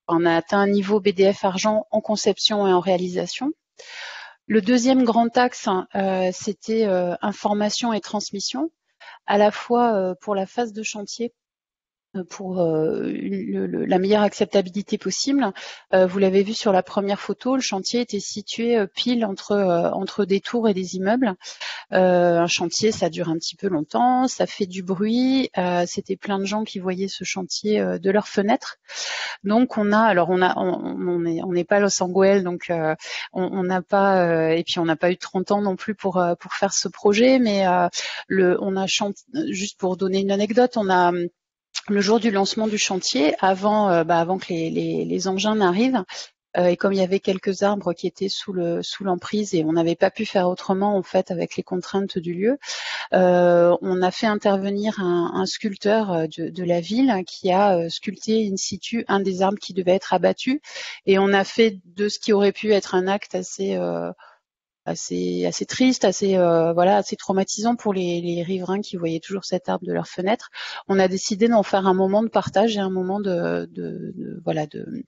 on a atteint un niveau B D F argent en conception et en réalisation. Le deuxième grand axe, euh, c'était euh, information et transmission, à la fois euh, pour la phase de chantier, pour euh, le, le, la meilleure acceptabilité possible. Euh, vous l'avez vu sur la première photo, le chantier était situé euh, pile entre euh, entre des tours et des immeubles. Euh, un chantier, ça dure un petit peu longtemps, ça fait du bruit. Euh, C'était plein de gens qui voyaient ce chantier euh, de leurs fenêtres. Donc on a, alors on a, on n'est on on pas Loos-en-Gohelle, donc euh, on n'a pas, euh, et puis on n'a pas eu trente ans non plus pour euh, pour faire ce projet, mais euh, le, on a chanté, juste pour donner une anecdote, on a le jour du lancement du chantier, avant, euh, bah avant que les, les, les engins n'arrivent, euh, et comme il y avait quelques arbres qui étaient sous le sous l'emprise et on n'avait pas pu faire autrement en fait avec les contraintes du lieu, euh, on a fait intervenir un, un sculpteur de, de la ville qui a euh, sculpté in situ un des arbres qui devait être abattu, et on a fait de ce qui aurait pu être un acte assez euh, assez assez triste, assez euh, voilà, assez traumatisant pour les, les riverains qui voyaient toujours cet arbre de leur fenêtre. On a décidé d'en faire un moment de partage et un moment de, de, de voilà de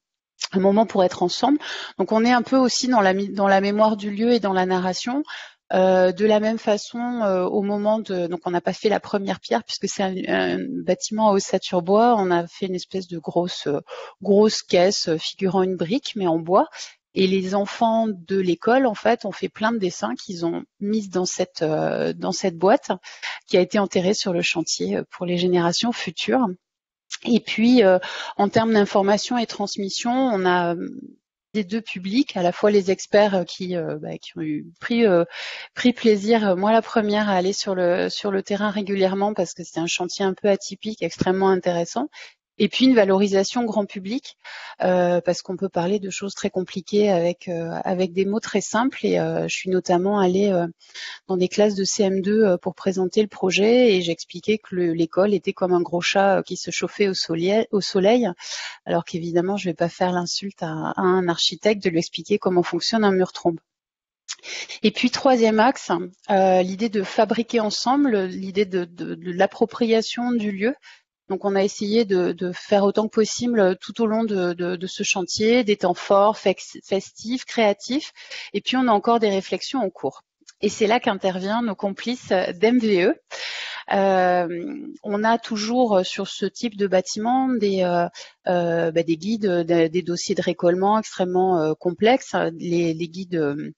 un moment pour être ensemble. Donc on est un peu aussi dans la dans la mémoire du lieu et dans la narration. Euh, de la même façon, euh, au moment de, donc on n'a pas fait la première pierre puisque c'est un, un bâtiment à ossature sur bois. On a fait une espèce de grosse euh, grosse caisse figurant une brique mais en bois. Et les enfants de l'école, en fait, ont fait plein de dessins qu'ils ont mis dans cette euh, dans cette boîte qui a été enterrée sur le chantier pour les générations futures. Et puis, euh, en termes d'information et transmission, on a des deux publics, à la fois les experts qui, euh, bah, qui ont eu pris, euh, pris plaisir, moi la première, à aller sur le sur le terrain régulièrement parce que c'est un chantier un peu atypique, extrêmement intéressant. Et puis une valorisation grand public, euh, parce qu'on peut parler de choses très compliquées avec euh, avec des mots très simples. Et euh, je suis notamment allée euh, dans des classes de C M deux euh, pour présenter le projet, et j'expliquais que l'école était comme un gros chat euh, qui se chauffait au soleil. Au soleil alors qu'évidemment, je ne vais pas faire l'insulte à, à un architecte de lui expliquer comment fonctionne un mur trombe. Et puis troisième axe, euh, l'idée de fabriquer ensemble, l'idée de, de, de l'appropriation du lieu. Donc on a essayé de, de faire autant que possible tout au long de, de, de ce chantier, des temps forts, festifs, créatifs, et puis on a encore des réflexions en cours. Et c'est là qu'intervient nos complices d'M V E. Euh, on a toujours sur ce type de bâtiment des, euh, euh, bah, des guides, des, des dossiers de récollement extrêmement euh, complexes, les, les guides... Euh,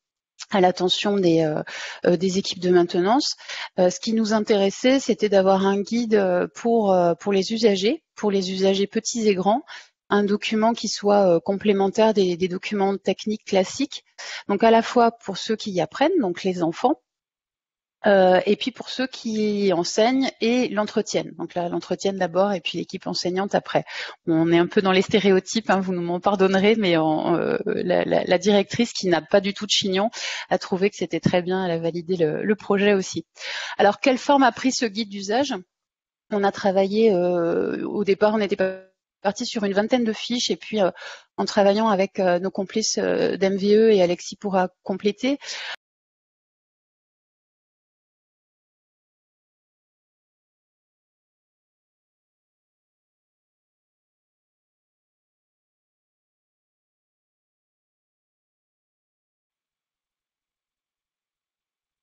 à l'attention des, euh, des équipes de maintenance. Euh, ce qui nous intéressait, c'était d'avoir un guide pour, pour les usagers, pour les usagers petits et grands, un document qui soit euh, complémentaire des, des documents techniques classiques, donc à la fois pour ceux qui y apprennent, donc les enfants, Euh, et puis pour ceux qui enseignent et l'entretiennent. Donc là, l'entretiennent d'abord et puis l'équipe enseignante après. On est un peu dans les stéréotypes, hein, vous m'en pardonnerez, mais en, euh, la, la, la directrice qui n'a pas du tout de chignon a trouvé que c'était très bien, elle a validé le, le projet aussi. Alors, quelle forme a pris ce guide d'usage? On a travaillé, euh, au départ, on était parti sur une vingtaine de fiches et puis euh, en travaillant avec euh, nos complices euh, d'M V E et Alexis pourra compléter.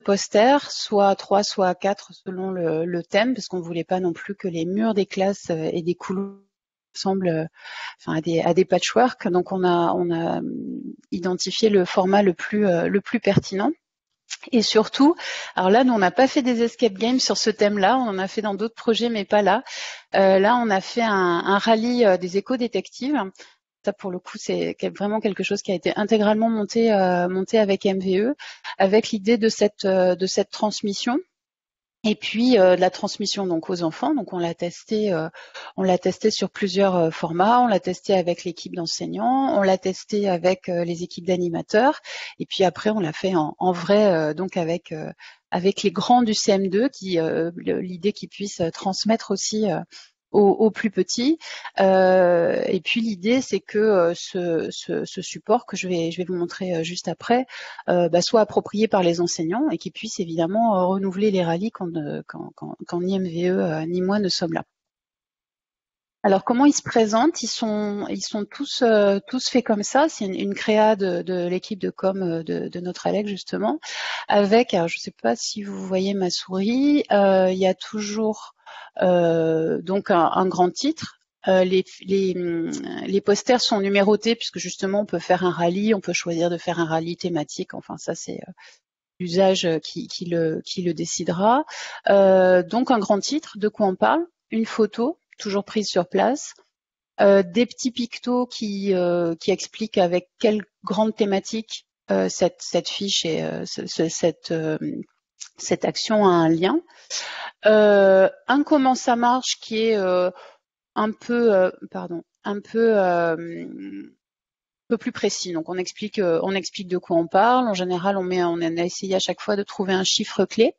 Posters, soit trois, soit quatre selon le, le thème, parce qu'on ne voulait pas non plus que les murs des classes et des couloirs ressemblent enfin, à, des, à des patchwork. Donc on a, on a identifié le format le plus, le plus pertinent. Et surtout, alors là, nous, on n'a pas fait des escape games sur ce thème-là, on en a fait dans d'autres projets, mais pas là. Euh, là, on a fait un, un rallye des éco-détectives. Ça, pour le coup, c'est vraiment quelque chose qui a été intégralement monté, euh, monté avec M V E, avec l'idée de cette, euh, de cette transmission. Et puis euh, de la transmission donc aux enfants. Donc on l'a testé, euh, on l'a testé sur plusieurs euh, formats. On l'a testé avec l'équipe d'enseignants, on l'a testé avec euh, les équipes d'animateurs. Et puis après on l'a fait en, en vrai euh, donc avec euh, avec les grands du C M deux, qui euh, l'idée qu'ils puissent transmettre aussi. Euh, aux plus petits. Euh, et puis l'idée, c'est que ce, ce, ce support que je vais, je vais vous montrer juste après euh, bah, soit approprié par les enseignants et qu'ils puissent évidemment renouveler les rallyes quand, quand, quand, quand ni M V E ni moi ne sommes là. Alors comment ils se présentent? Ils sont, ils sont tous, euh, tous faits comme ça. C'est une, une créa de, de l'équipe de com de, de notre A L E C justement. Avec, alors, je ne sais pas si vous voyez ma souris, euh, il y a toujours Euh, donc un, un grand titre. Euh, les, les, les posters sont numérotés puisque justement on peut faire un rallye, on peut choisir de faire un rallye thématique. Enfin ça c'est euh, l'usage qui, qui, le, qui le décidera. Euh, donc un grand titre, de quoi on parle, une photo toujours prise sur place, euh, des petits pictos qui, euh, qui expliquent avec quelle grande thématique euh, cette, cette fiche et euh, ce, cette euh, cette action a un lien. Euh, un comment ça marche qui est euh, un peu, euh, pardon, un peu, euh, un peu plus précis. Donc on explique, euh, on explique de quoi on parle. En général, on met, on a essayé à chaque fois de trouver un chiffre clé.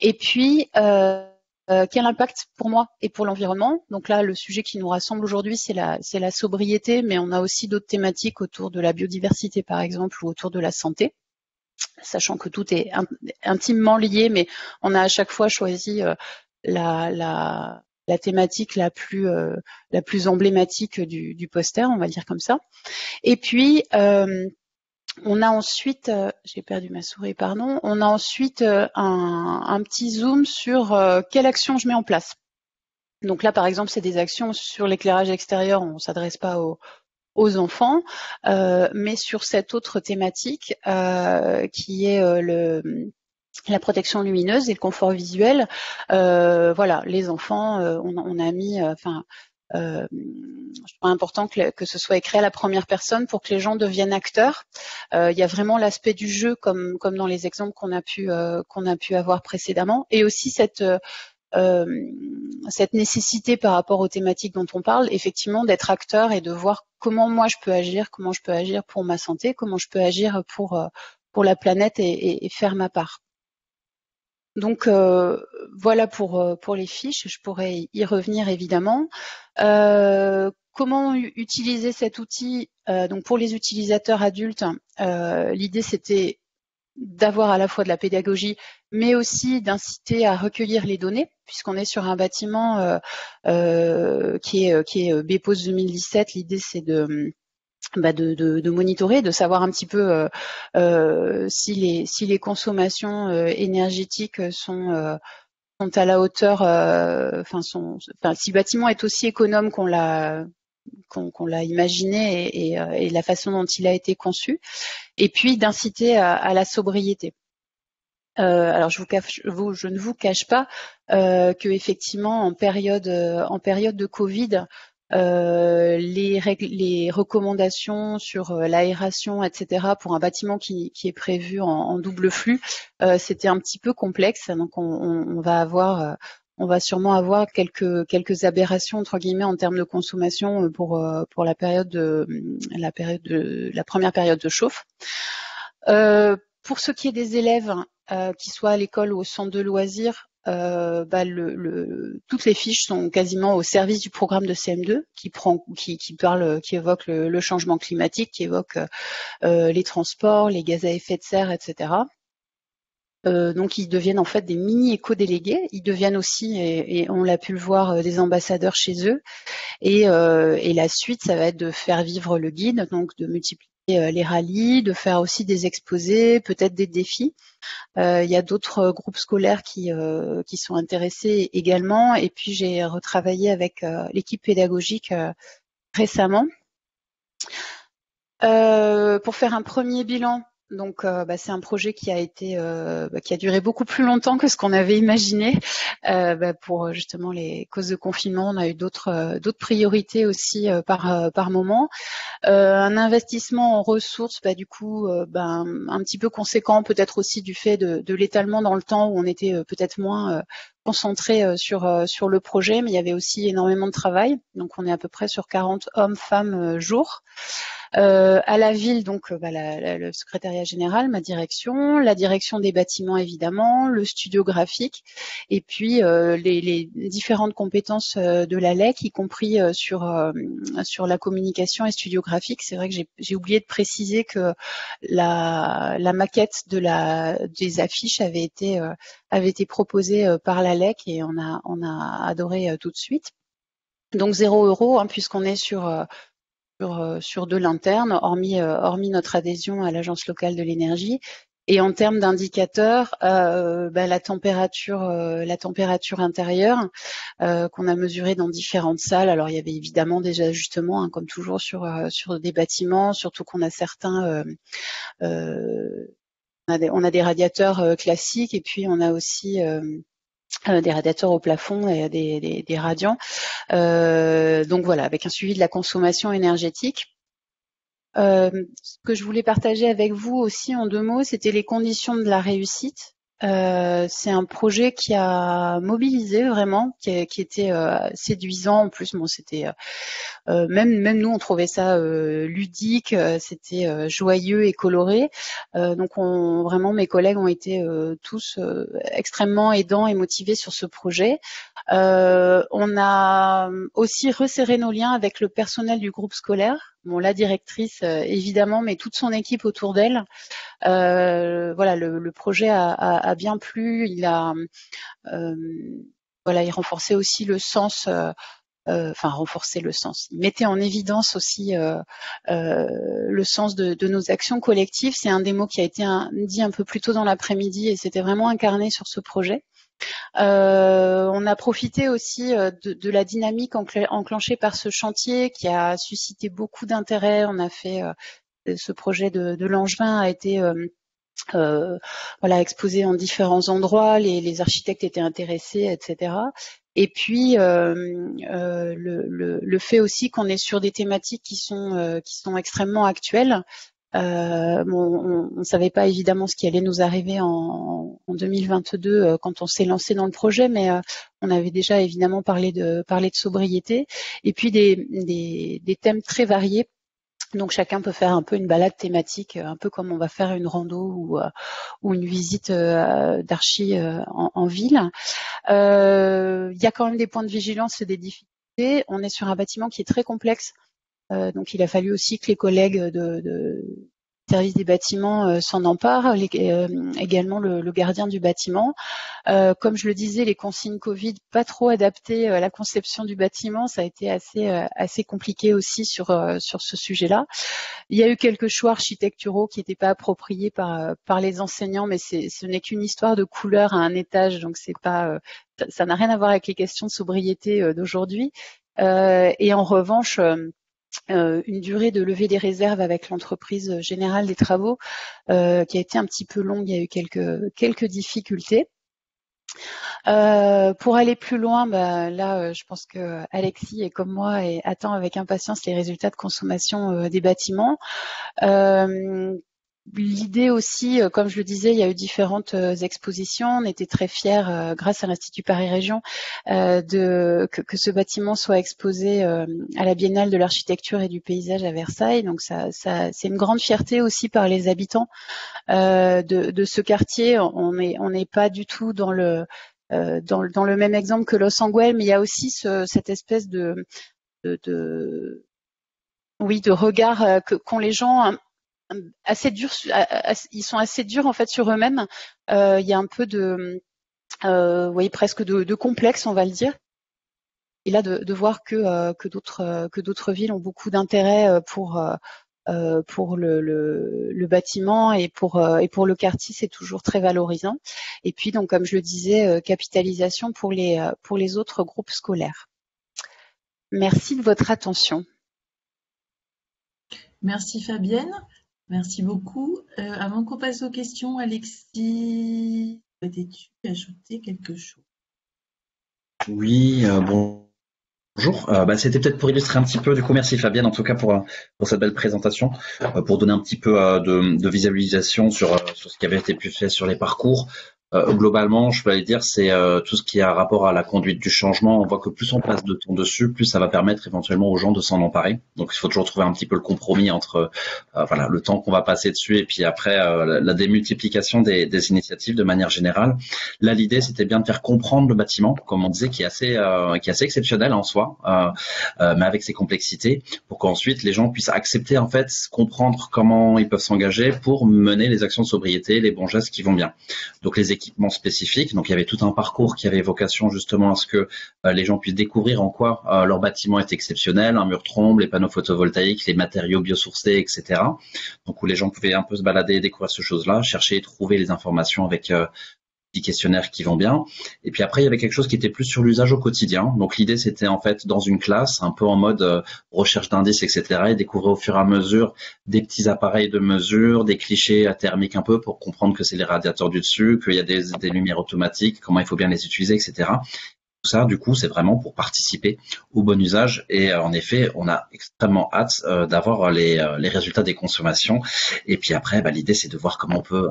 Et puis euh, euh, quel impact pour moi et pour l'environnement. Donc là, le sujet qui nous rassemble aujourd'hui, c'est la, c'est la sobriété, mais on a aussi d'autres thématiques autour de la biodiversité, par exemple, ou autour de la santé. Sachant que tout est intimement lié, mais on a à chaque fois choisi la, la, la thématique la plus, la plus emblématique du, du poster, on va dire comme ça. Et puis, euh, on a ensuite, j'ai perdu ma souris, pardon, on a ensuite un, un petit zoom sur quelle action je mets en place. Donc là, par exemple, c'est des actions sur l'éclairage extérieur, on ne s'adresse pas aux... aux enfants, euh, mais sur cette autre thématique euh, qui est euh, le, la protection lumineuse et le confort visuel. Euh, voilà, les enfants, euh, on, on a mis, enfin, euh, euh, je trouve important que, que ce soit écrit à la première personne pour que les gens deviennent acteurs. Euh, il y a vraiment l'aspect du jeu, comme comme dans les exemples qu'on a pu euh, qu'on a pu avoir précédemment, et aussi cette euh, Euh, cette nécessité par rapport aux thématiques dont on parle, effectivement, d'être acteur et de voir comment moi je peux agir, comment je peux agir pour ma santé, comment je peux agir pour, pour la planète et, et, et faire ma part. Donc euh, voilà pour, pour les fiches, je pourrais y revenir évidemment. Euh, Comment utiliser cet outil? euh, Donc pour les utilisateurs adultes, euh, l'idée c'était d'avoir à la fois de la pédagogie, mais aussi d'inciter à recueillir les données, puisqu'on est sur un bâtiment euh, euh, qui est, qui est B P O S deux mille dix-sept. L'idée, c'est de, bah de, de, de monitorer, de savoir un petit peu euh, euh, si, les, si les consommations euh, énergétiques sont, euh, sont à la hauteur, euh, enfin, sont, enfin, si le bâtiment est aussi économe qu'on l'a... qu'on qu'on l'a imaginé et, et, et la façon dont il a été conçu, et puis d'inciter à, à la sobriété. Euh, alors je, vous cache, vous, je ne vous cache pas euh, que effectivement en période, en période de Covid, euh, les, les recommandations sur euh, l'aération, et cetera, pour un bâtiment qui, qui est prévu en, en double flux, euh, c'était un petit peu complexe. Donc, on, on, on va avoir... Euh, on va sûrement avoir quelques quelques aberrations entre guillemets en termes de consommation pour pour la période de, la période de, la première période de chauffe. Euh, pour ce qui est des élèves euh, qui soient à l'école ou au centre de loisirs, euh, bah le, le, toutes les fiches sont quasiment au service du programme de C M deux qui prend qui qui parle qui évoque le, le changement climatique, qui évoque euh, les transports, les gaz à effet de serre, et cetera. Euh, donc, ils deviennent en fait des mini-éco-délégués. Ils deviennent aussi, et, et on l'a pu le voir, euh, des ambassadeurs chez eux. Et, euh, et la suite, ça va être de faire vivre le guide, donc de multiplier euh, les rallyes, de faire aussi des exposés, peut-être des défis. Euh, il y a d'autres euh, groupes scolaires qui, euh, qui sont intéressés également. Et puis, j'ai retravaillé avec euh, l'équipe pédagogique euh, récemment. Euh, pour faire un premier bilan, Donc, euh, bah, c'est un projet qui a été, euh, qui a duré beaucoup plus longtemps que ce qu'on avait imaginé. Euh, bah, pour justement les causes de confinement, on a eu d'autres, euh, d'autres priorités aussi euh, par, euh, par moment. Euh, un investissement en ressources, bah, du coup, euh, bah, un, un petit peu conséquent, peut-être aussi du fait de, de l'étalement dans le temps où on était euh, peut-être moins euh, concentré euh, sur euh, sur le projet, mais il y avait aussi énormément de travail. Donc, on est à peu près sur quarante hommes, femmes, euh, jours. Euh, à la ville, donc bah, la, la, le secrétariat général, ma direction, la direction des bâtiments évidemment, le studio graphique et puis euh, les, les différentes compétences de l'A L E C, y compris euh, sur euh, sur la communication et studio graphique. C'est vrai que j'ai, j'ai oublié de préciser que la, la maquette de la des affiches avait été euh, avait été proposée euh, par l'A L E C et on a on a adoré euh, tout de suite. Donc zéro euro hein, puisqu'on est sur euh, Sur, sur de l'interne, hormis, hormis notre adhésion à l'Agence locale de l'énergie. Et en termes d'indicateurs, euh, bah, la température, euh, la température intérieure euh, qu'on a mesurée dans différentes salles. Alors il y avait évidemment des ajustements, hein, comme toujours sur euh, sur des bâtiments, surtout qu'on a certains, euh, euh, on, a des, on a des radiateurs euh, classiques et puis on a aussi euh, Euh, des radiateurs au plafond et des, des, des radiants. Euh, donc voilà, avec un suivi de la consommation énergétique. Euh, ce que je voulais partager avec vous aussi en deux mots, c'était les conditions de la réussite. Euh, c'est un projet qui a mobilisé vraiment, qui, a, qui était euh, séduisant. En plus, bon, c'était euh, même même nous on trouvait ça euh, ludique, c'était euh, joyeux et coloré. Euh, donc, on, vraiment, mes collègues ont été euh, tous euh, extrêmement aidants et motivés sur ce projet. Euh, on a aussi resserré nos liens avec le personnel du groupe scolaire. Bon, la directrice, évidemment, mais toute son équipe autour d'elle. Euh, voilà, le, le projet a, a, a bien plu. Il a, euh, voilà, il renforçait aussi le sens. Euh, euh, enfin, renforçait le sens. Il mettait en évidence aussi euh, euh, le sens de, de nos actions collectives. C'est un des mots qui a été un, dit un peu plus tôt dans l'après-midi, et c'était vraiment incarné sur ce projet. Euh, on a profité aussi de, de la dynamique encl- enclenchée par ce chantier qui a suscité beaucoup d'intérêt. On a fait euh, ce projet de, de Langevin a été euh, euh, voilà exposé en différents endroits. Les, les architectes étaient intéressés, et cetera. Et puis euh, euh, le, le, le fait aussi qu'on est sur des thématiques qui sont euh, qui sont extrêmement actuelles. Euh, bon, on ne savait pas évidemment ce qui allait nous arriver en, en deux mille vingt-deux euh, quand on s'est lancé dans le projet, mais euh, on avait déjà évidemment parlé de, parlé de sobriété et puis des, des, des thèmes très variés. Donc chacun peut faire un peu une balade thématique, un peu comme on va faire une rando ou, euh, ou une visite euh, d'archi euh, en, en ville. Euh, y a quand même des points de vigilance et des difficultés. On est sur un bâtiment qui est très complexe. Euh, donc, il a fallu aussi que les collègues de, de service des bâtiments euh, s'en emparent, les, euh, également le, le gardien du bâtiment. Euh, comme je le disais, les consignes Covid pas trop adaptées à la conception du bâtiment, ça a été assez euh, assez compliqué aussi sur euh, sur ce sujet-là. Il y a eu quelques choix architecturaux qui n'étaient pas appropriés par par les enseignants, mais c'est, ce n'est qu'une histoire de couleur à un étage, donc c'est pas euh, ça, ça n'a rien à voir avec les questions de sobriété euh, d'aujourd'hui. Euh, et en revanche euh, Euh, une durée de levée des réserves avec l'entreprise générale des travaux euh, qui a été un petit peu longue, il y a eu quelques, quelques difficultés. Euh, pour aller plus loin, bah, là, euh, je pense que Alexis est comme moi et attend avec impatience les résultats de consommation euh, des bâtiments. Euh, L'idée aussi, comme je le disais, il y a eu différentes expositions. On était très fiers, euh, grâce à l'Institut Paris Région, euh, de, que, que ce bâtiment soit exposé euh, à la Biennale de l'architecture et du paysage à Versailles. Donc ça, ça c'est une grande fierté aussi par les habitants euh, de, de ce quartier. On n'est on n'est pas du tout dans le, euh, dans, dans le même exemple que Loos-en-Gohelle, mais il y a aussi ce, cette espèce de, de, de, oui, de regard euh, que, qu'ont les gens. Assez durs, ils sont assez durs en fait sur eux-mêmes. Euh, il y a un peu de, euh, oui, presque de, de complexe, on va le dire. Et là, de, de voir que euh, que d'autres que d'autres villes ont beaucoup d'intérêt pour euh, pour le, le, le bâtiment et pour euh, et pour le quartier, c'est toujours très valorisant. Et puis donc, comme je le disais, capitalisation pour les pour les autres groupes scolaires. Merci de votre attention. Merci Fabienne. Merci beaucoup. Euh, avant qu'on passe aux questions, Alexis, souhaitais-tu ajouter quelque chose? Oui, euh, bon, bonjour. Euh, bah, c'était peut-être pour illustrer un petit peu, du coup, merci Fabienne, en tout cas pour, pour cette belle présentation, euh, pour donner un petit peu euh, de, de visualisation sur, euh, sur ce qui avait été pu fait sur les parcours. Euh, globalement, je peux aller dire, c'est euh, tout ce qui a rapport à la conduite du changement. On voit que plus on passe de temps dessus, plus ça va permettre éventuellement aux gens de s'en emparer. Donc, il faut toujours trouver un petit peu le compromis entre euh, voilà, le temps qu'on va passer dessus et puis après euh, la, la démultiplication des, des initiatives de manière générale. Là, l'idée, c'était bien de faire comprendre le bâtiment, comme on disait, qui est assez, euh, qui est assez exceptionnel en soi, euh, euh, mais avec ses complexités, pour qu'ensuite les gens puissent accepter, en fait, comprendre comment ils peuvent s'engager pour mener les actions de sobriété, les bons gestes qui vont bien. Donc, les équipements spécifiques. Donc, il y avait tout un parcours qui avait vocation justement à ce que euh, les gens puissent découvrir en quoi euh, leur bâtiment est exceptionnel, un mur trombe, les panneaux photovoltaïques, les matériaux biosourcés, et cetera. Donc, où les gens pouvaient un peu se balader et découvrir ces choses-là, chercher et trouver les informations avec euh, des questionnaires qui vont bien. Et puis après, il y avait quelque chose qui était plus sur l'usage au quotidien. Donc, l'idée, c'était en fait dans une classe, un peu en mode euh, recherche d'indices, et cetera, et découvrir au fur et à mesure des petits appareils de mesure, des clichés thermiques un peu pour comprendre que c'est les radiateurs du dessus, qu'il y a des, des lumières automatiques, comment il faut bien les utiliser, et cetera. Tout ça, du coup, c'est vraiment pour participer au bon usage. Et euh, en effet, on a extrêmement hâte euh, d'avoir les, euh, les résultats des consommations. Et puis après, bah, l'idée, c'est de voir comment on peut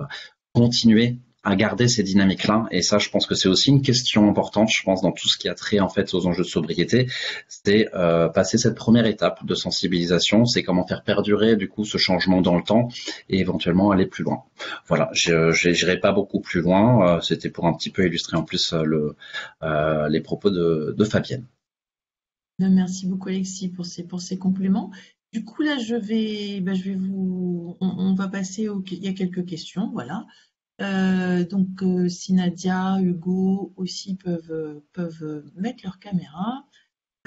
continuer à garder ces dynamiques-là. Et ça, je pense que c'est aussi une question importante, je pense, dans tout ce qui a trait en fait aux enjeux de sobriété, c'est euh, passer cette première étape de sensibilisation, c'est comment faire perdurer du coup ce changement dans le temps et éventuellement aller plus loin. Voilà, je n'irai pas beaucoup plus loin, euh, c'était pour un petit peu illustrer en plus euh, le, euh, les propos de, de Fabienne. Merci beaucoup Alexis pour ces, pour ces compléments. Du coup, là, je vais, ben, je vais vous... On, on va passer au... Il y a quelques questions, voilà. Euh, donc euh, si Nadia, Hugo aussi peuvent, peuvent mettre leur caméra.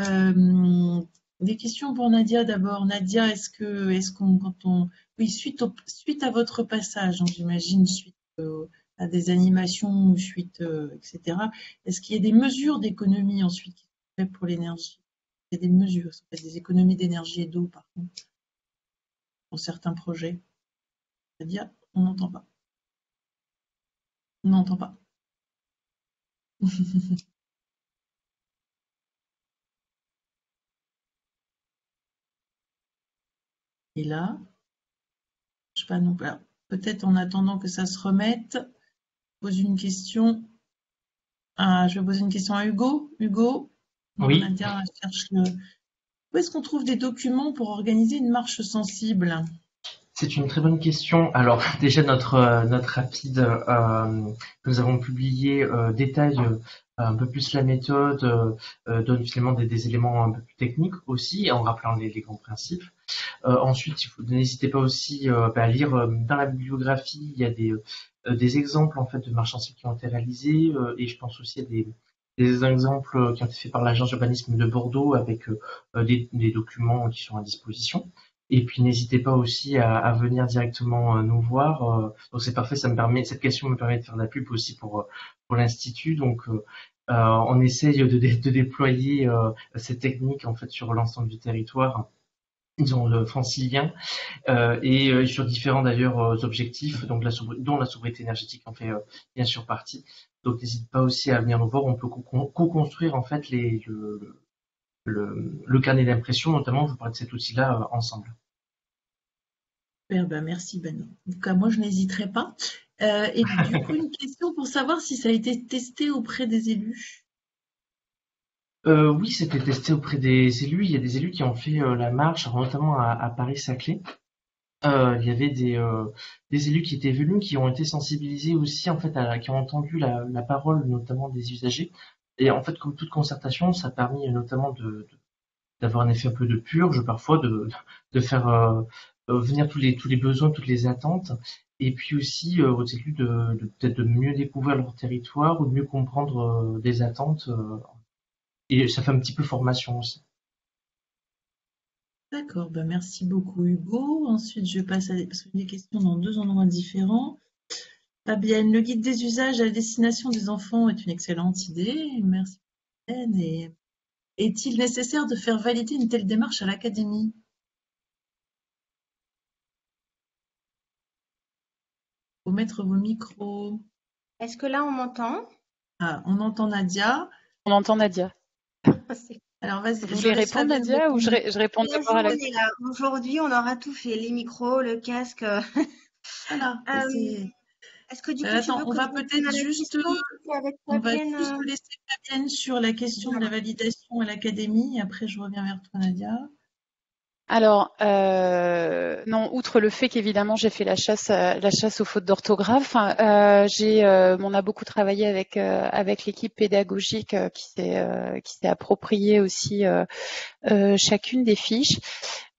Euh, des questions pour Nadia d'abord. Nadia, est-ce que est-ce qu'on quand on oui suite au, suite à votre passage, j'imagine suite euh, à des animations, suite euh, et cetera. Est-ce qu'il y a des mesures d'économie ensuite qui sont faites pour l'énergie? Il y a des mesures, ça fait des économies d'énergie et d'eau par contre pour certains projets. Nadia, on n'entend pas. On n'entend pas. Et là, je sais pas non plus. Peut-être en attendant que ça se remette, je pose une question. À, je vais poser une question à Hugo. Hugo, oui. Nadia cherche le... Où est-ce qu'on trouve des documents pour organiser une marche sensible ? C'est une très bonne question. Alors déjà notre notre rapide, euh, nous avons publié euh, détail euh, un peu plus la méthode, euh, donne finalement des, des éléments un peu plus techniques aussi, en rappelant les, les grands principes. Euh, ensuite, n'hésitez pas aussi euh, à lire euh, dans la bibliographie, il y a des euh, des exemples en fait de marches sensibles qui ont été réalisées euh, et je pense aussi à des des exemples qui ont été faits par l'agence urbanisme de Bordeaux avec euh, des, des documents qui sont à disposition. Et puis n'hésitez pas aussi à, à venir directement nous voir. Donc c'est parfait, ça me permet, cette question me permet de faire de la pub aussi pour pour l'institut. Donc euh, on essaye de, dé, de déployer euh, cette technique en fait sur l'ensemble du territoire, disons le francilien, euh, et euh, sur différents d'ailleurs objectifs, donc la dont la sobriété énergétique en fait euh, bien sûr partie. Donc, n'hésite pas aussi à venir nous voir. On peut co-construire en fait les, le, le, le carnet d'impression, notamment. Je vous parle de cet outil-là euh, ensemble. Eh ben, merci, Benoît. En tout cas, moi, je n'hésiterai pas. Euh, et puis, du coup, une question pour savoir si ça a été testé auprès des élus. Euh, oui, c'était testé auprès des élus. Il y a des élus qui ont fait euh, la marche, notamment à, à Paris-Saclay. Euh, il y avait des, euh, des élus qui étaient venus, qui ont été sensibilisés aussi, en fait, à, qui ont entendu la, la parole, notamment des usagers. Et en fait, comme toute concertation, ça a permis notamment de, de, d'avoir un effet un peu de purge, parfois, de, de faire euh, venir tous les, tous les besoins, toutes les attentes. Et puis aussi, euh, aux élus, de, de, peut-être de mieux découvrir leur territoire ou de mieux comprendre euh, des attentes. Euh, et ça fait un petit peu formation aussi. D'accord, ben merci beaucoup Hugo. Ensuite, je passe à des, parce que des questions dans deux endroits différents. Fabienne, le guide des usages à la destination des enfants est une excellente idée. Merci Fabienne. Et est-il nécessaire de faire valider une telle démarche à l'académie? Faut mettre vos micros. Est-ce que là, on m'entend? Ah, on entend Nadia. On entend Nadia. Alors, vas-y. Vous voulez répondre, Nadia, ou je, ré je réponds d'abord à la question? Aujourd'hui, on aura tout fait, les micros, le casque. Voilà. euh, Est-ce que du coup, euh, attends, on va peut-être juste avec on va juste laisser Fabienne sur la question voilà. de la validation à l'académie. Après, je reviens vers toi, Nadia. Alors, euh, non, outre le fait qu'évidemment j'ai fait la chasse, à, la chasse aux fautes d'orthographe, euh, j'ai, euh, on a beaucoup travaillé avec euh, avec l'équipe pédagogique euh, qui s'est euh, qui s'est appropriée aussi euh, euh, chacune des fiches.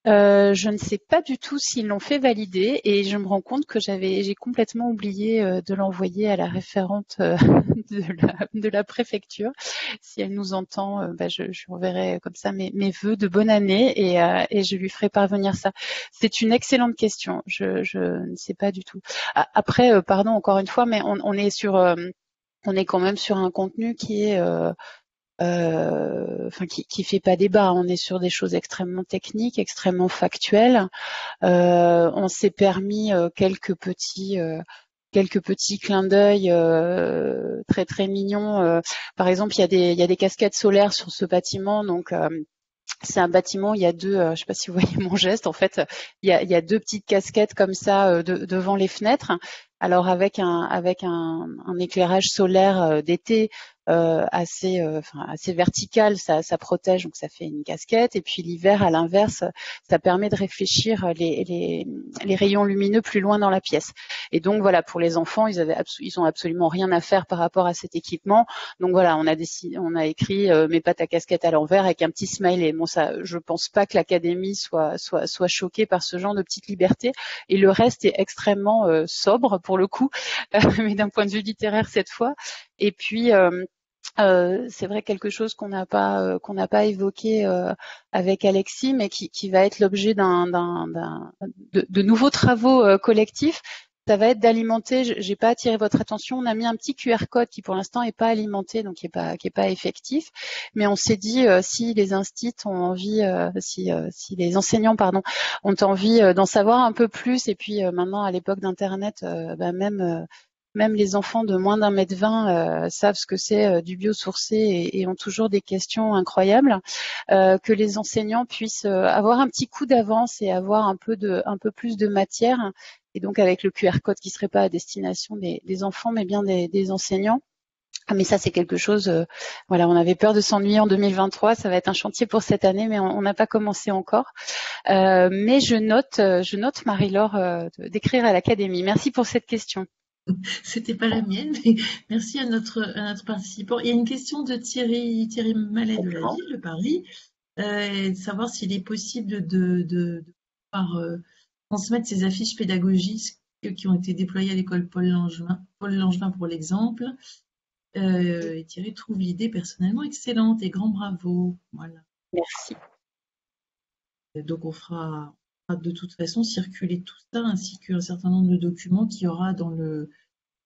Euh, je ne sais pas du tout s'ils l'ont fait valider et je me rends compte que j'avais, j'ai complètement oublié euh, de l'envoyer à la référente euh, de, la, de la préfecture. Si elle nous entend, euh, bah, je, je enverrai comme ça mes, mes vœux de bonne année et, euh, et je lui ferai parvenir ça. C'est une excellente question. Je, je ne sais pas du tout. Après, euh, pardon encore une fois, mais on, on est sur, euh, on est quand même sur un contenu qui est euh, Euh, enfin, qui, qui fait pas débat. On est sur des choses extrêmement techniques, extrêmement factuelles. Euh, on s'est permis euh, quelques petits, euh, quelques petits clins d'œil euh, très très mignons. Euh, par exemple, il y a des, il y a des cascades solaires sur ce bâtiment, donc. Euh, C'est un bâtiment, il y a deux, je ne sais pas si vous voyez mon geste, en fait, il y a, il y a deux petites casquettes comme ça de, devant les fenêtres. Alors avec un, avec un, un éclairage solaire d'été euh, assez, euh, enfin, assez vertical, ça, ça protège, donc ça fait une casquette. Et puis l'hiver, à l'inverse, ça permet de réfléchir les, les, les rayons lumineux plus loin dans la pièce. Et donc voilà, pour les enfants, ils avaient, ils ont absolument rien à faire par rapport à cet équipement. Donc voilà, on a, décidé, on a écrit euh, mets pas ta casquette à l'envers avec un petit smiley. Bon, ça, je pense pas que l'académie soit, soit, soit choquée par ce genre de petite liberté. Et le reste est extrêmement euh, sobre pour le coup, euh, mais d'un point de vue littéraire cette fois. Et puis, euh, euh, c'est vrai quelque chose qu'on n'a pas, euh, qu'on n'a pas évoqué euh, avec Alexis, mais qui, qui va être l'objet d'un, d'un, d'un, de, de nouveaux travaux euh, collectifs. Ça va être d'alimenter, j'ai pas attiré votre attention, on a mis un petit Q R code qui pour l'instant est pas alimenté, donc qui est pas, qui est pas effectif, mais on s'est dit euh, si les instits ont envie, euh, si, euh, si les enseignants pardon ont envie euh, d'en savoir un peu plus, et puis euh, maintenant à l'époque d'internet, euh, bah, même euh, même les enfants de moins d'un mètre vingt euh, savent ce que c'est euh, du biosourcé et, et ont toujours des questions incroyables. Euh, que les enseignants puissent euh, avoir un petit coup d'avance et avoir un peu de, un peu plus de matière. Et donc avec le Q R code qui serait pas à destination des, des enfants, mais bien des, des enseignants. Ah, mais ça c'est quelque chose. Euh, voilà, on avait peur de s'ennuyer en deux mille vingt-trois. Ça va être un chantier pour cette année, mais on n'a pas commencé encore. Euh, mais je note, je note Marie-Laure euh, d'écrire à l'académie. Merci pour cette question. C'était pas la mienne, mais merci à notre, à notre participant. Il y a une question de Thierry, Thierry Mallet de la ville de Paris, euh, de savoir s'il est possible de, de, de pouvoir euh, transmettre ces affiches pédagogiques qui ont été déployées à l'école Paul Langevin, Paul Langevin pour l'exemple. Euh, et Thierry trouve l'idée personnellement excellente et grand bravo. Voilà. Merci. Donc on fera... de toute façon circuler tout ça ainsi qu'un certain nombre de documents qu'il y aura dans le,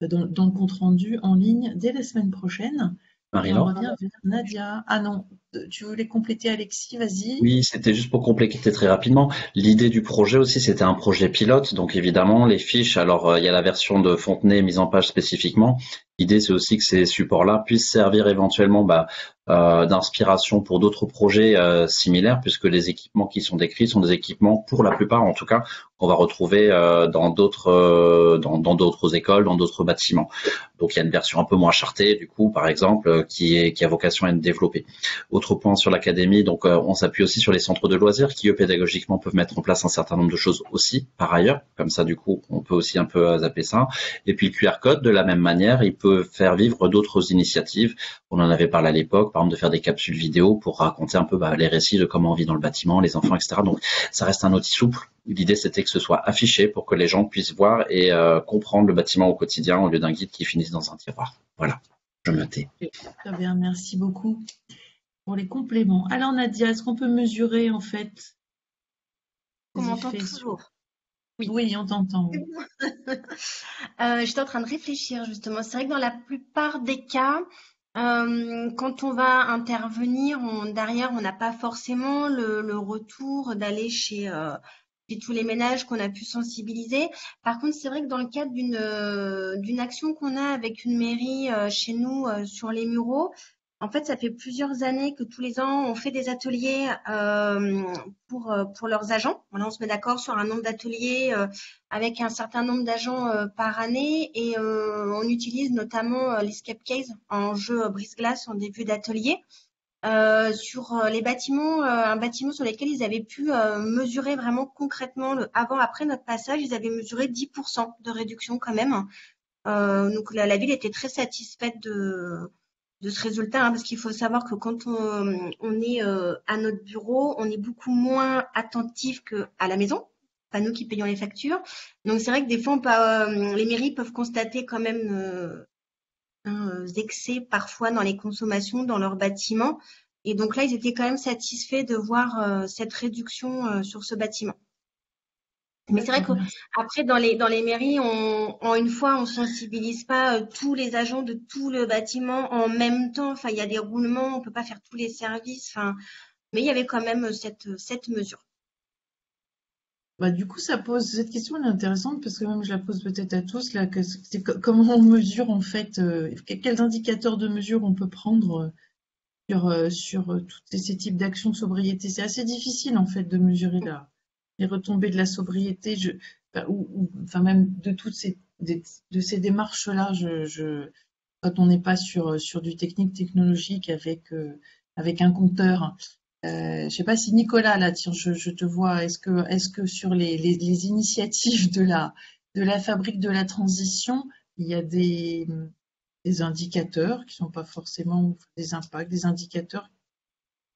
dans, dans le compte rendu en ligne dès la semaine prochaine. Marie-Laure. On revient vers Nadia. Ah non, Tu voulais compléter, Alexis, vas-y. Oui, c'était juste pour compléter très rapidement. L'idée du projet aussi, c'était un projet pilote. Donc évidemment, les fiches, alors il y a la version de Fontenay mise en page spécifiquement. L'idée, c'est aussi que ces supports-là puissent servir éventuellement bah, euh, d'inspiration pour d'autres projets euh, similaires, puisque les équipements qui sont décrits sont des équipements, pour la plupart en tout cas, qu'on va retrouver euh, dans d'autres euh, dans, dans d'autres écoles, dans d'autres bâtiments. Donc il y a une version un peu moins chartée, du coup, par exemple, qui est qui a vocation à être développée. Autre point sur l'académie, donc euh, on s'appuie aussi sur les centres de loisirs qui, eux, pédagogiquement, peuvent mettre en place un certain nombre de choses aussi, par ailleurs. Comme ça, du coup, on peut aussi un peu euh, zapper ça. Et puis le Q R code, de la même manière, il peut peut faire vivre d'autres initiatives. On en avait parlé à l'époque, par exemple de faire des capsules vidéo pour raconter un peu bah, les récits de comment on vit dans le bâtiment, les enfants, et cetera. Donc ça reste un outil souple. L'idée c'était que ce soit affiché pour que les gens puissent voir et euh, comprendre le bâtiment au quotidien au lieu d'un guide qui finisse dans un tiroir. Voilà, je me tais. Très bien, merci beaucoup pour les compléments. Alors Nadia, est-ce qu'on peut mesurer en fait? On m'entend toujours. Oui. oui, on t'entend. euh, J'étais en train de réfléchir justement. C'est vrai que dans la plupart des cas, euh, quand on va intervenir, on, derrière, on n'a pas forcément le, le retour d'aller chez, euh, chez tous les ménages qu'on a pu sensibiliser. Par contre, c'est vrai que dans le cadre d'une euh, d'une action qu'on a avec une mairie euh, chez nous euh, sur les Mureaux, en fait, ça fait plusieurs années que tous les ans, on fait des ateliers euh, pour, pour leurs agents. Là, on se met d'accord sur un nombre d'ateliers euh, avec un certain nombre d'agents euh, par année. Et euh, on utilise notamment euh, l'escape case en jeu brise-glace en début d'atelier. Euh, sur les bâtiments, euh, un bâtiment sur lequel ils avaient pu euh, mesurer vraiment concrètement, le avant-après notre passage, ils avaient mesuré dix pour cent de réduction quand même. Euh, donc, la, la ville était très satisfaite de… de ce résultat, hein, parce qu'il faut savoir que quand on, on est euh, à notre bureau, on est beaucoup moins attentif qu'à la maison, pas nous qui payons les factures. Donc c'est vrai que des fois, on peut, euh, les mairies peuvent constater quand même euh, un excès parfois dans les consommations, dans leurs bâtiments. Et donc là, ils étaient quand même satisfaits de voir euh, cette réduction euh, sur ce bâtiment. Mais c'est vrai qu'après, dans les, dans les mairies, on, en une fois, on ne sensibilise pas euh, tous les agents de tout le bâtiment en même temps. Enfin, il y a des roulements, on ne peut pas faire tous les services. Enfin, mais il y avait quand même cette, cette mesure. Bah, du coup, ça pose cette question elle est intéressante parce que même je la pose peut-être à tous. Là, que comment on mesure en fait, euh, quels indicateurs de mesure on peut prendre sur, euh, sur euh, tous ces, ces types d'actions de sobriété? C'est assez difficile en fait de mesurer là. Les retombées de la sobriété, je, ben, ou, ou enfin même de toutes ces, des, de ces démarches-là, je, je, quand on n'est pas sur, sur du technique technologique avec, euh, avec un compteur. Euh, je ne sais pas si Nicolas, là, tiens, je, je te vois, est-ce que, est-ce que sur les, les, les initiatives de la, de la fabrique de la transition, il y a des, des indicateurs qui ne sont pas forcément des impacts, des indicateurs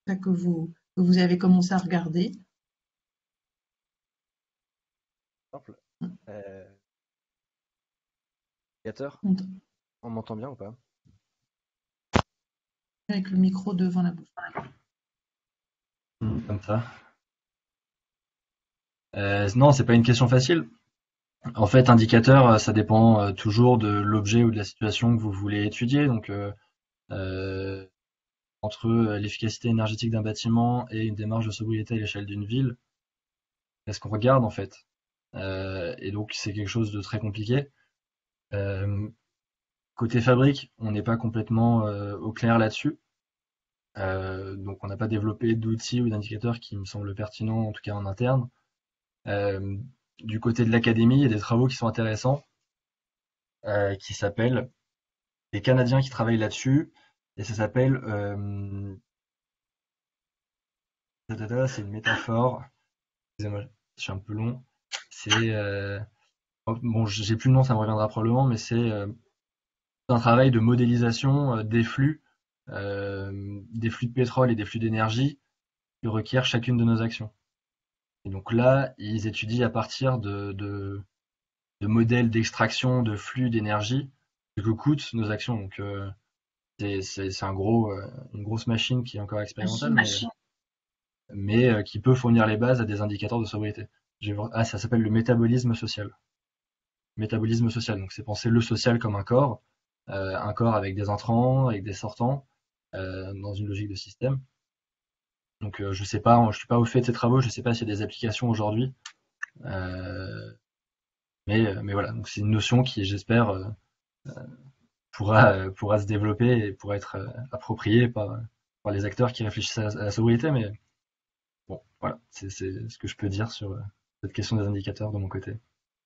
que vous, que vous avez commencé à regarder? Euh... On m'entend bien ou pas? Avec le micro devant la bouche. Comme ça. Euh, non, c'est pas une question facile. En fait, indicateur, ça dépend toujours de l'objet ou de la situation que vous voulez étudier. Donc, euh, euh, entre l'efficacité énergétique d'un bâtiment et une démarche de sobriété à l'échelle d'une ville, qu'est-ce qu'on regarde en fait? Euh, et donc c'est quelque chose de très compliqué. Euh, côté fabrique, on n'est pas complètement euh, au clair là-dessus. Euh, donc on n'a pas développé d'outils ou d'indicateurs qui me semblent pertinents, en tout cas en interne. Euh, du côté de l'académie, il y a des travaux qui sont intéressants, euh, qui s'appellent des Canadiens qui travaillent là-dessus, et ça s'appelle... Euh... C'est une métaphore. Excusez-moi, je suis un peu long. C'est euh, bon, j'ai plus le nom, ça me reviendra probablement, mais c'est euh, un travail de modélisation euh, des flux, euh, des flux de pétrole et des flux d'énergie que requièrent chacune de nos actions. Et donc là, ils étudient à partir de, de, de modèles d'extraction de flux d'énergie ce que coûtent nos actions. Donc euh, c'est un gros, euh, une grosse machine qui est encore expérimentale, mais, mais euh, qui peut fournir les bases à des indicateurs de sobriété. Ah, ça s'appelle le métabolisme social. Métabolisme social, donc c'est penser le social comme un corps, euh, un corps avec des entrants, avec des sortants, euh, dans une logique de système. Donc euh, je sais pas, je suis pas au fait de ces travaux, je sais pas s'il y a des applications aujourd'hui. Euh, mais, mais voilà, donc c'est une notion qui, j'espère, euh, pourra, euh, pourra se développer et pourra être euh, appropriée par, par les acteurs qui réfléchissent à, à la sobriété. Mais bon, voilà, c'est ce que je peux dire sur euh, cette question des indicateurs de mon côté.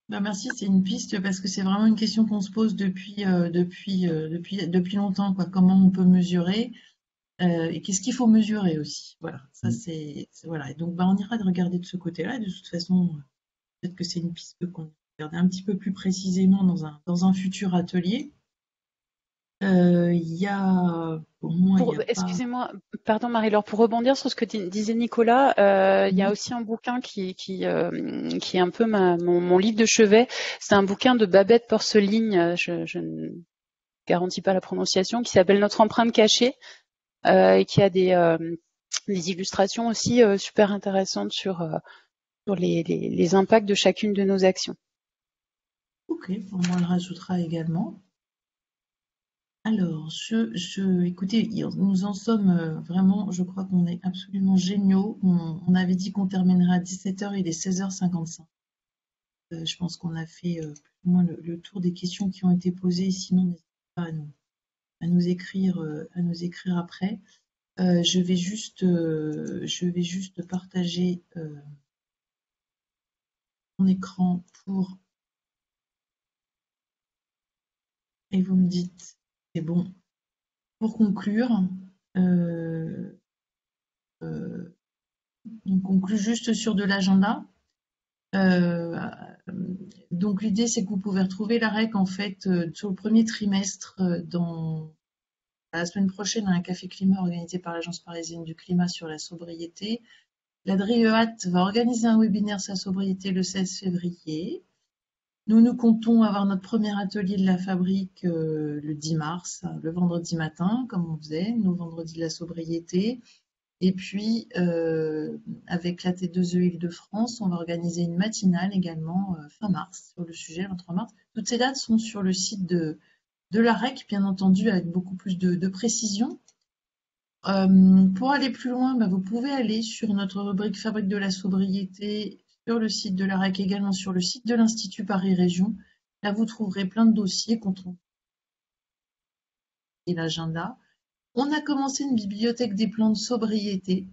Ben merci, c'est une piste parce que c'est vraiment une question qu'on se pose depuis, euh, depuis, euh, depuis, depuis longtemps, quoi. Comment on peut mesurer euh, et qu'est-ce qu'il faut mesurer aussi. Voilà, ça mmh. c'est voilà. Et donc ben, on ira de regarder de ce côté-là. De toute façon, peut-être que c'est une piste qu'on va regarder un petit peu plus précisément dans un, dans un futur atelier. Euh, y a, pour moi, pour, y a excusez-moi, pas... pardon Marie-Laure, pour rebondir sur ce que disait Nicolas, euh, il mmh. y a aussi un bouquin qui, qui, euh, qui est un peu ma, mon, mon livre de chevet. C'est un bouquin de Babette Porceligne, je, je ne garantis pas la prononciation, qui s'appelle Notre empreinte cachée euh, et qui a des, euh, des illustrations aussi euh, super intéressantes sur, euh, sur les, les, les impacts de chacune de nos actions. Ok, on le rajoutera également. Alors, je, je, écoutez, nous en sommes vraiment, je crois qu'on est absolument géniaux. On, on avait dit qu'on terminerait à dix-sept heures, il est seize heures cinquante-cinq. Euh, je pense qu'on a fait euh, plus ou moins le, le tour des questions qui ont été posées. Sinon, n'hésitez pas à nous, à nous écrire, euh, à nous écrire après. Euh, je vais juste, euh, je vais juste partager euh, mon écran pour... Et vous me dites... Et bon, pour conclure, euh, euh, on conclut juste sur de l'agenda. Euh, donc l'idée, c'est que vous pouvez retrouver l'A R E C en fait euh, sur le premier trimestre euh, dans la semaine prochaine à un café climat organisé par l'Agence parisienne du climat sur la sobriété. La DRIEAT va organiser un webinaire sur la sobriété le seize février. Nous, nous comptons avoir notre premier atelier de la fabrique euh, le dix mars, le vendredi matin, comme on faisait, nos vendredis de la sobriété. Et puis, euh, avec la T deux E Île-de-France, on va organiser une matinale également euh, fin mars, sur le sujet, le vingt-trois mars. Toutes ces dates sont sur le site de, de l'A R E C, bien entendu, avec beaucoup plus de, de précision. Euh, pour aller plus loin, bah, vous pouvez aller sur notre rubrique Fabrique de la sobriété, sur le site de l'A R E C, également sur le site de l'Institut Paris Région. Là, vous trouverez plein de dossiers contre et l'agenda. On a commencé une bibliothèque des plans de sobriété,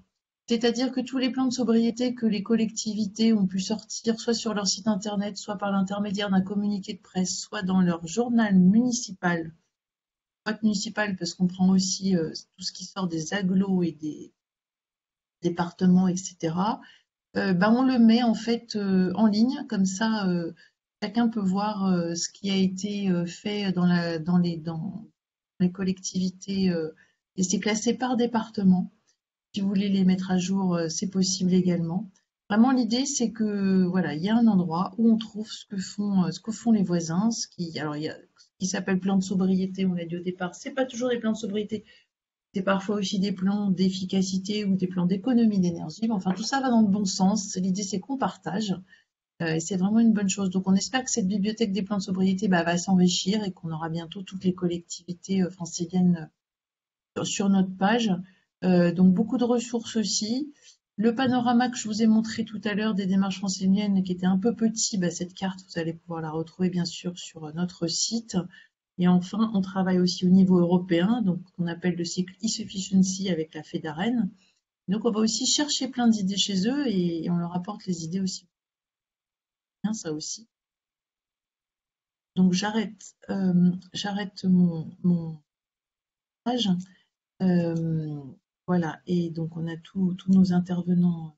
c'est-à-dire que tous les plans de sobriété que les collectivités ont pu sortir, soit sur leur site internet, soit par l'intermédiaire d'un communiqué de presse, soit dans leur journal municipal, soit municipal parce qu'on prend aussi euh, tout ce qui sort des agglos et des départements, et cetera, Euh, bah on le met en fait euh, en ligne, comme ça euh, chacun peut voir euh, ce qui a été euh, fait dans, la, dans, les, dans les collectivités euh, et c'est classé par département. Si vous voulez les mettre à jour, euh, c'est possible également. Vraiment l'idée c'est que voilà, il y a un endroit où on trouve ce que font, euh, ce que font les voisins, ce qui, alors, y a, ce qui s'appelle plan de sobriété, on l'a dit au départ, c'est pas toujours des plans de sobriété. C'est parfois aussi des plans d'efficacité ou des plans d'économie d'énergie. Enfin, tout ça va dans le bon sens. L'idée, c'est qu'on partage. Euh, et c'est vraiment une bonne chose. Donc, on espère que cette bibliothèque des plans de sobriété bah, va s'enrichir et qu'on aura bientôt toutes les collectivités euh, franciliennes sur, sur notre page. Euh, donc, beaucoup de ressources aussi. Le panorama que je vous ai montré tout à l'heure des démarches franciliennes qui était un peu petit, bah, cette carte, vous allez pouvoir la retrouver, bien sûr, sur notre site. Et enfin, on travaille aussi au niveau européen, donc qu'on appelle le cycle e-sufficiency avec la FEDAREN. Donc on va aussi chercher plein d'idées chez eux et, et on leur apporte les idées aussi. Bien, ça aussi. Donc j'arrête euh, j'arrête mon, mon page. Euh, voilà, et donc on a tous nos intervenants,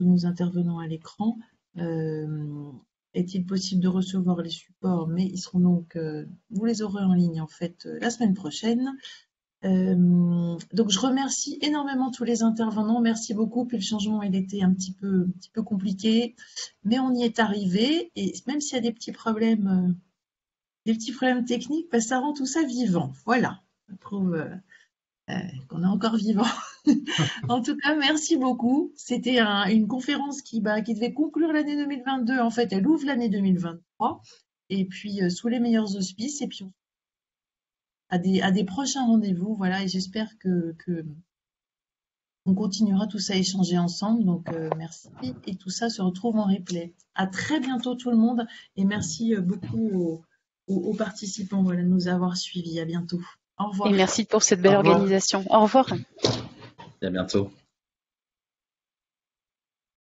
tous nos intervenants à l'écran. Euh, Est-il possible de recevoir les supports, mais ils seront donc, euh, vous les aurez en ligne en fait euh, la semaine prochaine. Euh, donc je remercie énormément tous les intervenants, merci beaucoup. Puis le changement, il était un petit peu, un petit peu compliqué, mais on y est arrivé. Et même s'il y a des petits problèmes, euh, des petits problèmes techniques, bah, ça rend tout ça vivant. Voilà, je trouve euh, euh, qu'on est encore vivant. En tout cas, merci beaucoup. C'était un, une conférence qui, bah, qui devait conclure l'année deux mille vingt-deux. En fait, elle ouvre l'année deux mille vingt-trois. Et puis, euh, sous les meilleurs auspices. Et puis, on... à, des, à des prochains rendez-vous. Voilà, et j'espère que, que, On continuera tout ça à échanger ensemble, donc euh, merci. Et tout ça se retrouve en replay. À très bientôt tout le monde et merci beaucoup aux, aux, aux participants voilà, de nous avoir suivis. À bientôt. Au revoir. Et merci pour cette belle organisation. Au revoir. À bientôt.